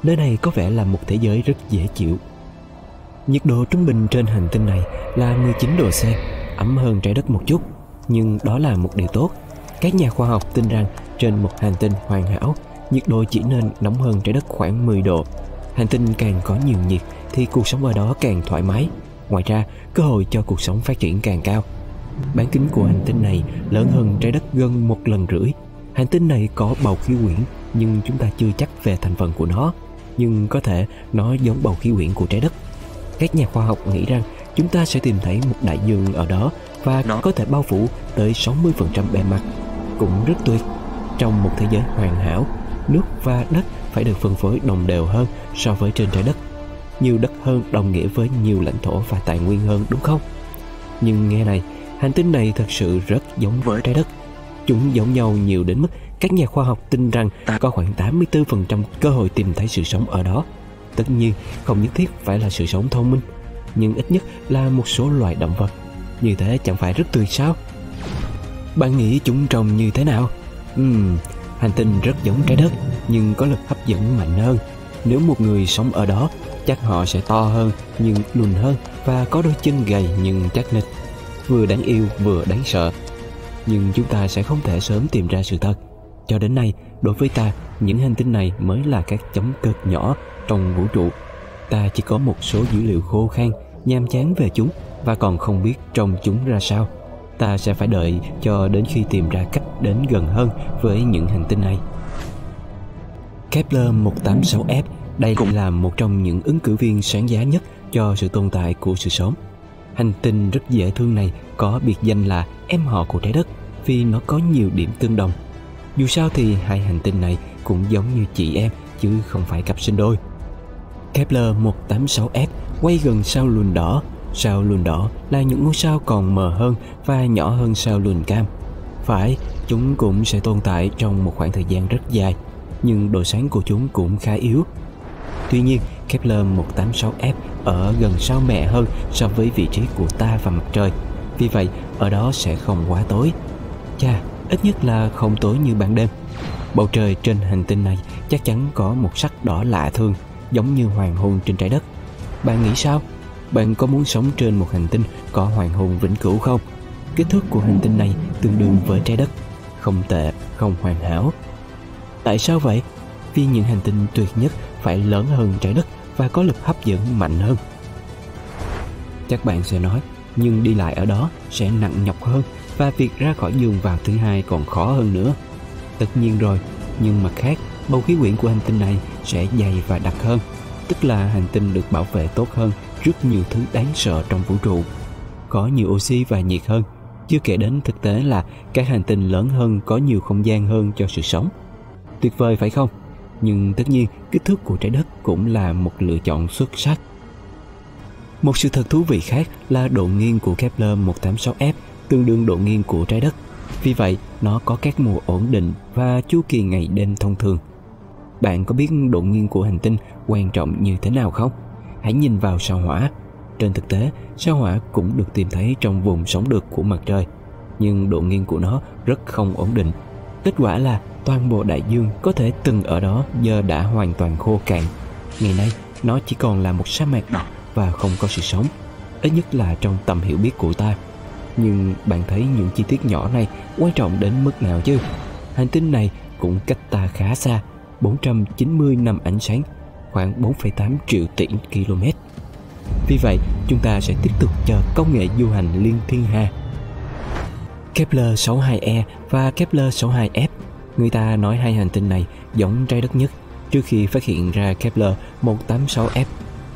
Nơi này có vẻ là một thế giới rất dễ chịu. Nhiệt độ trung bình trên hành tinh này là mười chín độ C, ấm hơn trái đất một chút, nhưng đó là một điều tốt. Các nhà khoa học tin rằng trên một hành tinh hoàn hảo, nhiệt độ chỉ nên nóng hơn trái đất khoảng mười độ. Hành tinh càng có nhiều nhiệt thì cuộc sống ở đó càng thoải mái. Ngoài ra, cơ hội cho cuộc sống phát triển càng cao. Bán kính của hành tinh này lớn hơn trái đất gần một lần rưỡi. Hành tinh này có bầu khí quyển, nhưng chúng ta chưa chắc về thành phần của nó. Nhưng có thể nó giống bầu khí quyển của trái đất. Các nhà khoa học nghĩ rằng chúng ta sẽ tìm thấy một đại dương ở đó và nó có thể bao phủ tới sáu mươi phần trăm bề mặt. Cũng rất tuyệt. Trong một thế giới hoàn hảo, nước và đất phải được phân phối đồng đều hơn so với trên trái đất. Nhiều đất hơn đồng nghĩa với nhiều lãnh thổ và tài nguyên hơn, đúng không? Nhưng nghe này, hành tinh này thật sự rất giống với trái đất. Chúng giống nhau nhiều đến mức các nhà khoa học tin rằng có khoảng tám mươi tư phần trăm cơ hội tìm thấy sự sống ở đó. Tất nhiên, không nhất thiết phải là sự sống thông minh, nhưng ít nhất là một số loài động vật. Như thế chẳng phải rất tuyệt sao? Bạn nghĩ chúng trông như thế nào? Ừm, hành tinh rất giống trái đất, nhưng có lực hấp dẫn mạnh hơn. Nếu một người sống ở đó, chắc họ sẽ to hơn, nhưng lùn hơn và có đôi chân gầy nhưng chắc nịch. Vừa đáng yêu vừa đáng sợ. Nhưng chúng ta sẽ không thể sớm tìm ra sự thật. Cho đến nay, đối với ta, những hành tinh này mới là các chấm cực nhỏ trong vũ trụ. Ta chỉ có một số dữ liệu khô khan, nhàm chán về chúng và còn không biết trông chúng ra sao. Ta sẽ phải đợi cho đến khi tìm ra cách đến gần hơn với những hành tinh này. Kepler một tám sáu F, đây cũng là một trong những ứng cử viên sáng giá nhất cho sự tồn tại của sự sống. Hành tinh rất dễ thương này có biệt danh là em họ của trái đất vì nó có nhiều điểm tương đồng. Dù sao thì hai hành tinh này cũng giống như chị em chứ không phải cặp sinh đôi. Kepler một tám sáu F quay gần sao lùn đỏ. Sao lùn đỏ là những ngôi sao còn mờ hơn và nhỏ hơn sao lùn cam. Phải, chúng cũng sẽ tồn tại trong một khoảng thời gian rất dài, nhưng độ sáng của chúng cũng khá yếu. Tuy nhiên, Kepler một tám sáu F ở gần sao mẹ hơn so với vị trí của ta và mặt trời. Vì vậy, ở đó sẽ không quá tối. Chà, ít nhất là không tối như ban đêm. Bầu trời trên hành tinh này chắc chắn có một sắc đỏ lạ thường, giống như hoàng hôn trên trái đất. Bạn nghĩ sao? Bạn có muốn sống trên một hành tinh có hoàng hôn vĩnh cửu không? Kích thước của hành tinh này tương đương với trái đất. Không tệ, không hoàn hảo. Tại sao vậy? Vì những hành tinh tuyệt nhất phải lớn hơn trái đất và có lực hấp dẫn mạnh hơn. Chắc bạn sẽ nói, nhưng đi lại ở đó sẽ nặng nhọc hơn và việc ra khỏi giường vào thứ hai còn khó hơn nữa. Tất nhiên rồi, nhưng mặt khác, bầu khí quyển của hành tinh này sẽ dày và đặc hơn, tức là hành tinh được bảo vệ tốt hơn rất nhiều thứ đáng sợ trong vũ trụ. Có nhiều oxy và nhiệt hơn, chưa kể đến thực tế là các hành tinh lớn hơn có nhiều không gian hơn cho sự sống. Tuyệt vời phải không? Nhưng tất nhiên, kích thước của trái đất cũng là một lựa chọn xuất sắc. Một sự thật thú vị khác là độ nghiêng của Kepler một tám sáu F tương đương độ nghiêng của trái đất. Vì vậy, nó có các mùa ổn định và chu kỳ ngày đêm thông thường. Bạn có biết độ nghiêng của hành tinh quan trọng như thế nào không? Hãy nhìn vào sao Hỏa. Trên thực tế, sao Hỏa cũng được tìm thấy trong vùng sống được của mặt trời, nhưng độ nghiêng của nó rất không ổn định. Kết quả là toàn bộ đại dương có thể từng ở đó giờ đã hoàn toàn khô cạn. Ngày nay, nó chỉ còn là một sa mạc đỏ và không có sự sống, ít nhất là trong tầm hiểu biết của ta. Nhưng bạn thấy những chi tiết nhỏ này quan trọng đến mức nào chứ? Hành tinh này cũng cách ta khá xa, bốn trăm chín mươi năm ánh sáng, khoảng bốn phẩy tám triệu tỷ ki lô mét. Vì vậy, chúng ta sẽ tiếp tục chờ công nghệ du hành liên thiên hà. Kepler sáu mươi hai e và Kepler sáu mươi hai f, người ta nói hai hành tinh này giống trái đất nhất trước khi phát hiện ra Kepler một tám sáu f.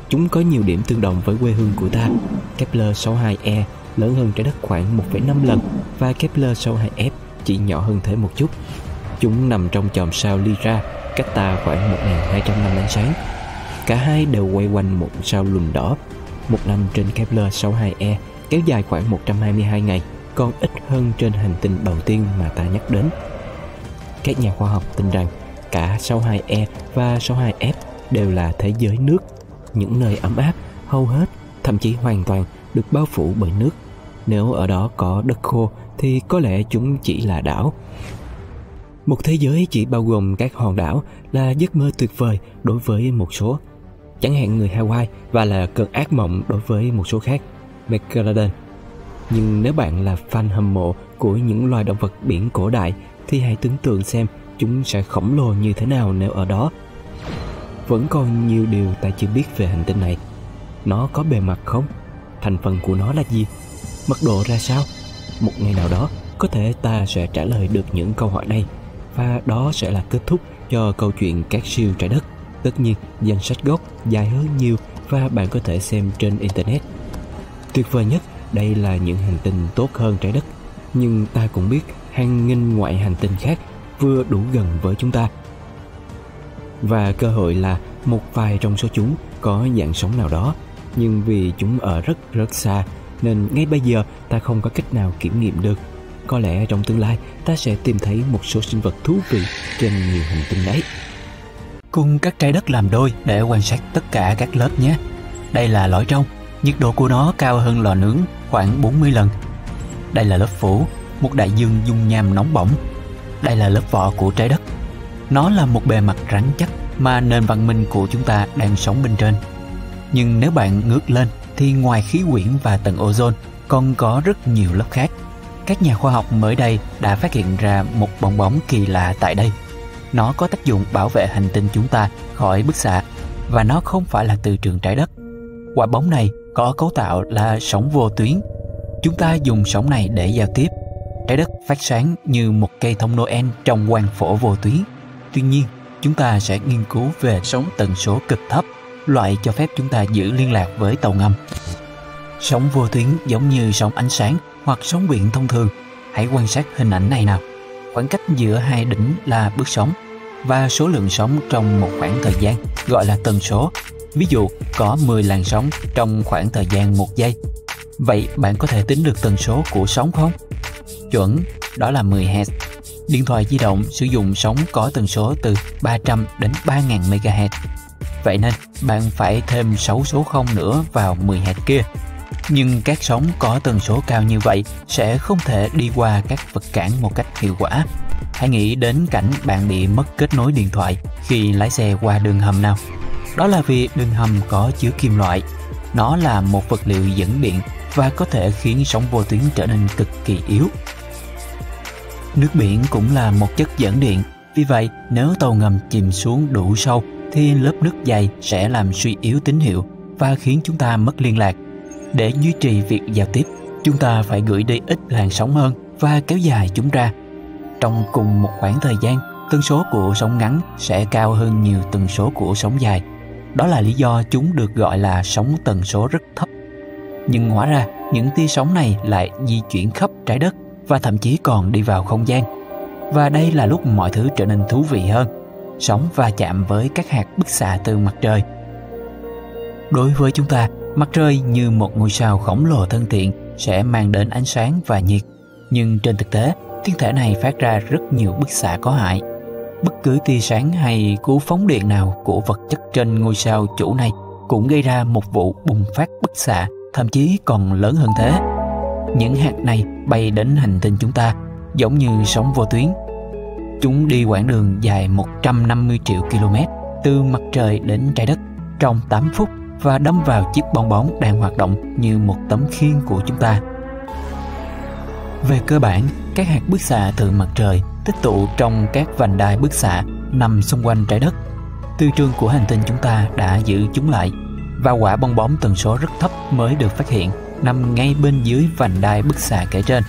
Chúng có nhiều điểm tương đồng với quê hương của ta. Kepler sáu mươi hai e lớn hơn trái đất khoảng một phẩy năm lần và Kepler sáu mươi hai f chỉ nhỏ hơn thế một chút. Chúng nằm trong chòm sao Lyra, cách ta khoảng một nghìn hai trăm năm ánh sáng. Cả hai đều quay quanh một sao lùn đỏ. Một năm trên Kepler sáu mươi hai e kéo dài khoảng một trăm hai mươi hai ngày, còn ít hơn trên hành tinh đầu tiên mà ta nhắc đến. Các nhà khoa học tin rằng cả sáu mươi hai e và sáu mươi hai f đều là thế giới nước, những nơi ấm áp, hầu hết, thậm chí hoàn toàn được bao phủ bởi nước. Nếu ở đó có đất khô thì có lẽ chúng chỉ là đảo. Một thế giới chỉ bao gồm các hòn đảo là giấc mơ tuyệt vời đối với một số, chẳng hạn người Hawaii, và là cơn ác mộng đối với một số khác, Mcladen. Nhưng nếu bạn là fan hâm mộ của những loài động vật biển cổ đại thì hãy tưởng tượng xem chúng sẽ khổng lồ như thế nào nếu ở đó. Vẫn còn nhiều điều ta chưa biết về hành tinh này. Nó có bề mặt không? Thành phần của nó là gì? Mật độ ra sao? Một ngày nào đó, có thể ta sẽ trả lời được những câu hỏi này. Và đó sẽ là kết thúc cho câu chuyện các siêu trái đất. Tất nhiên, danh sách gốc dài hơn nhiều và bạn có thể xem trên Internet. Tuyệt vời nhất, đây là những hành tinh tốt hơn trái đất. Nhưng ta cũng biết hàng nghìn ngoại hành tinh khác vừa đủ gần với chúng ta. Và cơ hội là một vài trong số chúng có dạng sống nào đó. Nhưng vì chúng ở rất rất xa, nên ngay bây giờ ta không có cách nào kiểm nghiệm được. Có lẽ trong tương lai ta sẽ tìm thấy một số sinh vật thú vị trên nhiều hành tinh đấy. Cùng các trái đất làm đôi để quan sát tất cả các lớp nhé. Đây là lõi trong, nhiệt độ của nó cao hơn lò nướng khoảng bốn mươi lần. Đây là lớp phủ, một đại dương dung nham nóng bỏng. Đây là lớp vỏ của trái đất. Nó là một bề mặt rắn chắc mà nền văn minh của chúng ta đang sống bên trên. Nhưng nếu bạn ngước lên thì ngoài khí quyển và tầng ozone còn có rất nhiều lớp khác. Các nhà khoa học mới đây đã phát hiện ra một bong bóng kỳ lạ tại đây. Nó có tác dụng bảo vệ hành tinh chúng ta khỏi bức xạ và nó không phải là từ trường trái đất. Quả bóng này có cấu tạo là sóng vô tuyến. Chúng ta dùng sóng này để giao tiếp. Trái đất phát sáng như một cây thông Noel trong quang phổ vô tuyến. Tuy nhiên, chúng ta sẽ nghiên cứu về sóng tần số cực thấp, loại cho phép chúng ta giữ liên lạc với tàu ngầm. Sóng vô tuyến giống như sóng ánh sáng hoặc sóng biển thông thường. Hãy quan sát hình ảnh này nào. Khoảng cách giữa hai đỉnh là bước sóng, và số lượng sóng trong một khoảng thời gian gọi là tần số. Ví dụ, có mười làn sóng trong khoảng thời gian một giây. Vậy bạn có thể tính được tần số của sóng không? Chuẩn, đó là mười héc. Điện thoại di động sử dụng sóng có tần số từ ba trăm đến ba nghìn MHz. Vậy nên bạn phải thêm sáu số không nữa vào mười héc kia. Nhưng các sóng có tần số cao như vậy sẽ không thể đi qua các vật cản một cách hiệu quả. Hãy nghĩ đến cảnh bạn bị mất kết nối điện thoại khi lái xe qua đường hầm nào. Đó là vì đường hầm có chứa kim loại. Nó là một vật liệu dẫn điện và có thể khiến sóng vô tuyến trở nên cực kỳ yếu. Nước biển cũng là một chất dẫn điện. Vì vậy, nếu tàu ngầm chìm xuống đủ sâu thì lớp nước dày sẽ làm suy yếu tín hiệu và khiến chúng ta mất liên lạc. Để duy trì việc giao tiếp, chúng ta phải gửi đi ít làn sóng hơn và kéo dài chúng ra. Trong cùng một khoảng thời gian, tần số của sóng ngắn sẽ cao hơn nhiều tần số của sóng dài. Đó là lý do chúng được gọi là sóng tần số rất thấp. Nhưng hóa ra, những tia sóng này lại di chuyển khắp trái đất và thậm chí còn đi vào không gian. Và đây là lúc mọi thứ trở nên thú vị hơn. Sóng va chạm với các hạt bức xạ từ mặt trời. Đối với chúng ta, mặt trời như một ngôi sao khổng lồ thân thiện sẽ mang đến ánh sáng và nhiệt. Nhưng trên thực tế, thiên thể này phát ra rất nhiều bức xạ có hại. Bất cứ tia sáng hay cú phóng điện nào của vật chất trên ngôi sao chủ này cũng gây ra một vụ bùng phát bức xạ, thậm chí còn lớn hơn thế. Những hạt này bay đến hành tinh chúng ta giống như sóng vô tuyến. Chúng đi quãng đường dài một trăm năm mươi triệu ki lô mét từ mặt trời đến trái đất trong tám phút và đâm vào chiếc bong bóng đang hoạt động như một tấm khiên của chúng ta. Về cơ bản, các hạt bức xạ từ mặt trời tích tụ trong các vành đai bức xạ nằm xung quanh trái đất. Từ trường của hành tinh chúng ta đã giữ chúng lại, và quả bong bóng tần số rất thấp mới được phát hiện nằm ngay bên dưới vành đai bức xạ kể trên.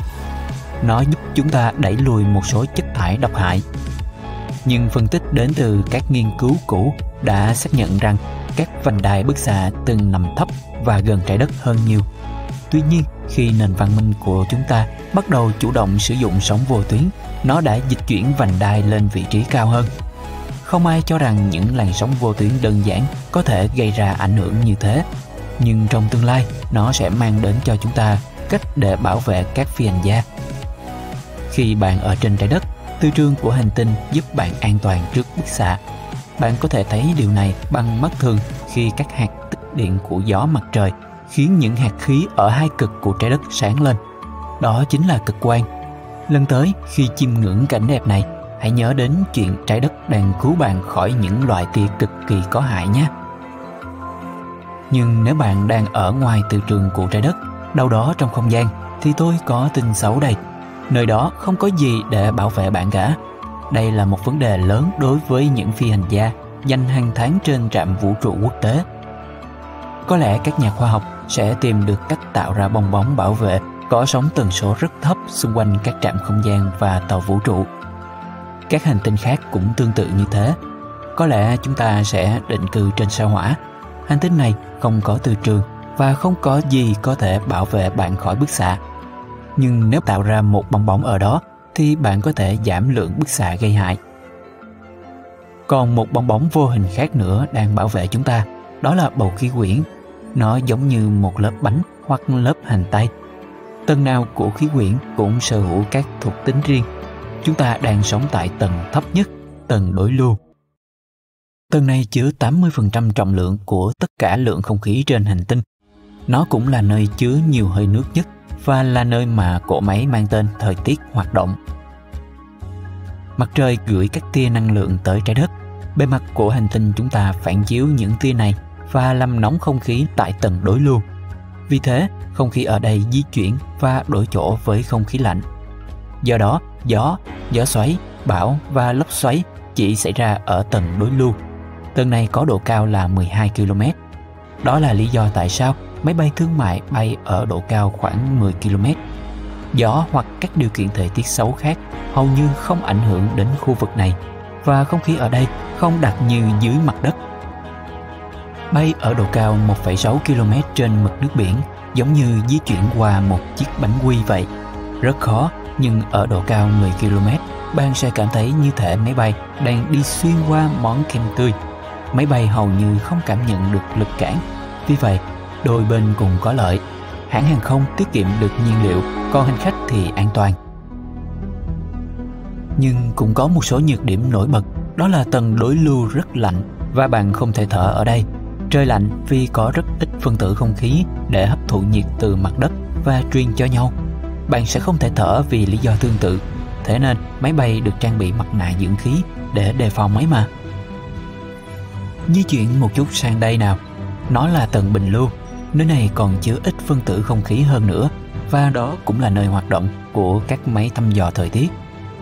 Nó giúp chúng ta đẩy lùi một số chất thải độc hại. Nhưng phân tích đến từ các nghiên cứu cũ đã xác nhận rằng các vành đai bức xạ từng nằm thấp và gần trái đất hơn nhiều. Tuy nhiên, khi nền văn minh của chúng ta bắt đầu chủ động sử dụng sóng vô tuyến, nó đã dịch chuyển vành đai lên vị trí cao hơn. Không ai cho rằng những làn sóng vô tuyến đơn giản có thể gây ra ảnh hưởng như thế. Nhưng trong tương lai, nó sẽ mang đến cho chúng ta cách để bảo vệ các phi hành gia. Khi bạn ở trên trái đất, từ trường của hành tinh giúp bạn an toàn trước bức xạ. Bạn có thể thấy điều này bằng mắt thường khi các hạt tích điện của gió mặt trời khiến những hạt khí ở hai cực của trái đất sáng lên. Đó chính là cực quang. Lần tới, khi chiêm ngưỡng cảnh đẹp này, hãy nhớ đến chuyện trái đất đang cứu bạn khỏi những loại tia cực kỳ có hại nhé. Nhưng nếu bạn đang ở ngoài từ trường của trái đất, đâu đó trong không gian, thì tôi có tin xấu đây. Nơi đó không có gì để bảo vệ bạn cả. Đây là một vấn đề lớn đối với những phi hành gia dành hàng tháng trên trạm vũ trụ quốc tế. Có lẽ các nhà khoa học sẽ tìm được cách tạo ra bong bóng bảo vệ có sóng tần số rất thấp xung quanh các trạm không gian và tàu vũ trụ. Các hành tinh khác cũng tương tự như thế. Có lẽ chúng ta sẽ định cư trên sao Hỏa. Hành tinh này không có từ trường và không có gì có thể bảo vệ bạn khỏi bức xạ. Nhưng nếu tạo ra một bong bóng ở đó, thì bạn có thể giảm lượng bức xạ gây hại. Còn một bong bóng vô hình khác nữa đang bảo vệ chúng ta, đó là bầu khí quyển. Nó giống như một lớp bánh hoặc lớp hành tây. Tầng nào của khí quyển cũng sở hữu các thuộc tính riêng. Chúng ta đang sống tại tầng thấp nhất, tầng đối lưu. Tầng này chứa tám mươi phần trăm trọng lượng của tất cả lượng không khí trên hành tinh. Nó cũng là nơi chứa nhiều hơi nước nhất và là nơi mà cỗ máy mang tên thời tiết hoạt động. Mặt trời gửi các tia năng lượng tới trái đất. Bề mặt của hành tinh chúng ta phản chiếu những tia này và làm nóng không khí tại tầng đối lưu. Vì thế, không khí ở đây di chuyển và đổi chỗ với không khí lạnh. Do đó, gió, gió xoáy, bão và lốc xoáy chỉ xảy ra ở tầng đối lưu. Tầng này có độ cao là mười hai ki lô mét. Đó là lý do tại sao máy bay thương mại bay ở độ cao khoảng mười ki lô mét. Gió hoặc các điều kiện thời tiết xấu khác hầu như không ảnh hưởng đến khu vực này, và không khí ở đây không đặc như dưới mặt đất. Bay ở độ cao một phẩy sáu ki lô mét trên mực nước biển giống như di chuyển qua một chiếc bánh quy vậy. Rất khó, nhưng ở độ cao mười ki lô mét, bạn sẽ cảm thấy như thể máy bay đang đi xuyên qua món kem tươi. Máy bay hầu như không cảm nhận được lực cản. Vì vậy, đôi bên cùng có lợi. Hãng hàng không tiết kiệm được nhiên liệu, còn hành khách thì an toàn. Nhưng cũng có một số nhược điểm nổi bật, đó là tầng đối lưu rất lạnh và bạn không thể thở ở đây. Trời lạnh vì có rất ít phân tử không khí để hấp thụ nhiệt từ mặt đất và truyền cho nhau. Bạn sẽ không thể thở vì lý do tương tự. Thế nên máy bay được trang bị mặt nạ dưỡng khí để đề phòng ấy mà. Di chuyển một chút sang đây nào. Nó là tầng bình lưu. Nơi này còn chứa ít phân tử không khí hơn nữa, và đó cũng là nơi hoạt động của các máy thăm dò thời tiết.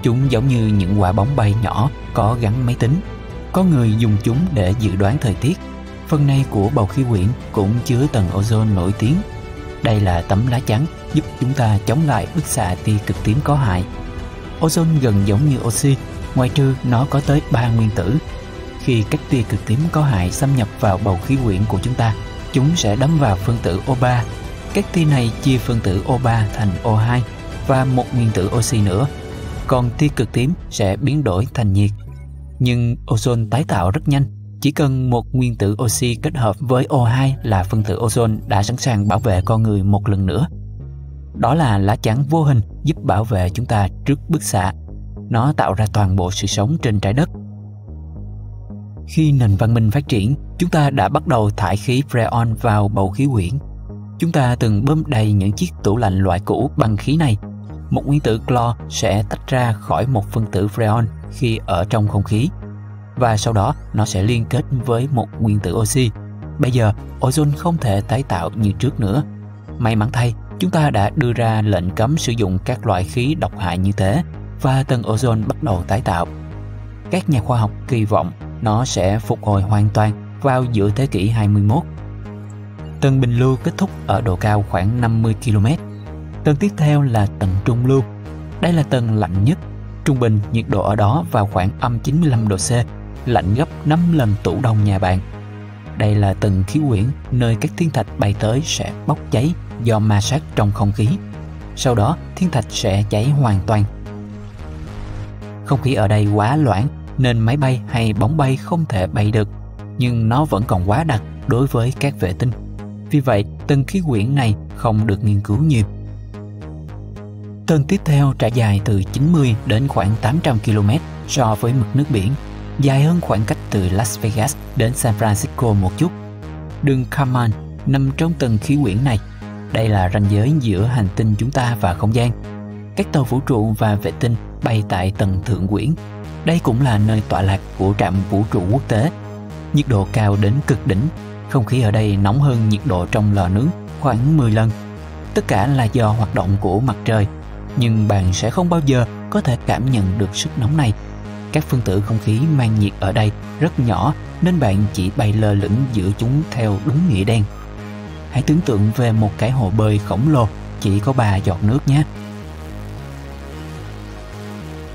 Chúng giống như những quả bóng bay nhỏ có gắn máy tính. Có người dùng chúng để dự đoán thời tiết. Phần này của bầu khí quyển cũng chứa tầng ozone nổi tiếng. Đây là tấm lá chắn giúp chúng ta chống lại bức xạ tia cực tím có hại. Ozone gần giống như oxy, ngoại trừ nó có tới ba nguyên tử. Khi các tia cực tím có hại xâm nhập vào bầu khí quyển của chúng ta, chúng sẽ đấm vào phân tử O ba. Các tia này chia phân tử O ba thành O hai và một nguyên tử oxy nữa. Còn tia cực tím sẽ biến đổi thành nhiệt. Nhưng ozone tái tạo rất nhanh. Chỉ cần một nguyên tử oxy kết hợp với O hai là phân tử ozone đã sẵn sàng bảo vệ con người một lần nữa. Đó là lá chắn vô hình giúp bảo vệ chúng ta trước bức xạ. Nó tạo ra toàn bộ sự sống trên trái đất. Khi nền văn minh phát triển, chúng ta đã bắt đầu thải khí freon vào bầu khí quyển. Chúng ta từng bơm đầy những chiếc tủ lạnh loại cũ bằng khí này. Một nguyên tử clo sẽ tách ra khỏi một phân tử freon khi ở trong không khí, và sau đó nó sẽ liên kết với một nguyên tử oxy. Bây giờ, ozone không thể tái tạo như trước nữa. May mắn thay, chúng ta đã đưa ra lệnh cấm sử dụng các loại khí độc hại như thế và tầng ozone bắt đầu tái tạo. Các nhà khoa học kỳ vọng nó sẽ phục hồi hoàn toàn vào giữa thế kỷ hai mươi mốt. Tầng bình lưu kết thúc ở độ cao khoảng năm mươi ki lô mét. Tầng tiếp theo là tầng trung lưu. Đây là tầng lạnh nhất. Trung bình nhiệt độ ở đó vào khoảng âm chín mươi lăm độ C, lạnh gấp năm lần tủ đông nhà bạn. Đây là tầng khí quyển, nơi các thiên thạch bay tới sẽ bốc cháy do ma sát trong không khí. Sau đó, thiên thạch sẽ cháy hoàn toàn. Không khí ở đây quá loãng nên máy bay hay bóng bay không thể bay được, nhưng nó vẫn còn quá đặc đối với các vệ tinh. Vì vậy, tầng khí quyển này không được nghiên cứu nhiều. Tầng tiếp theo trải dài từ chín mươi đến khoảng tám trăm ki lô mét so với mực nước biển, dài hơn khoảng cách từ Las Vegas đến San Francisco một chút. Đường Kármán nằm trong tầng khí quyển này. Đây là ranh giới giữa hành tinh chúng ta và không gian. Các tàu vũ trụ và vệ tinh bay tại tầng thượng quyển. Đây cũng là nơi tọa lạc của trạm vũ trụ quốc tế. Nhiệt độ cao đến cực đỉnh. Không khí ở đây nóng hơn nhiệt độ trong lò nướng khoảng mười lần. Tất cả là do hoạt động của mặt trời. Nhưng bạn sẽ không bao giờ có thể cảm nhận được sức nóng này. Các phân tử không khí mang nhiệt ở đây rất nhỏ nên bạn chỉ bay lơ lửng giữa chúng theo đúng nghĩa đen. Hãy tưởng tượng về một cái hồ bơi khổng lồ chỉ có ba giọt nước nhé.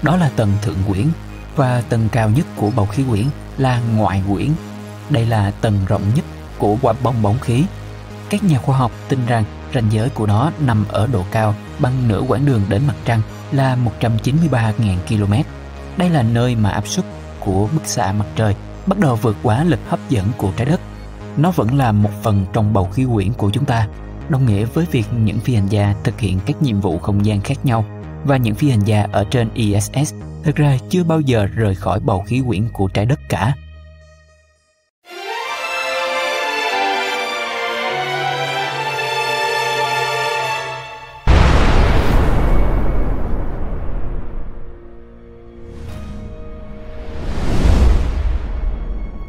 Đó là tầng thượng quyển, và tầng cao nhất của bầu khí quyển là ngoại quyển. Đây là tầng rộng nhất của quả bong bóng khí. Các nhà khoa học tin rằng ranh giới của nó nằm ở độ cao bằng nửa quãng đường đến mặt trăng là một trăm chín mươi ba nghìn ki lô mét. Đây là nơi mà áp suất của bức xạ mặt trời bắt đầu vượt quá lực hấp dẫn của trái đất. Nó vẫn là một phần trong bầu khí quyển của chúng ta, đồng nghĩa với việc những phi hành gia thực hiện các nhiệm vụ không gian khác nhau, và những phi hành gia ở trên I S S thực ra chưa bao giờ rời khỏi bầu khí quyển của trái đất cả.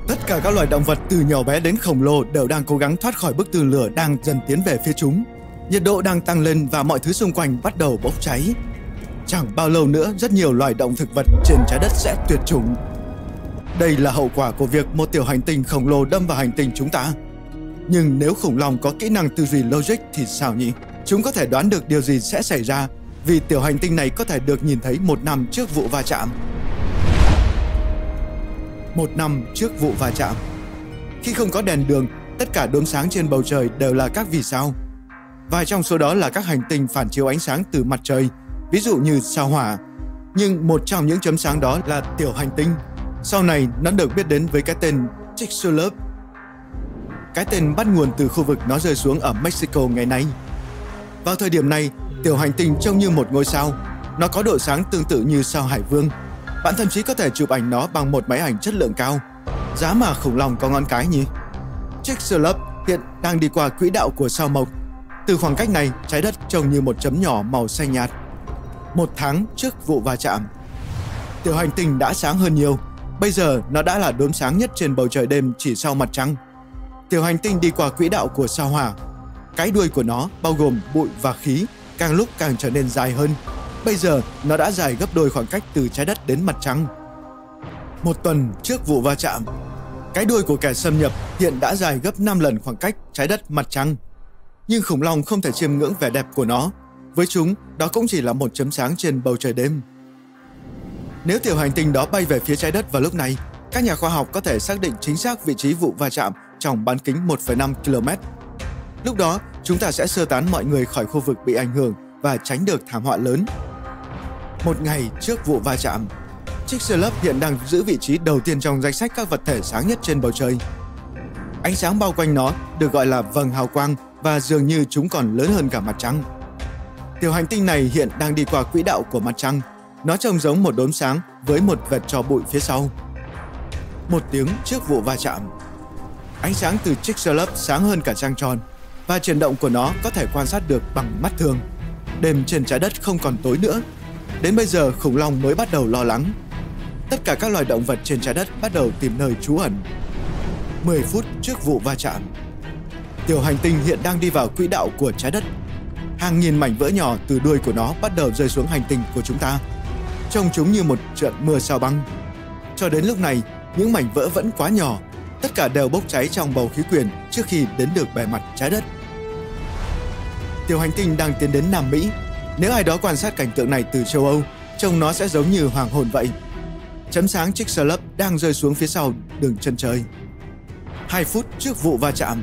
Tất cả các loài động vật từ nhỏ bé đến khổng lồ đều đang cố gắng thoát khỏi bức tường lửa đang dần tiến về phía chúng. Nhiệt độ đang tăng lên và mọi thứ xung quanh bắt đầu bốc cháy. Chẳng bao lâu nữa, rất nhiều loài động thực vật trên trái đất sẽ tuyệt chủng. Đây là hậu quả của việc một tiểu hành tinh khổng lồ đâm vào hành tinh chúng ta. Nhưng nếu khủng long có kỹ năng tư duy logic thì sao nhỉ? Chúng có thể đoán được điều gì sẽ xảy ra, vì tiểu hành tinh này có thể được nhìn thấy một năm trước vụ va chạm. Một năm trước vụ va chạm. Khi không có đèn đường, tất cả đốm sáng trên bầu trời đều là các vì sao. Vài trong số đó là các hành tinh phản chiếu ánh sáng từ mặt trời, ví dụ như sao Hỏa. Nhưng một trong những chấm sáng đó là tiểu hành tinh. Sau này, nó được biết đến với cái tên Chicxulub. Cái tên bắt nguồn từ khu vực nó rơi xuống ở Mexico ngày nay. Vào thời điểm này, tiểu hành tinh trông như một ngôi sao. Nó có độ sáng tương tự như sao Hải Vương. Bạn thậm chí có thể chụp ảnh nó bằng một máy ảnh chất lượng cao. Giá mà khủng long có ngón cái nhỉ? Chicxulub hiện đang đi qua quỹ đạo của sao Mộc. Từ khoảng cách này, trái đất trông như một chấm nhỏ màu xanh nhạt. Một tháng trước vụ va chạm, tiểu hành tinh đã sáng hơn nhiều. Bây giờ nó đã là đốm sáng nhất trên bầu trời đêm chỉ sau mặt trăng. Tiểu hành tinh đi qua quỹ đạo của sao Hỏa. Cái đuôi của nó bao gồm bụi và khí, càng lúc càng trở nên dài hơn. Bây giờ, nó đã dài gấp đôi khoảng cách từ trái đất đến mặt trăng. Một tuần trước vụ va chạm, cái đuôi của kẻ xâm nhập hiện đã dài gấp năm lần khoảng cách trái đất mặt trăng. Nhưng khủng long không thể chiêm ngưỡng vẻ đẹp của nó. Với chúng, đó cũng chỉ là một chấm sáng trên bầu trời đêm. Nếu tiểu hành tinh đó bay về phía trái đất vào lúc này, các nhà khoa học có thể xác định chính xác vị trí vụ va chạm trong bán kính một phẩy năm ki lô mét. Lúc đó, chúng ta sẽ sơ tán mọi người khỏi khu vực bị ảnh hưởng và tránh được thảm họa lớn. Một ngày trước vụ va chạm, Chicxulub hiện đang giữ vị trí đầu tiên trong danh sách các vật thể sáng nhất trên bầu trời. Ánh sáng bao quanh nó được gọi là vầng hào quang và dường như chúng còn lớn hơn cả mặt trăng. Tiểu hành tinh này hiện đang đi qua quỹ đạo của mặt trăng. Nó trông giống một đốm sáng với một vệt tro bụi phía sau. Một tiếng trước vụ va chạm, ánh sáng từ Chicxulub sáng hơn cả trăng tròn và chuyển động của nó có thể quan sát được bằng mắt thường. Đêm trên trái đất không còn tối nữa. Đến bây giờ, khủng long mới bắt đầu lo lắng. Tất cả các loài động vật trên trái đất bắt đầu tìm nơi trú ẩn. mười phút trước vụ va chạm. Tiểu hành tinh hiện đang đi vào quỹ đạo của trái đất. Hàng nghìn mảnh vỡ nhỏ từ đuôi của nó bắt đầu rơi xuống hành tinh của chúng ta. Trông chúng như một trận mưa sao băng. Cho đến lúc này, những mảnh vỡ vẫn quá nhỏ. Tất cả đều bốc cháy trong bầu khí quyển trước khi đến được bề mặt trái đất. Tiểu hành tinh đang tiến đến Nam Mỹ. Nếu ai đó quan sát cảnh tượng này từ châu Âu, trông nó sẽ giống như hoàng hồn vậy. Chấm sáng Chicxulub đang rơi xuống phía sau đường chân trời. Hai phút trước vụ va chạm,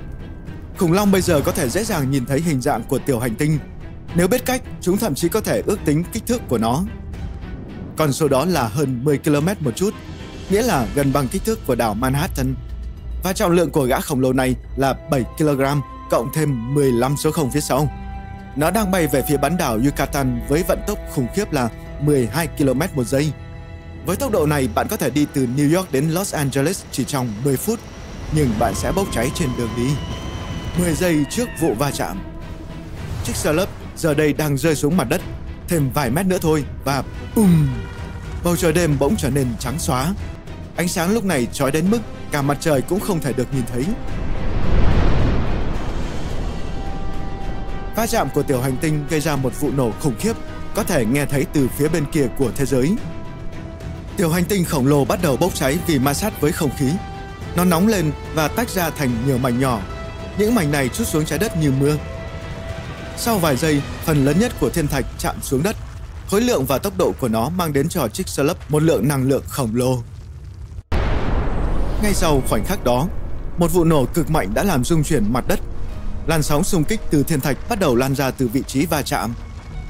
khủng long bây giờ có thể dễ dàng nhìn thấy hình dạng của tiểu hành tinh. Nếu biết cách, chúng thậm chí có thể ước tính kích thước của nó. Con số đó là hơn mười ki lô mét một chút, nghĩa là gần bằng kích thước của đảo Manhattan. Và trọng lượng của gã khổng lồ này là bảy ki lô gam cộng thêm mười lăm số không phía sau. Nó đang bay về phía bán đảo Yucatan với vận tốc khủng khiếp là mười hai ki lô mét một giây. Với tốc độ này, bạn có thể đi từ New York đến Los Angeles chỉ trong mười phút, nhưng bạn sẽ bốc cháy trên đường đi. mười giây trước vụ va chạm, Chicxulub giờ đây đang rơi xuống mặt đất, thêm vài mét nữa thôi và bùm! Bầu trời đêm bỗng trở nên trắng xóa. Ánh sáng lúc này chói đến mức cả mặt trời cũng không thể được nhìn thấy. Va chạm của tiểu hành tinh gây ra một vụ nổ khủng khiếp, có thể nghe thấy từ phía bên kia của thế giới. Tiểu hành tinh khổng lồ bắt đầu bốc cháy vì ma sát với không khí. Nó nóng lên và tách ra thành nhiều mảnh nhỏ. Những mảnh này trút xuống trái đất như mưa. Sau vài giây, phần lớn nhất của thiên thạch chạm xuống đất. Khối lượng và tốc độ của nó mang đến cho Chicxulub một lượng năng lượng khổng lồ. Ngay sau khoảnh khắc đó, một vụ nổ cực mạnh đã làm rung chuyển mặt đất. Làn sóng xung kích từ thiên thạch bắt đầu lan ra từ vị trí va chạm.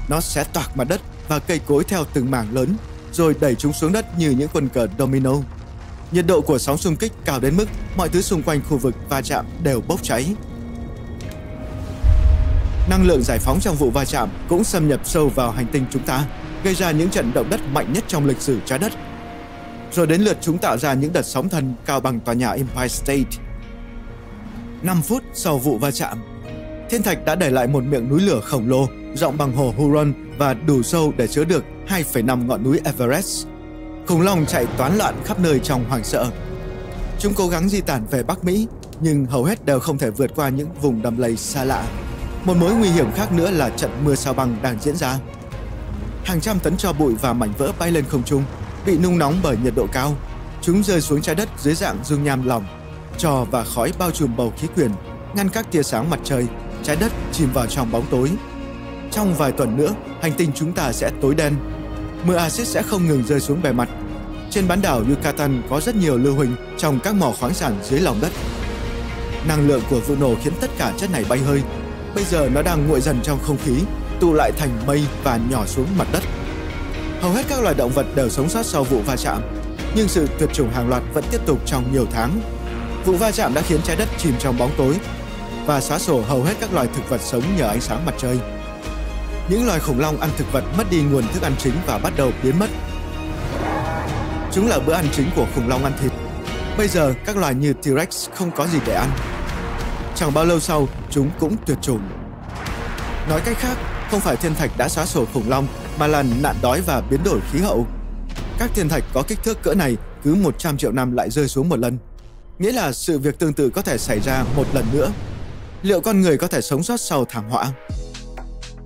Nó xé toạc mặt đất và cây cối theo từng mảng lớn, rồi đẩy chúng xuống đất như những quân cờ domino. Nhiệt độ của sóng xung kích cao đến mức mọi thứ xung quanh khu vực va chạm đều bốc cháy. Năng lượng giải phóng trong vụ va chạm cũng xâm nhập sâu vào hành tinh chúng ta, gây ra những trận động đất mạnh nhất trong lịch sử trái đất. Rồi đến lượt chúng tạo ra những đợt sóng thần cao bằng tòa nhà Empire State. năm phút sau vụ va chạm, thiên thạch đã để lại một miệng núi lửa khổng lồ, rộng bằng hồ Huron và đủ sâu để chứa được hai phẩy năm ngọn núi Everest. Khủng long chạy toán loạn khắp nơi trong hoảng sợ. Chúng cố gắng di tản về Bắc Mỹ, nhưng hầu hết đều không thể vượt qua những vùng đầm lầy xa lạ. Một mối nguy hiểm khác nữa là trận mưa sao băng đang diễn ra. Hàng trăm tấn tro bụi và mảnh vỡ bay lên không trung, bị nung nóng bởi nhiệt độ cao. Chúng rơi xuống trái đất dưới dạng dung nham lỏng. Tro và khói bao trùm bầu khí quyển, ngăn các tia sáng mặt trời. Trái đất chìm vào trong bóng tối. Trong vài tuần nữa, hành tinh chúng ta sẽ tối đen. Mưa axit sẽ không ngừng rơi xuống bề mặt. Trên bán đảo Yucatan có rất nhiều lưu huỳnh trong các mỏ khoáng sản dưới lòng đất. Năng lượng của vụ nổ khiến tất cả chất này bay hơi. Bây giờ nó đang nguội dần trong không khí, tụ lại thành mây và nhỏ xuống mặt đất. Hầu hết các loài động vật đều sống sót sau vụ va chạm, nhưng sự tuyệt chủng hàng loạt vẫn tiếp tục trong nhiều tháng. Vụ va chạm đã khiến trái đất chìm trong bóng tối và xóa sổ hầu hết các loài thực vật sống nhờ ánh sáng mặt trời. Những loài khủng long ăn thực vật mất đi nguồn thức ăn chính và bắt đầu biến mất. Chúng là bữa ăn chính của khủng long ăn thịt. Bây giờ các loài như T-Rex không có gì để ăn. Chẳng bao lâu sau, chúng cũng tuyệt chủng. Nói cách khác, không phải thiên thạch đã xóa sổ khủng long mà là nạn đói và biến đổi khí hậu. Các thiên thạch có kích thước cỡ này cứ một trăm triệu năm lại rơi xuống một lần. Nghĩa là sự việc tương tự có thể xảy ra một lần nữa. Liệu con người có thể sống sót sau thảm họa?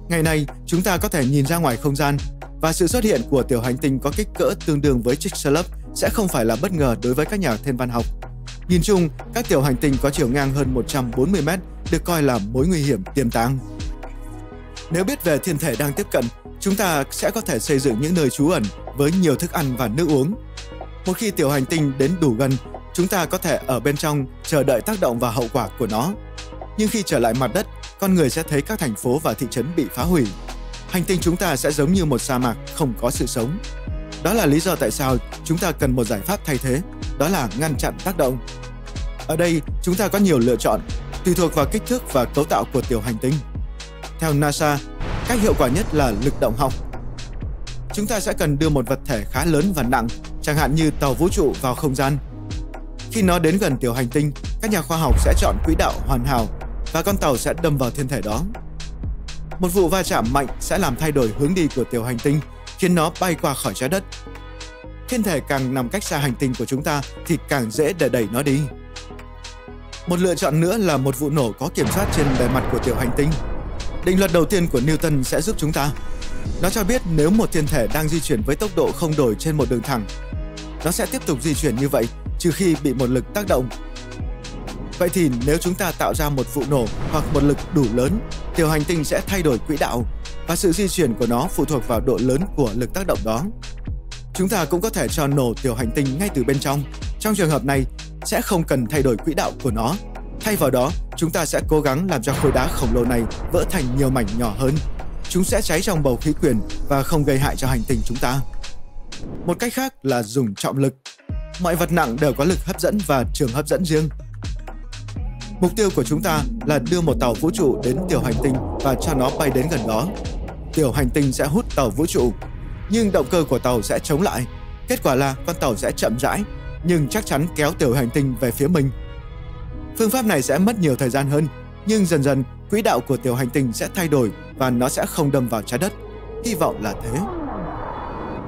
Ngày nay, chúng ta có thể nhìn ra ngoài không gian và sự xuất hiện của tiểu hành tinh có kích cỡ tương đương với Chicxulub sẽ không phải là bất ngờ đối với các nhà thiên văn học. Nhìn chung, các tiểu hành tinh có chiều ngang hơn một trăm bốn mươi mét được coi là mối nguy hiểm tiềm tàng. Nếu biết về thiên thể đang tiếp cận, chúng ta sẽ có thể xây dựng những nơi trú ẩn với nhiều thức ăn và nước uống. Một khi tiểu hành tinh đến đủ gần, chúng ta có thể ở bên trong chờ đợi tác động và hậu quả của nó. Nhưng khi trở lại mặt đất, con người sẽ thấy các thành phố và thị trấn bị phá hủy. Hành tinh chúng ta sẽ giống như một sa mạc không có sự sống. Đó là lý do tại sao chúng ta cần một giải pháp thay thế, đó là ngăn chặn tác động. Ở đây, chúng ta có nhiều lựa chọn, tùy thuộc vào kích thước và cấu tạo của tiểu hành tinh. Theo NASA, cách hiệu quả nhất là lực động học. Chúng ta sẽ cần đưa một vật thể khá lớn và nặng, chẳng hạn như tàu vũ trụ vào không gian. Khi nó đến gần tiểu hành tinh, các nhà khoa học sẽ chọn quỹ đạo hoàn hảo và con tàu sẽ đâm vào thiên thể đó. Một vụ va chạm mạnh sẽ làm thay đổi hướng đi của tiểu hành tinh, khiến nó bay qua khỏi trái đất. Thiên thể càng nằm cách xa hành tinh của chúng ta thì càng dễ để đẩy nó đi. Một lựa chọn nữa là một vụ nổ có kiểm soát trên bề mặt của tiểu hành tinh. Định luật đầu tiên của Newton sẽ giúp chúng ta. Nó cho biết nếu một thiên thể đang di chuyển với tốc độ không đổi trên một đường thẳng, nó sẽ tiếp tục di chuyển như vậy trừ khi bị một lực tác động. Vậy thì nếu chúng ta tạo ra một vụ nổ hoặc một lực đủ lớn, tiểu hành tinh sẽ thay đổi quỹ đạo và sự di chuyển của nó phụ thuộc vào độ lớn của lực tác động đó. Chúng ta cũng có thể cho nổ tiểu hành tinh ngay từ bên trong. Trong trường hợp này, sẽ không cần thay đổi quỹ đạo của nó. Thay vào đó, chúng ta sẽ cố gắng làm cho khối đá khổng lồ này vỡ thành nhiều mảnh nhỏ hơn. Chúng sẽ cháy trong bầu khí quyển và không gây hại cho hành tinh chúng ta. Một cách khác là dùng trọng lực. Mọi vật nặng đều có lực hấp dẫn và trường hấp dẫn riêng. Mục tiêu của chúng ta là đưa một tàu vũ trụ đến tiểu hành tinh và cho nó bay đến gần đó. Tiểu hành tinh sẽ hút tàu vũ trụ, nhưng động cơ của tàu sẽ chống lại. Kết quả là con tàu sẽ chậm rãi, nhưng chắc chắn kéo tiểu hành tinh về phía mình. Phương pháp này sẽ mất nhiều thời gian hơn, nhưng dần dần quỹ đạo của tiểu hành tinh sẽ thay đổi và nó sẽ không đâm vào trái đất. Hy vọng là thế.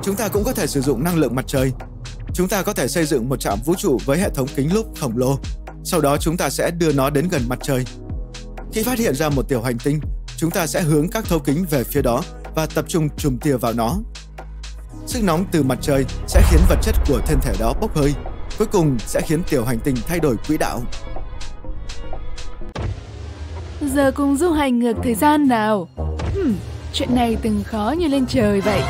Chúng ta cũng có thể sử dụng năng lượng mặt trời. Chúng ta có thể xây dựng một trạm vũ trụ với hệ thống kính lúp khổng lồ. Sau đó chúng ta sẽ đưa nó đến gần mặt trời. Khi phát hiện ra một tiểu hành tinh, chúng ta sẽ hướng các thấu kính về phía đó và tập trung chùm tia vào nó. Sức nóng từ mặt trời sẽ khiến vật chất của thiên thể đó bốc hơi, cuối cùng sẽ khiến tiểu hành tinh thay đổi quỹ đạo. Giờ cùng du hành ngược thời gian nào. Hmm, chuyện này từng khó như lên trời vậy.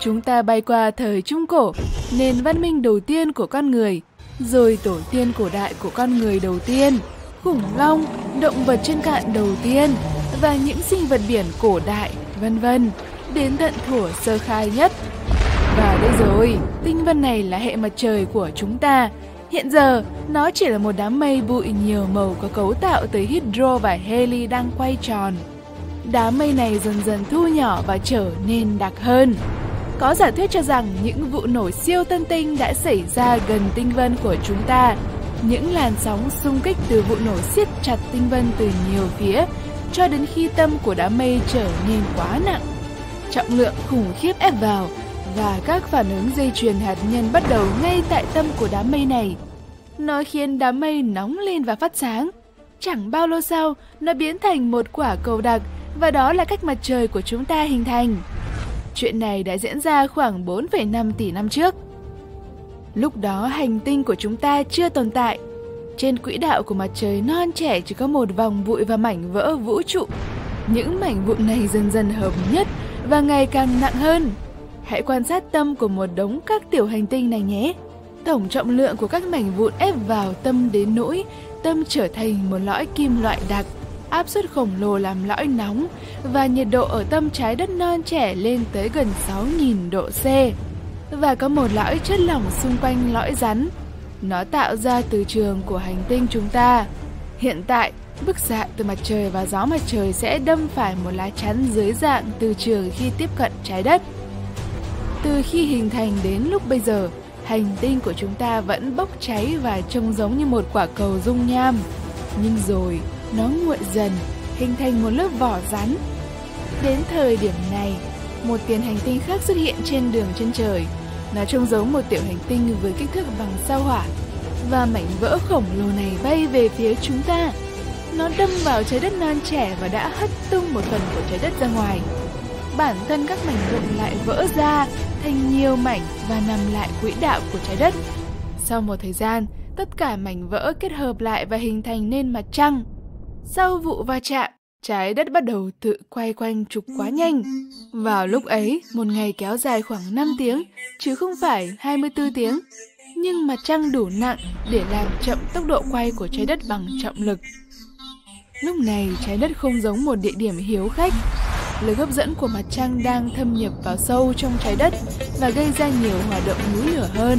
Chúng ta bay qua thời Trung Cổ, nền văn minh đầu tiên của con người, rồi tổ tiên cổ đại của con người đầu tiên, khủng long, động vật trên cạn đầu tiên và những sinh vật biển cổ đại, vân vân, đến tận thuở sơ khai nhất. Và đây rồi, tinh vân này là hệ mặt trời của chúng ta. Hiện giờ, nó chỉ là một đám mây bụi nhiều màu có cấu tạo tới hydro và heli đang quay tròn. Đám mây này dần dần thu nhỏ và trở nên đặc hơn. Có giả thuyết cho rằng những vụ nổ siêu tân tinh đã xảy ra gần tinh vân của chúng ta. Những làn sóng xung kích từ vụ nổ siết chặt tinh vân từ nhiều phía, cho đến khi tâm của đám mây trở nên quá nặng. Trọng lượng khủng khiếp ép vào, và các phản ứng dây chuyền hạt nhân bắt đầu ngay tại tâm của đám mây này. Nó khiến đám mây nóng lên và phát sáng. Chẳng bao lâu sau, nó biến thành một quả cầu đặc, và đó là cách mặt trời của chúng ta hình thành. Chuyện này đã diễn ra khoảng bốn phẩy năm tỷ năm trước. Lúc đó hành tinh của chúng ta chưa tồn tại. Trên quỹ đạo của mặt trời non trẻ chỉ có một vòng bụi và mảnh vỡ vũ trụ. Những mảnh vụn này dần dần hợp nhất và ngày càng nặng hơn. Hãy quan sát tâm của một đống các tiểu hành tinh này nhé. Tổng trọng lượng của các mảnh vụn ép vào tâm đến nỗi tâm trở thành một lõi kim loại đặc. Áp suất khổng lồ làm lõi nóng và nhiệt độ ở tâm trái đất non trẻ lên tới gần sáu nghìn độ C. Và có một lõi chất lỏng xung quanh lõi rắn. Nó tạo ra từ trường của hành tinh chúng ta. Hiện tại, bức xạ từ mặt trời và gió mặt trời sẽ đâm phải một lá chắn dưới dạng từ trường khi tiếp cận trái đất. Từ khi hình thành đến lúc bây giờ, hành tinh của chúng ta vẫn bốc cháy và trông giống như một quả cầu dung nham. Nhưng rồi, nó nguội dần, hình thành một lớp vỏ rắn. Đến thời điểm này, một tiền hành tinh khác xuất hiện trên đường chân trời. Nó trông giống một tiểu hành tinh với kích thước bằng sao hỏa. Và mảnh vỡ khổng lồ này bay về phía chúng ta. Nó đâm vào trái đất non trẻ và đã hất tung một phần của trái đất ra ngoài. Bản thân các mảnh vụn lại vỡ ra thành nhiều mảnh và nằm lại quỹ đạo của trái đất. Sau một thời gian, tất cả mảnh vỡ kết hợp lại và hình thành nên mặt trăng. Sau vụ va chạm, trái đất bắt đầu tự quay quanh trục quá nhanh. Vào lúc ấy, một ngày kéo dài khoảng năm tiếng, chứ không phải hai mươi tư tiếng. Nhưng mặt trăng đủ nặng để làm chậm tốc độ quay của trái đất bằng trọng lực. Lúc này, trái đất không giống một địa điểm hiếu khách. Lực hấp dẫn của mặt trăng đang thâm nhập vào sâu trong trái đất và gây ra nhiều hoạt động núi lửa hơn.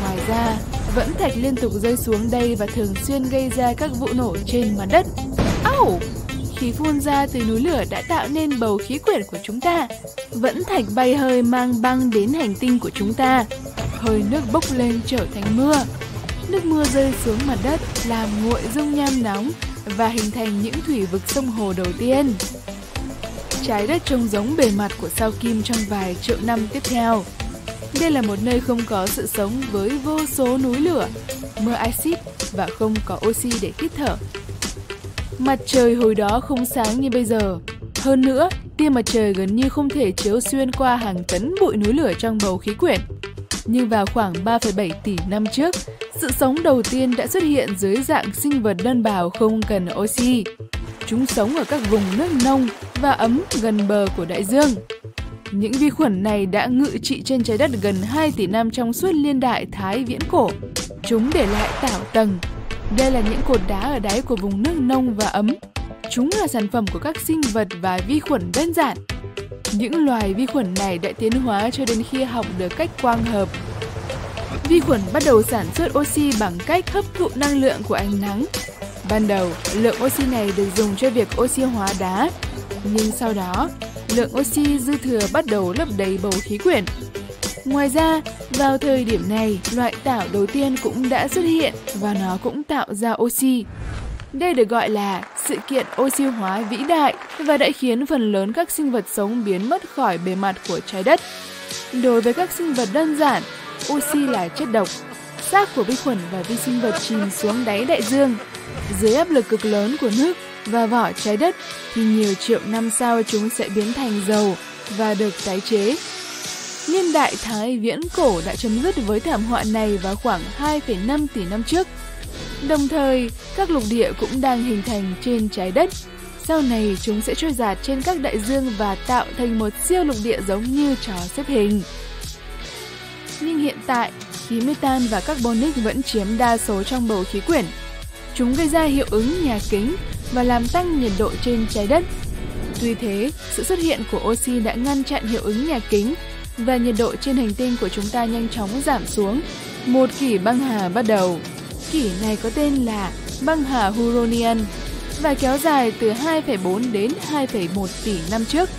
Ngoài ra, vẫn thạch liên tục rơi xuống đây và thường xuyên gây ra các vụ nổ trên mặt đất. Âu! Khí phun ra từ núi lửa đã tạo nên bầu khí quyển của chúng ta. Vẫn thạch bay hơi mang băng đến hành tinh của chúng ta. Hơi nước bốc lên trở thành mưa. Nước mưa rơi xuống mặt đất làm nguội dung nham nóng và hình thành những thủy vực sông hồ đầu tiên. Trái đất trông giống bề mặt của sao Kim trong vài triệu năm tiếp theo. Đây là một nơi không có sự sống với vô số núi lửa, mưa axit và không có oxy để hít thở. Mặt trời hồi đó không sáng như bây giờ. Hơn nữa, tia mặt trời gần như không thể chiếu xuyên qua hàng tấn bụi núi lửa trong bầu khí quyển. Nhưng vào khoảng ba phẩy bảy tỷ năm trước, sự sống đầu tiên đã xuất hiện dưới dạng sinh vật đơn bào không cần oxy. Chúng sống ở các vùng nước nông và ấm gần bờ của đại dương. Những vi khuẩn này đã ngự trị trên trái đất gần hai tỷ năm trong suốt niên đại Thái Viễn Cổ. Chúng để lại tảo tầng. Đây là những cột đá ở đáy của vùng nước nông và ấm. Chúng là sản phẩm của các sinh vật và vi khuẩn đơn giản. Những loài vi khuẩn này đã tiến hóa cho đến khi học được cách quang hợp. Vi khuẩn bắt đầu sản xuất oxy bằng cách hấp thụ năng lượng của ánh nắng. Ban đầu, lượng oxy này được dùng cho việc oxy hóa đá. Nhưng sau đó, lượng oxy dư thừa bắt đầu lấp đầy bầu khí quyển. Ngoài ra, vào thời điểm này, loại tảo đầu tiên cũng đã xuất hiện và nó cũng tạo ra oxy. Đây được gọi là sự kiện oxy hóa vĩ đại và đã khiến phần lớn các sinh vật sống biến mất khỏi bề mặt của trái đất. Đối với các sinh vật đơn giản, oxy là chất độc. Xác của vi khuẩn và vi sinh vật chìm xuống đáy đại dương. Dưới áp lực cực lớn của nước và vỏ trái đất thì nhiều triệu năm sau chúng sẽ biến thành dầu và được tái chế. Niên đại Thái Viễn Cổ đã chấm dứt với thảm họa này vào khoảng hai phẩy năm tỷ năm trước. Đồng thời, các lục địa cũng đang hình thành trên trái đất. Sau này, chúng sẽ trôi dạt trên các đại dương và tạo thành một siêu lục địa giống như trò xếp hình. Nhưng hiện tại, khí metan và carbonic vẫn chiếm đa số trong bầu khí quyển. Chúng gây ra hiệu ứng nhà kính và làm tăng nhiệt độ trên trái đất. Tuy thế, sự xuất hiện của oxy đã ngăn chặn hiệu ứng nhà kính và nhiệt độ trên hành tinh của chúng ta nhanh chóng giảm xuống. Một kỷ băng hà bắt đầu. Kỷ này có tên là băng hà Huronian và kéo dài từ hai phẩy bốn đến hai phẩy một tỷ năm trước.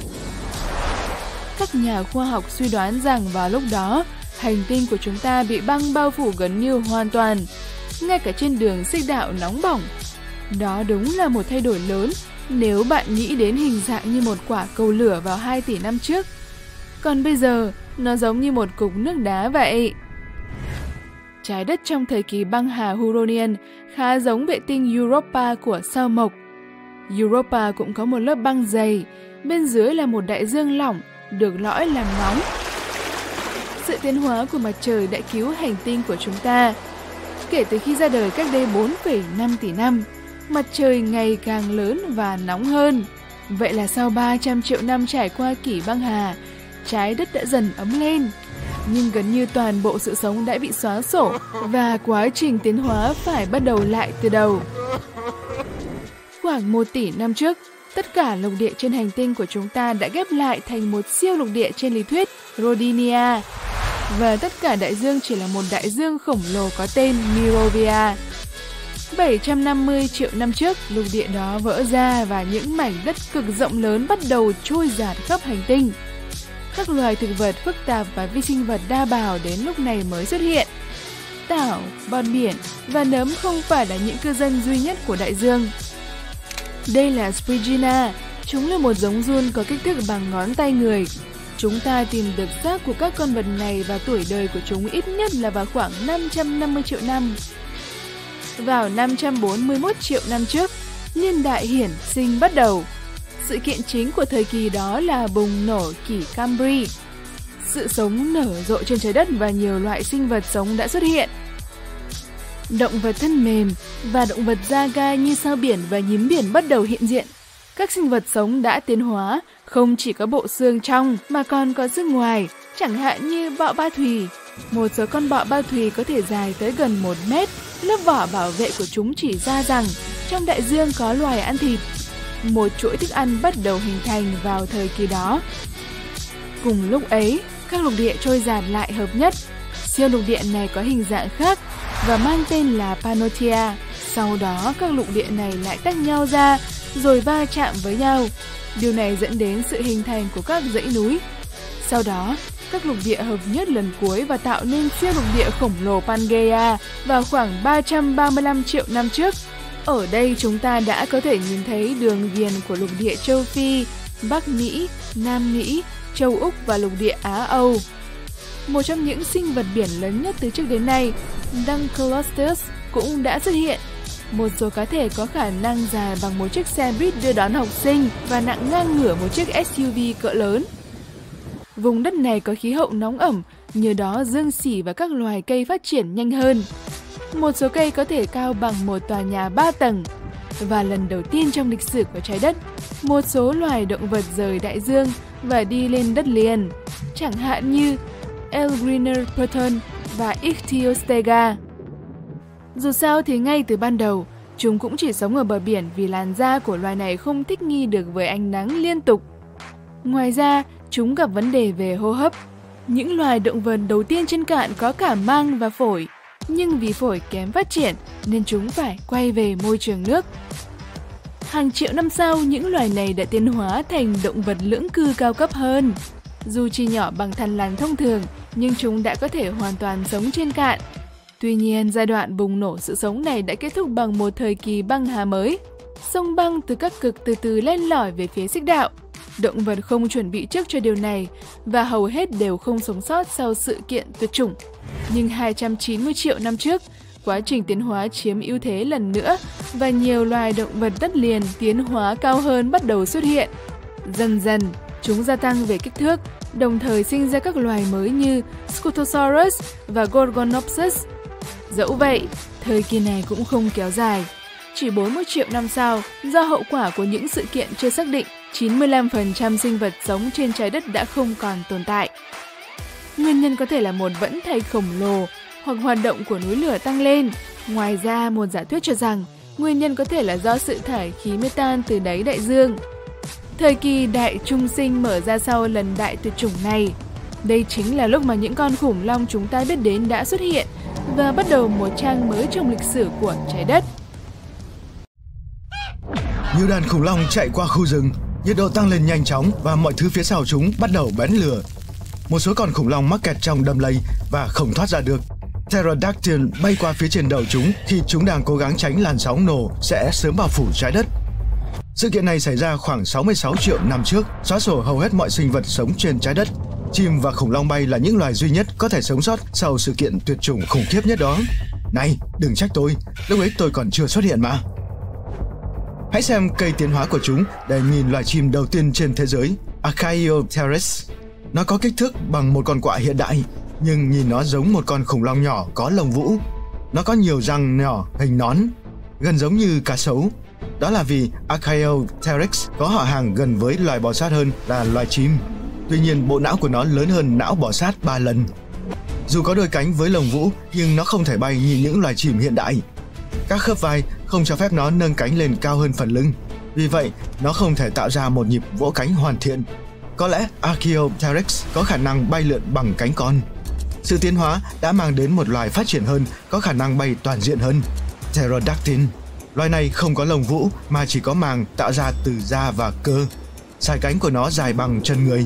Các nhà khoa học suy đoán rằng vào lúc đó, hành tinh của chúng ta bị băng bao phủ gần như hoàn toàn, ngay cả trên đường xích đạo nóng bỏng. Đó đúng là một thay đổi lớn nếu bạn nghĩ đến hình dạng như một quả cầu lửa vào hai tỷ năm trước. Còn bây giờ, nó giống như một cục nước đá vậy. Trái đất trong thời kỳ băng hà Huronian khá giống vệ tinh Europa của sao Mộc. Europa cũng có một lớp băng dày, bên dưới là một đại dương lỏng, được lõi làm nóng. Sự tiến hóa của mặt trời đã cứu hành tinh của chúng ta. Kể từ khi ra đời cách đây bốn phẩy năm tỷ năm, mặt trời ngày càng lớn và nóng hơn. Vậy là sau ba trăm triệu năm trải qua kỷ băng hà, trái đất đã dần ấm lên. Nhưng gần như toàn bộ sự sống đã bị xóa sổ và quá trình tiến hóa phải bắt đầu lại từ đầu. Khoảng một tỷ năm trước, tất cả lục địa trên hành tinh của chúng ta đã ghép lại thành một siêu lục địa trên lý thuyết Rodinia. Và tất cả đại dương chỉ là một đại dương khổng lồ có tên Mirovia. bảy trăm năm mươi triệu năm trước, lục địa đó vỡ ra và những mảnh đất cực rộng lớn bắt đầu trôi dạt khắp hành tinh. Các loài thực vật phức tạp và vi sinh vật đa bào đến lúc này mới xuất hiện. Tảo, bọt biển và nấm không phải là những cư dân duy nhất của đại dương. Đây là Sprigina, chúng là một giống giun có kích thước bằng ngón tay người. Chúng ta tìm được xác của các con vật này và tuổi đời của chúng ít nhất là vào khoảng năm trăm năm mươi triệu năm. Vào năm trăm bốn mươi mốt triệu năm trước, niên đại hiển sinh bắt đầu. Sự kiện chính của thời kỳ đó là bùng nổ kỷ Cambrian. Sự sống nở rộ trên trái đất và nhiều loại sinh vật sống đã xuất hiện. Động vật thân mềm và động vật da gai như sao biển và nhím biển bắt đầu hiện diện. Các sinh vật sống đã tiến hóa, không chỉ có bộ xương trong mà còn có xương ngoài, chẳng hạn như bọ ba thùy. Một số con bọ ba thùy có thể dài tới gần một mét, lớp vỏ bảo vệ của chúng chỉ ra rằng trong đại dương có loài ăn thịt. Một chuỗi thức ăn bắt đầu hình thành vào thời kỳ đó. Cùng lúc ấy, các lục địa trôi dạt lại hợp nhất. Siêu lục địa này có hình dạng khác và mang tên là Panotia. Sau đó, các lục địa này lại tách nhau ra rồi va chạm với nhau. Điều này dẫn đến sự hình thành của các dãy núi. Sau đó, các lục địa hợp nhất lần cuối và tạo nên siêu lục địa khổng lồ Pangea vào khoảng ba trăm ba mươi lăm triệu năm trước. Ở đây chúng ta đã có thể nhìn thấy đường viền của lục địa châu Phi, Bắc Mỹ, Nam Mỹ, châu Úc và lục địa Á Âu. một trong những sinh vật biển lớn nhất từ trước đến nay, Dunkleosteus cũng đã xuất hiện. Một số cá thể có khả năng dài bằng một chiếc xe buýt đưa đón học sinh và nặng ngang ngửa một chiếc ét u vê cỡ lớn. Vùng đất này có khí hậu nóng ẩm, nhờ đó dương sỉ và các loài cây phát triển nhanh hơn. Một số cây có thể cao bằng một tòa nhà ba tầng. Và lần đầu tiên trong lịch sử của trái đất, một số loài động vật rời đại dương và đi lên đất liền, chẳng hạn như Elgriner và Ichthyostega. Dù sao thì ngay từ ban đầu, chúng cũng chỉ sống ở bờ biển vì làn da của loài này không thích nghi được với ánh nắng liên tục. Ngoài ra, chúng gặp vấn đề về hô hấp. Những loài động vật đầu tiên trên cạn có cả mang và phổi, nhưng vì phổi kém phát triển nên chúng phải quay về môi trường nước. Hàng triệu năm sau, những loài này đã tiến hóa thành động vật lưỡng cư cao cấp hơn. Dù chỉ nhỏ bằng thằn lằn thông thường, nhưng chúng đã có thể hoàn toàn sống trên cạn. Tuy nhiên, giai đoạn bùng nổ sự sống này đã kết thúc bằng một thời kỳ băng hà mới. Sông băng từ các cực từ từ len lỏi về phía xích đạo. Động vật không chuẩn bị trước cho điều này và hầu hết đều không sống sót sau sự kiện tuyệt chủng. Nhưng hai trăm chín mươi triệu năm trước, quá trình tiến hóa chiếm ưu thế lần nữa và nhiều loài động vật đất liền tiến hóa cao hơn bắt đầu xuất hiện. Dần dần, chúng gia tăng về kích thước, đồng thời sinh ra các loài mới như Scutosaurus và Gorgonopsis. Dẫu vậy, thời kỳ này cũng không kéo dài. Chỉ bốn mươi triệu năm sau, do hậu quả của những sự kiện chưa xác định, chín mươi lăm phần trăm sinh vật sống trên trái đất đã không còn tồn tại. Nguyên nhân có thể là một vẫn thạch khổng lồ hoặc hoạt động của núi lửa tăng lên. Ngoài ra, một giả thuyết cho rằng nguyên nhân có thể là do sự thải khí metan từ đáy đại dương. Thời kỳ đại trung sinh mở ra sau lần đại tuyệt chủng này. Đây chính là lúc mà những con khủng long chúng ta biết đến đã xuất hiện và bắt đầu một trang mới trong lịch sử của trái đất. Như đàn khủng long chạy qua khu rừng, nhiệt độ tăng lên nhanh chóng và mọi thứ phía sau chúng bắt đầu bén lửa. Một số con khủng long mắc kẹt trong đầm lầy và không thoát ra được. Pterodactyl bay qua phía trên đầu chúng khi chúng đang cố gắng tránh làn sóng nổ sẽ sớm bao phủ trái đất. Sự kiện này xảy ra khoảng sáu mươi sáu triệu năm trước, xóa sổ hầu hết mọi sinh vật sống trên trái đất. Chim và khủng long bay là những loài duy nhất có thể sống sót sau sự kiện tuyệt chủng khủng khiếp nhất đó. Này, đừng trách tôi, lúc ấy tôi còn chưa xuất hiện mà. Hãy xem cây tiến hóa của chúng để nhìn loài chim đầu tiên trên thế giới, Archaeopteryx. Nó có kích thước bằng một con quạ hiện đại, nhưng nhìn nó giống một con khủng long nhỏ có lông vũ. Nó có nhiều răng nhỏ hình nón, gần giống như cá sấu. Đó là vì Archaeopteryx có họ hàng gần với loài bò sát hơn là loài chim. Tuy nhiên, bộ não của nó lớn hơn não bò sát ba lần. Dù có đôi cánh với lông vũ, nhưng nó không thể bay như những loài chim hiện đại. Các khớp vai không cho phép nó nâng cánh lên cao hơn phần lưng. Vì vậy, nó không thể tạo ra một nhịp vỗ cánh hoàn thiện. Có lẽ Archaeopteryx có khả năng bay lượn bằng cánh con. Sự tiến hóa đã mang đến một loài phát triển hơn, có khả năng bay toàn diện hơn, Pterodactyl. Loài này không có lông vũ mà chỉ có màng tạo ra từ da và cơ. Sải cánh của nó dài bằng chân người.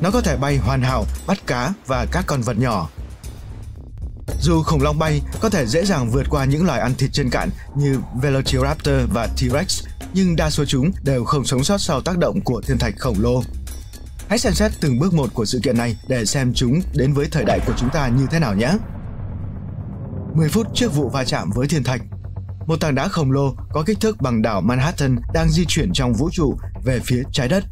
Nó có thể bay hoàn hảo, bắt cá và các con vật nhỏ. Dù khủng long bay có thể dễ dàng vượt qua những loài ăn thịt trên cạn như Velociraptor và T-Rex, nhưng đa số chúng đều không sống sót sau tác động của thiên thạch khổng lồ. Hãy xem xét từng bước một của sự kiện này để xem chúng đến với thời đại của chúng ta như thế nào nhé. mười phút trước vụ va chạm với thiên thạch, một tảng đá khổng lồ có kích thước bằng đảo Manhattan đang di chuyển trong vũ trụ về phía trái đất.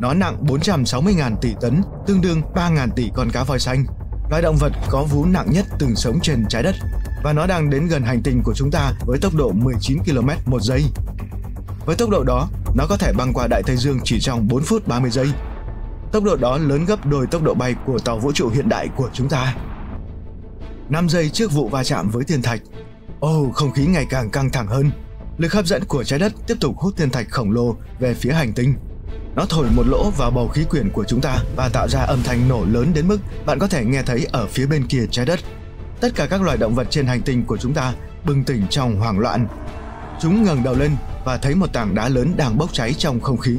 Nó nặng bốn trăm sáu mươi nghìn tỷ tấn, tương đương ba nghìn tỷ con cá voi xanh. Loài động vật có vú nặng nhất từng sống trên trái đất và nó đang đến gần hành tinh của chúng ta với tốc độ mười chín ki lô mét một giây. Với tốc độ đó, nó có thể băng qua Đại Tây Dương chỉ trong bốn phút ba mươi giây. Tốc độ đó lớn gấp đôi tốc độ bay của tàu vũ trụ hiện đại của chúng ta. năm giây trước vụ va chạm với thiên thạch. Ồ, oh, không khí ngày càng căng thẳng hơn. Lực hấp dẫn của trái đất tiếp tục hút thiên thạch khổng lồ về phía hành tinh. Nó thổi một lỗ vào bầu khí quyển của chúng ta và tạo ra âm thanh nổ lớn đến mức bạn có thể nghe thấy ở phía bên kia trái đất. Tất cả các loài động vật trên hành tinh của chúng ta bừng tỉnh trong hoảng loạn. Chúng ngẩng đầu lên và thấy một tảng đá lớn đang bốc cháy trong không khí.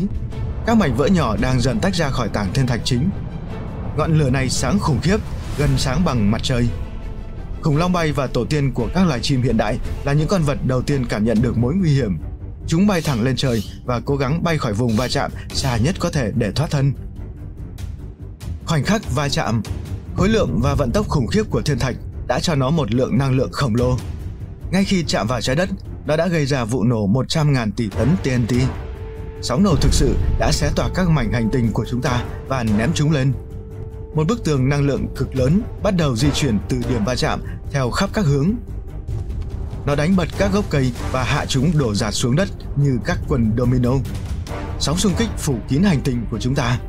Các mảnh vỡ nhỏ đang dần tách ra khỏi tảng thiên thạch chính. Ngọn lửa này sáng khủng khiếp, gần sáng bằng mặt trời. Khủng long bay và tổ tiên của các loài chim hiện đại là những con vật đầu tiên cảm nhận được mối nguy hiểm. Chúng bay thẳng lên trời và cố gắng bay khỏi vùng va chạm xa nhất có thể để thoát thân. Khoảnh khắc va chạm, Khối lượng và vận tốc khủng khiếp của thiên thạch đã cho nó một lượng năng lượng khổng lồ. Ngay khi chạm vào trái đất, nó đã gây ra vụ nổ một trăm nghìn tỷ tấn tê en tê. Sóng nổ thực sự đã xé toạc các mảnh hành tinh của chúng ta và ném chúng lên. Một bức tường năng lượng cực lớn bắt đầu di chuyển từ điểm va chạm theo khắp các hướng. Nó đánh bật các gốc cây và hạ chúng đổ rạt xuống đất như các quần domino. Sóng xung kích phủ kín hành tinh của chúng ta.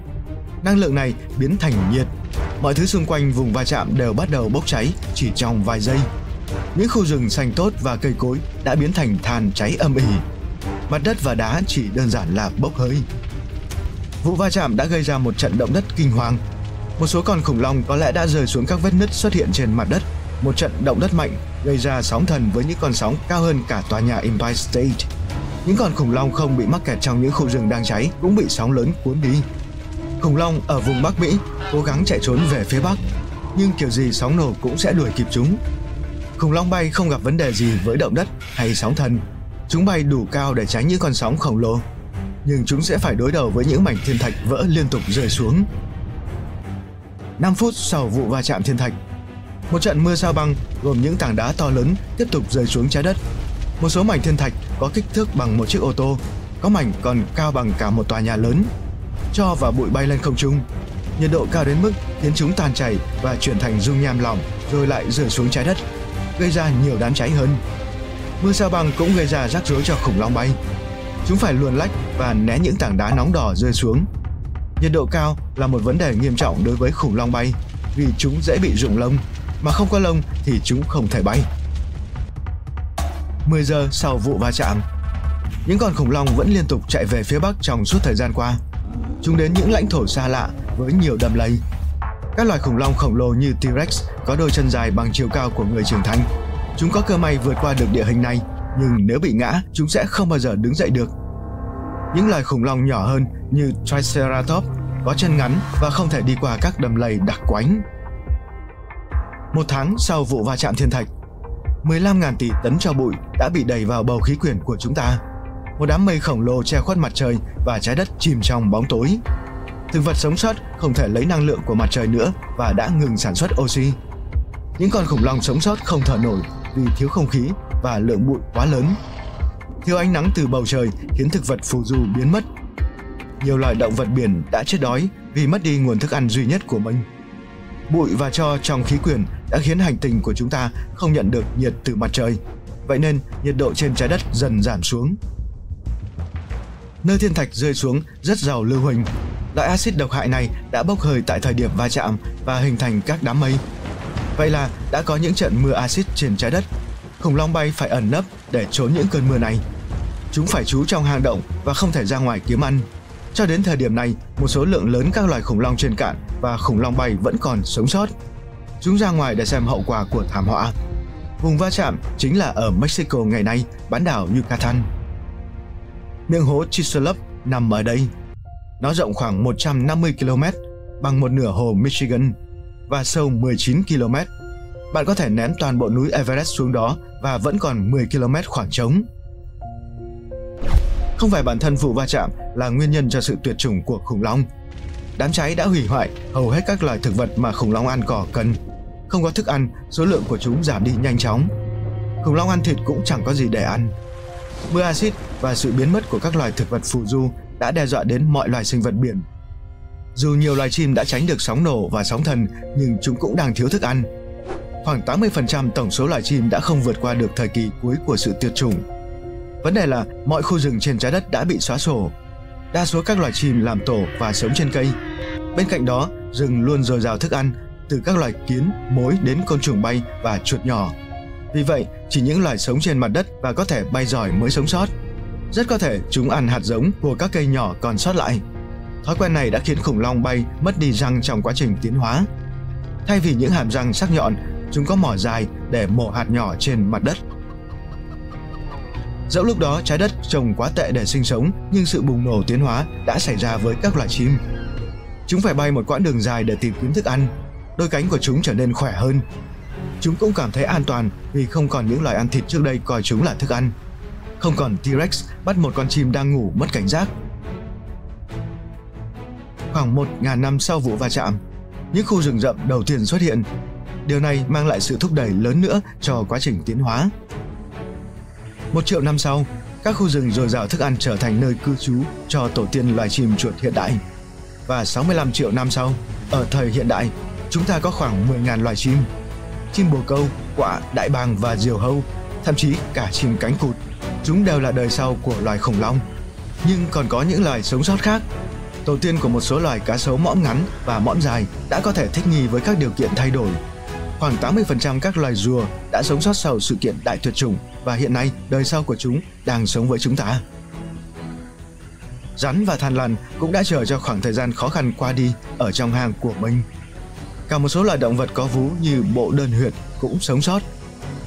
Năng lượng này biến thành nhiệt. Mọi thứ xung quanh vùng va chạm đều bắt đầu bốc cháy chỉ trong vài giây. Những khu rừng xanh tốt và cây cối đã biến thành than cháy âm ỉ. Mặt đất và đá chỉ đơn giản là bốc hơi. Vụ va chạm đã gây ra một trận động đất kinh hoàng. Một số con khủng long có lẽ đã rơi xuống các vết nứt xuất hiện trên mặt đất. Một trận động đất mạnh gây ra sóng thần với những con sóng cao hơn cả tòa nhà Empire State. Những con khủng long không bị mắc kẹt trong những khu rừng đang cháy cũng bị sóng lớn cuốn đi. Khủng long ở vùng Bắc Mỹ cố gắng chạy trốn về phía Bắc, nhưng kiểu gì sóng nổ cũng sẽ đuổi kịp chúng. Khủng long bay không gặp vấn đề gì với động đất hay sóng thần. Chúng bay đủ cao để tránh những con sóng khổng lồ, nhưng chúng sẽ phải đối đầu với những mảnh thiên thạch vỡ liên tục rơi xuống. năm phút sau vụ va chạm thiên thạch, một trận mưa sao băng gồm những tảng đá to lớn tiếp tục rơi xuống trái đất. Một số mảnh thiên thạch có kích thước bằng một chiếc ô tô, có mảnh còn cao bằng cả một tòa nhà lớn. Tro và bụi bay lên không trung. Nhiệt độ cao đến mức khiến chúng tan chảy và chuyển thành dung nham lỏng rồi lại rơi xuống trái đất, gây ra nhiều đám cháy hơn. Mưa sao băng cũng gây ra rắc rối cho khủng long bay. Chúng phải luồn lách và né những tảng đá nóng đỏ rơi xuống. Nhiệt độ cao là một vấn đề nghiêm trọng đối với khủng long bay vì chúng dễ bị rụng lông, mà không có lông thì chúng không thể bay. mười giờ sau vụ va chạm, những con khủng long vẫn liên tục chạy về phía Bắc trong suốt thời gian qua. Chúng đến những lãnh thổ xa lạ với nhiều đầm lầy. Các loài khủng long khổng lồ như T-Rex có đôi chân dài bằng chiều cao của người trưởng thành. Chúng có cơ may vượt qua được địa hình này, nhưng nếu bị ngã, chúng sẽ không bao giờ đứng dậy được. Những loài khủng long nhỏ hơn như Triceratops có chân ngắn và không thể đi qua các đầm lầy đặc quánh. Một tháng sau vụ va chạm thiên thạch, mười lăm nghìn tỷ tấn tro bụi đã bị đẩy vào bầu khí quyển của chúng ta. Một đám mây khổng lồ che khuất mặt trời và trái đất chìm trong bóng tối. Thực vật sống sót không thể lấy năng lượng của mặt trời nữa và đã ngừng sản xuất oxy. Những con khủng long sống sót không thở nổi vì thiếu không khí và lượng bụi quá lớn. Thiếu ánh nắng từ bầu trời khiến thực vật phù du biến mất. Nhiều loài động vật biển đã chết đói vì mất đi nguồn thức ăn duy nhất của mình. Bụi và tro trong khí quyển đã khiến hành tinh của chúng ta không nhận được nhiệt từ mặt trời. Vậy nên nhiệt độ trên trái đất dần giảm xuống. Nơi thiên thạch rơi xuống rất giàu lưu huỳnh. Loại axit độc hại này đã bốc hơi tại thời điểm va chạm và hình thành các đám mây. Vậy là đã có những trận mưa axit trên trái đất. Khủng long bay phải ẩn nấp để trốn những cơn mưa này. Chúng phải trú trong hang động và không thể ra ngoài kiếm ăn. Cho đến thời điểm này, một số lượng lớn các loài khủng long trên cạn và khủng long bay vẫn còn sống sót. Chúng ra ngoài để xem hậu quả của thảm họa. Vùng va chạm chính là ở Mexico ngày nay, bán đảo Yucatan. Miệng hố Chicxulub nằm ở đây. Nó rộng khoảng một trăm năm mươi ki lô mét, bằng một nửa hồ Michigan và sâu mười chín ki lô mét. Bạn có thể ném toàn bộ núi Everest xuống đó và vẫn còn mười ki lô mét khoảng trống. Không phải bản thân vụ va chạm là nguyên nhân cho sự tuyệt chủng của khủng long. Đám cháy đã hủy hoại hầu hết các loài thực vật mà khủng long ăn cỏ cần. Không có thức ăn, số lượng của chúng giảm đi nhanh chóng. Khủng long ăn thịt cũng chẳng có gì để ăn. Mưa axit và sự biến mất của các loài thực vật phù du đã đe dọa đến mọi loài sinh vật biển. Dù nhiều loài chim đã tránh được sóng nổ và sóng thần, nhưng chúng cũng đang thiếu thức ăn. Khoảng tám mươi phần trăm tổng số loài chim đã không vượt qua được thời kỳ cuối của sự tuyệt chủng. Vấn đề là mọi khu rừng trên trái đất đã bị xóa sổ. Đa số các loài chim làm tổ và sống trên cây. Bên cạnh đó, rừng luôn dồi dào thức ăn, từ các loài kiến, mối đến côn trùng bay và chuột nhỏ. Vì vậy, chỉ những loài sống trên mặt đất và có thể bay giỏi mới sống sót. Rất có thể chúng ăn hạt giống của các cây nhỏ còn sót lại. Thói quen này đã khiến khủng long bay mất đi răng trong quá trình tiến hóa. Thay vì những hàm răng sắc nhọn, chúng có mỏ dài để mổ hạt nhỏ trên mặt đất. Dẫu lúc đó trái đất trông quá tệ để sinh sống, nhưng sự bùng nổ tiến hóa đã xảy ra với các loài chim. Chúng phải bay một quãng đường dài để tìm kiếm thức ăn. Đôi cánh của chúng trở nên khỏe hơn. Chúng cũng cảm thấy an toàn vì không còn những loài ăn thịt trước đây coi chúng là thức ăn. Không còn T-Rex bắt một con chim đang ngủ mất cảnh giác. Khoảng một nghìn năm sau vụ va chạm, những khu rừng rậm đầu tiên xuất hiện. Điều này mang lại sự thúc đẩy lớn nữa cho quá trình tiến hóa. Một triệu năm sau, các khu rừng dồi dào thức ăn trở thành nơi cư trú cho tổ tiên loài chim chuột hiện đại. Và sáu mươi lăm triệu năm sau, ở thời hiện đại, chúng ta có khoảng mười nghìn loài chim. Chim bồ câu, quạ, đại bàng và diều hâu, thậm chí cả chim cánh cụt. Chúng đều là đời sau của loài khủng long. Nhưng còn có những loài sống sót khác. Tổ tiên của một số loài cá sấu mõm ngắn và mõm dài đã có thể thích nghi với các điều kiện thay đổi. Khoảng tám mươi phần trăm các loài rùa đã sống sót sau sự kiện đại tuyệt chủng và hiện nay đời sau của chúng đang sống với chúng ta. Rắn và thằn lằn cũng đã chờ cho khoảng thời gian khó khăn qua đi ở trong hang của mình. Cả một số loài động vật có vú như bộ đơn huyệt cũng sống sót.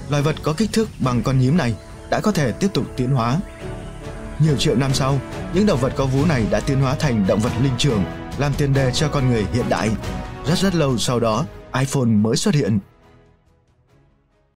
Loài vật có kích thước bằng con nhím này đã có thể tiếp tục tiến hóa. Nhiều triệu năm sau, những động vật có vú này đã tiến hóa thành động vật linh trưởng, làm tiền đề cho con người hiện đại. Rất rất lâu sau đó, iPhone mới xuất hiện.